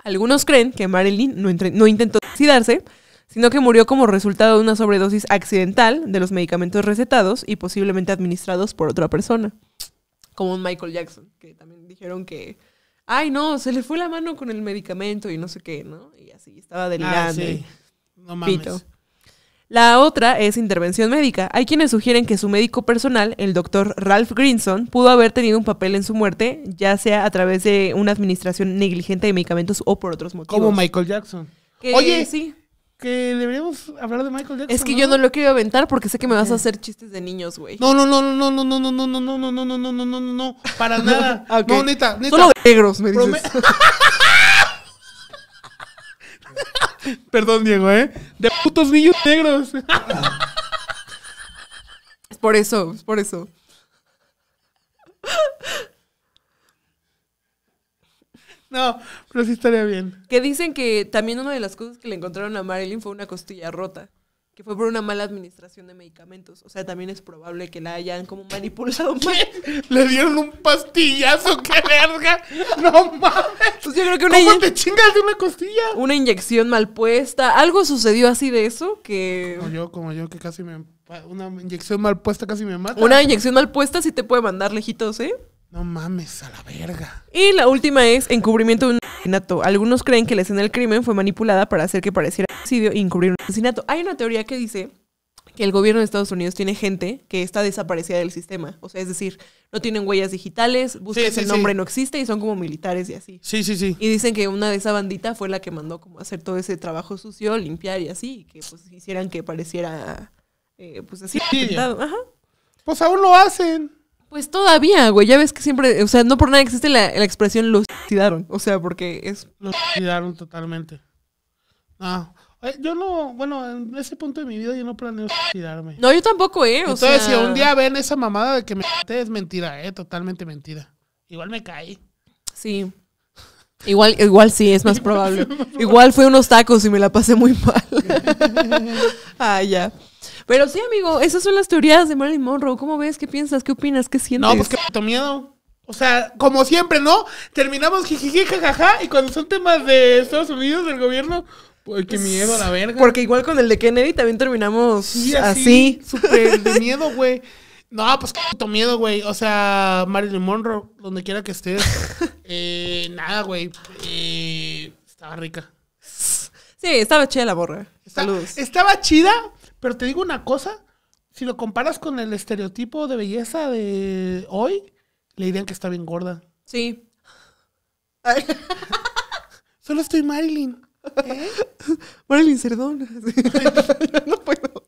Algunos creen que Marilyn no intentó suicidarse, sino que murió como resultado de una sobredosis accidental de los medicamentos recetados y posiblemente administrados por otra persona. Como un Michael Jackson, que también dijeron que, ay, no, se le fue la mano con el medicamento y no sé qué, ¿no? Y así, estaba delirando. Ah, sí. No mames. Pito. La otra es intervención médica. Hay quienes sugieren que su médico personal, el doctor Ralph Grinson, pudo haber tenido un papel en su muerte, ya sea a través de una administración negligente de medicamentos o por otros motivos. Como Michael Jackson. Que, oye, sí. Que deberíamos hablar de Michael Jackson. Es que yo no lo quiero aventar porque sé que me vas a hacer chistes de niños, güey. No, para nada. No, neta. Solo de negros, me dices. Perdón, Diego, de putos niños negros. Es por eso, es por eso. No, pero sí estaría bien. Que dicen que también una de las cosas que le encontraron a Marilyn fue una costilla rota, que fue por una mala administración de medicamentos. O sea, también es probable que la hayan como manipulado mal. Le dieron un pastillazo, qué verga. No mames. Pues yo creo que ¿cómo te chingas de una costilla? Una inyección mal puesta. Algo sucedió así de eso que... Como yo, que casi me... Una inyección mal puesta casi me mata. Una inyección mal puesta sí te puede mandar lejitos, ¿eh? No mames, a la verga. Y la última es encubrimiento de un asesinato. Algunos creen que la escena del crimen fue manipulada para hacer que pareciera suicidio y encubrir un asesinato. Hay una teoría que dice que el gobierno de Estados Unidos tiene gente que está desaparecida del sistema. O sea, es decir, no tienen huellas digitales, buscas el nombre, no existe y son como militares y así. Sí. Y dicen que una de esa bandita fue la que mandó como hacer todo ese trabajo sucio, limpiar y así, y que pues hicieran que pareciera pues así. Sí. Ajá. Pues aún lo hacen. Pues todavía, güey, ya ves que siempre, o sea, no por nada existe la expresión los suicidaron, o sea, porque es... Los suicidaron totalmente. No, Yo no, bueno, en ese punto de mi vida yo no planeo suicidarme. No, yo tampoco, Entonces, si un día ven esa mamada de que me maté, es mentira, totalmente mentira. Igual me caí. Sí. Igual sí, es más probable. Igual fue unos tacos y me la pasé muy mal. Ya. Pero sí, amigo, esas son las teorías de Marilyn Monroe. ¿Cómo ves? ¿Qué piensas? ¿Qué opinas? ¿Qué sientes? No, pues que me miedo. O sea, como siempre, ¿no? Terminamos jijiji, jajaja, y cuando son temas de Estados Unidos, del gobierno, pues qué miedo, la verga. Porque igual con el de Kennedy también terminamos sí, así. Súper de miedo, güey. No, pues qué puto miedo, güey. O sea, Marilyn Monroe, donde quiera que estés. Nada, güey. Estaba rica. Sí, estaba chida la borra. Saludos. Estaba chida, pero te digo una cosa. Si lo comparas con el estereotipo de belleza de hoy... Le dirían que está bien gorda. Sí. Ay. Solo estoy Marilyn. Marilyn Cerdón. Sí. No puedo.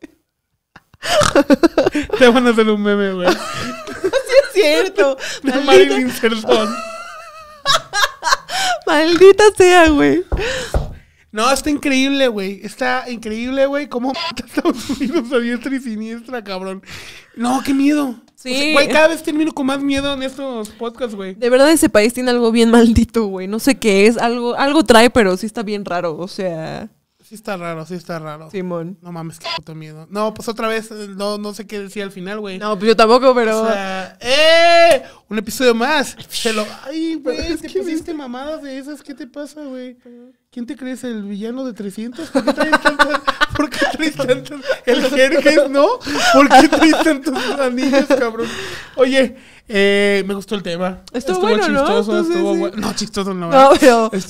Te van a hacer un meme, güey. Sí, es cierto. De Marilyn Cerdón. Maldita sea, güey. No, está increíble, güey. Está increíble, güey. Cómo mata a Estados Unidos a diestra y siniestra, cabrón. No, qué miedo. Sí. O sea, güey, cada vez termino con más miedo en estos podcasts, güey. De verdad, ese país tiene algo bien maldito, güey. No sé qué es. Algo trae, pero sí está bien raro. O sea... Sí está raro, sí está raro. Simón. No mames, qué puto miedo. No, pues otra vez, no sé qué decía al final, güey. No, pues yo tampoco, pero... O sea, un episodio más. Ay, güey, ¿te pusiste mamadas de esas? ¿Qué te pasa, güey? ¿Quién te crees? ¿El villano de 300? ¿Por qué traes tantas? ¿Por qué traes tantas? ¿El Jerjes, no? ¿Por qué traes tantos anillos, cabrón? Oye... me gustó el tema. Estuvo bueno, chistoso, ¿no? Entonces, no, chistoso no. No,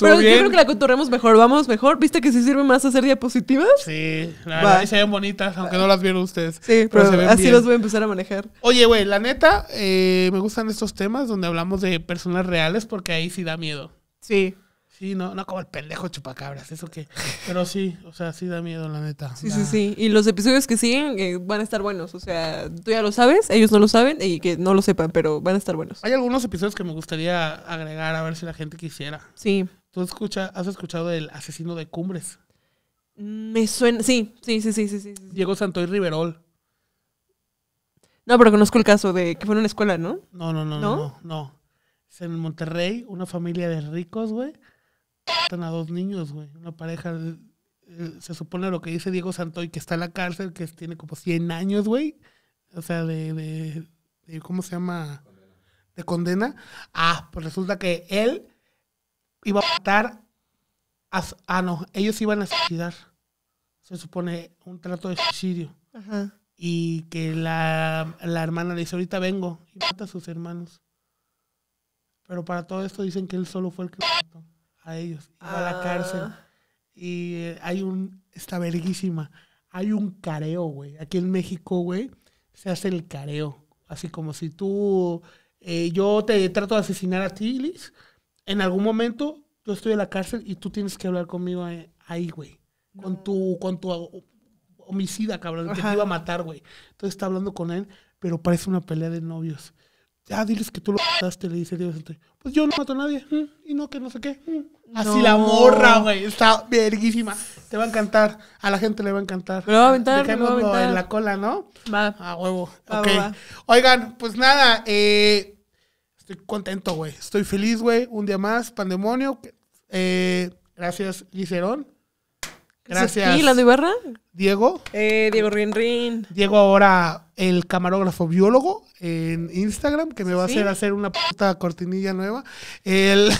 pero bien. Yo creo que la conturremos mejor. Vamos mejor. ¿Viste que sí sirve más hacer diapositivas? Sí, la verdad, y se ven bonitas, aunque no las vieron ustedes. Sí, pero se ven así bien. Los voy a empezar a manejar. Oye, güey, la neta, me gustan estos temas donde hablamos de personas reales porque ahí sí da miedo. Sí. Sí, no como el pendejo chupacabras, eso que... Pero sí, o sea, sí da miedo, la neta. Sí, sí. Y los episodios que siguen van a estar buenos. O sea, tú ya lo sabes, ellos no lo saben y que no lo sepan, pero van a estar buenos. Hay algunos episodios que me gustaría agregar, a ver si la gente quisiera. Sí. ¿Tú has escuchado del asesino de Cumbres? Me suena... Sí. Diego Santoy Riverol. No, pero conozco el caso de que fue en una escuela, ¿no? No. Es en Monterrey, una familia de ricos, güey. Matan a dos niños, güey. Una pareja, se supone lo que dice Diego Santoy, que está en la cárcel, que tiene como 100 años, güey. O sea, de ¿cómo se llama? De condena. Ah, pues resulta que él iba a matar ellos iban a suicidar. Se supone un trato de suicidio. Ajá. Y que la hermana le dice, ahorita vengo, y mata a sus hermanos. Pero para todo esto dicen que él solo fue el que mató a ellos, iba a la cárcel. Y está verguísima, hay un careo, güey. Aquí en México, güey, se hace el careo. Así como si tú, yo te trato de asesinar a ti, Liz. En algún momento yo estoy en la cárcel y tú tienes que hablar conmigo ahí, güey. No. Con tu homicida, cabrón, que te iba a matar, güey. Entonces está hablando con él, pero parece una pelea de novios. Ya, diles que tú lo mataste, le dice Diego Santoy. Pues yo no mato a nadie. Y no, que no sé qué. Así la morra, güey. Está verguísima. Te va a encantar. A la gente le va a encantar. Me lo va a aventar. Dejémoslo en la cola, ¿no? Va. A huevo. Okay. Va. Oigan, pues nada. Estoy contento, güey. Estoy feliz, güey. Un día más. Pandemonio. Gracias, Lizarón. Gracias. ¿Y Lando Ibarra? Diego. Diego Rinrin. Diego ahora el camarógrafo biólogo en Instagram, que me va a hacer una puta cortinilla nueva. Que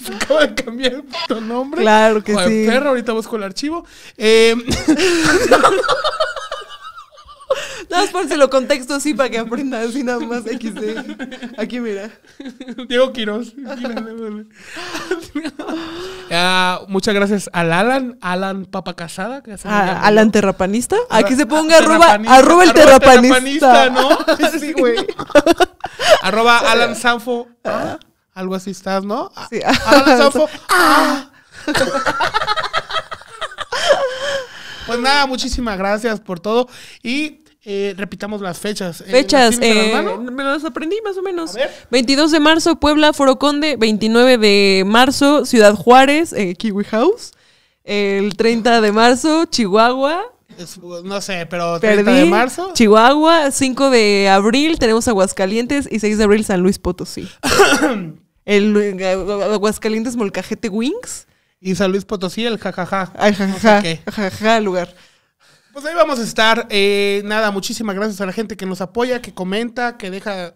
se acaba de cambiar el puto nombre. Claro que sí. Perro, ahorita busco el archivo. Nada más por si lo contexto así para que aprenda así nada más XD. Aquí mira. Diego Quiroz. Muchas gracias al Alan Papa Casada. Que Alan Terrapanista. Aquí se ponga arroba el terrapanista, ¿no? Sí, güey. Arroba Alan Sanfo. Algo así estás, ¿no? Sí. Alan Sanfo. Pues nada, muchísimas gracias por todo. Y Repitamos las fechas. Fechas, me las aprendí más o menos. 22 de marzo, Puebla, Foro Conde. 29 de marzo, Ciudad Juárez, Kiwi House. El 30 de marzo, Chihuahua. No sé, pero 30 de marzo. Chihuahua. 5 de abril, tenemos Aguascalientes. Y 6 de abril, San Luis Potosí. El Aguascalientes, Molcajete Wings. Y San Luis Potosí, el jajaja. Ay, jajaja, jajaja, lugar. Pues ahí vamos a estar. Nada, muchísimas gracias a la gente que nos apoya, que comenta, que deja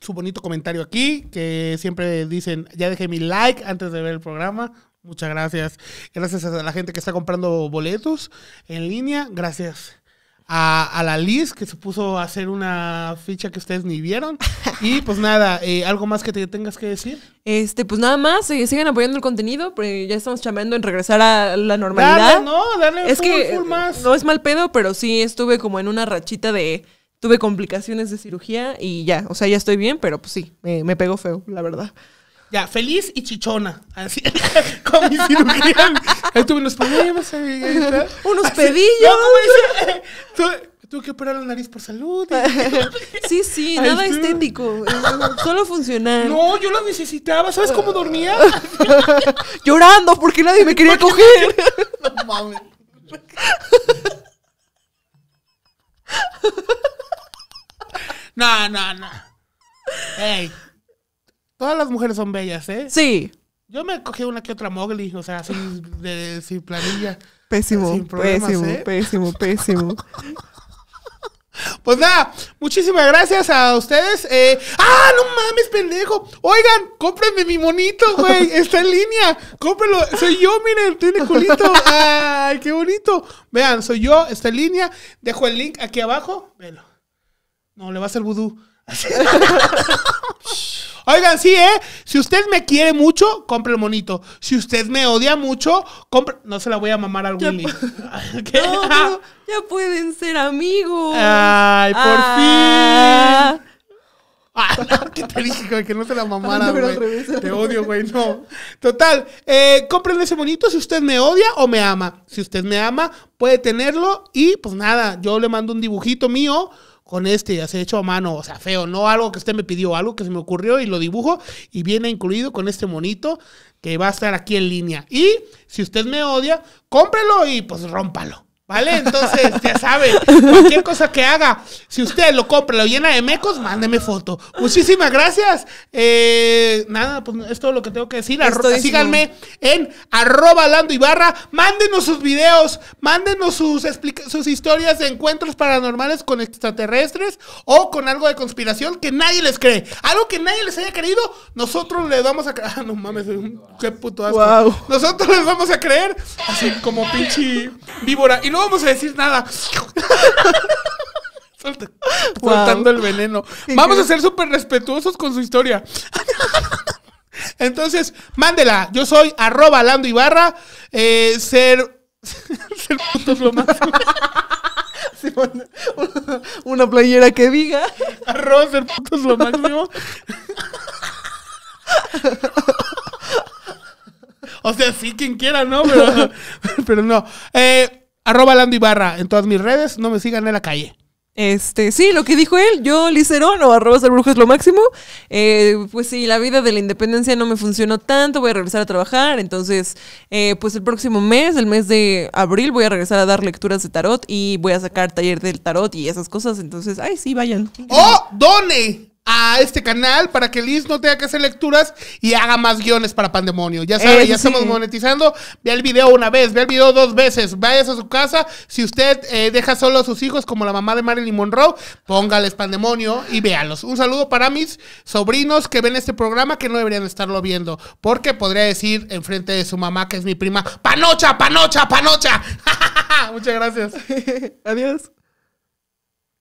su bonito comentario aquí, que siempre dicen, ya dejé mi like antes de ver el programa. Muchas gracias. Gracias a la gente que está comprando boletos en línea. Gracias a la Liz, que se puso a hacer una ficha que ustedes ni vieron. Y pues nada, ¿algo más que te tengas que decir? Pues nada más, sigan apoyando el contenido, porque ya estamos chambeando en regresar a la normalidad. Dale, no, dale, es que full más. No es mal pedo, pero sí estuve como en una rachita de... Tuve complicaciones de cirugía y ya, o sea, ya estoy bien, pero pues sí, me pegó feo, la verdad. Ya, feliz y chichona. Así, con mi cirugía. Ahí tuve unos problemas. Unos pedillos. No, tuve que operar la nariz por salud. Sí, sí, ay, nada estético. Solo funcional. No, yo lo necesitaba. ¿Sabes cómo dormía? Llorando porque nadie me quería coger. No mames. No, no, no. Ey. Todas las mujeres son bellas, ¿eh? Sí. Yo me cogí una que otra Mowgli, o sea, sin planilla. Pésimo, sin problemas, pésimo. Pues nada, muchísimas gracias a ustedes. ¡Ah, no mames, pendejo! Oigan, cómprenme mi monito, güey. Está en línea. Cómprenlo. Soy yo, miren, tiene culito. ¡Ay, qué bonito! Vean, soy yo, está en línea. Dejo el link aquí abajo. Velo. No, le va a hacer vudú. Oigan, sí, si usted me quiere mucho, compre el monito. Si usted me odia mucho, compre... No se la voy a mamar al Willy. No, ya pueden ser amigos. Ay, por fin. Ah, no, ¿qué te dije? Que no se la mamara, güey. Te odio, güey, no. Total, cómprenle ese monito si usted me odia o me ama. Si usted me ama, puede tenerlo. Y, pues nada, yo le mando un dibujito mío con ya se ha hecho a mano, o sea, feo, no algo que usted me pidió, algo que se me ocurrió y lo dibujo y viene incluido con este monito que va a estar aquí en línea. Y si usted me odia, cómprelo y pues rómpalo, ¿vale? Entonces, ya saben, cualquier cosa que haga, si usted lo compra, lo llena de mecos, mándeme foto. Muchísimas gracias. Nada, pues es todo lo que tengo que decir. Síganme en @LandoIbarra. Mándenos sus videos, mándenos sus historias de encuentros paranormales con extraterrestres o con algo de conspiración que nadie les cree. Algo que nadie les haya creído, nosotros les vamos a creer. Ah, no mames, qué puto asco. Wow. Nosotros les vamos a creer así como pinche víbora. Y no vamos a decir nada. Soltando el veneno. Vamos a ser súper respetuosos con su historia. Entonces, mándela. Yo soy @LandoIbarra. Ser puto es lo máximo. Sí, una playera que diga ser puto es lo máximo. O sea, sí, quien quiera, ¿no? Pero no. @LandoIbarra en todas mis redes, no me sigan en la calle. Sí, lo que dijo él, yo Lizarón o @Ser bruja es lo máximo. Pues sí, la vida de la independencia no me funcionó tanto, voy a regresar a trabajar, entonces pues el próximo mes, el mes de abril, voy a regresar a dar lecturas de tarot y voy a sacar taller del tarot y esas cosas, entonces, ay sí, vayan. ¡Oh, done! A este canal para que Liz no tenga que hacer lecturas y haga más guiones para Pandemonio. Ya sabe, ya estamos monetizando. Ve el video una vez, ve el video dos veces. Vayas a su casa. Si usted deja solo a sus hijos, como la mamá de Marilyn Monroe, póngales Pandemonio y véalos. Un saludo para mis sobrinos que ven este programa que no deberían estarlo viendo, porque podría decir enfrente de su mamá, que es mi prima, ¡Panocha, panocha, panocha! Muchas gracias. Adiós.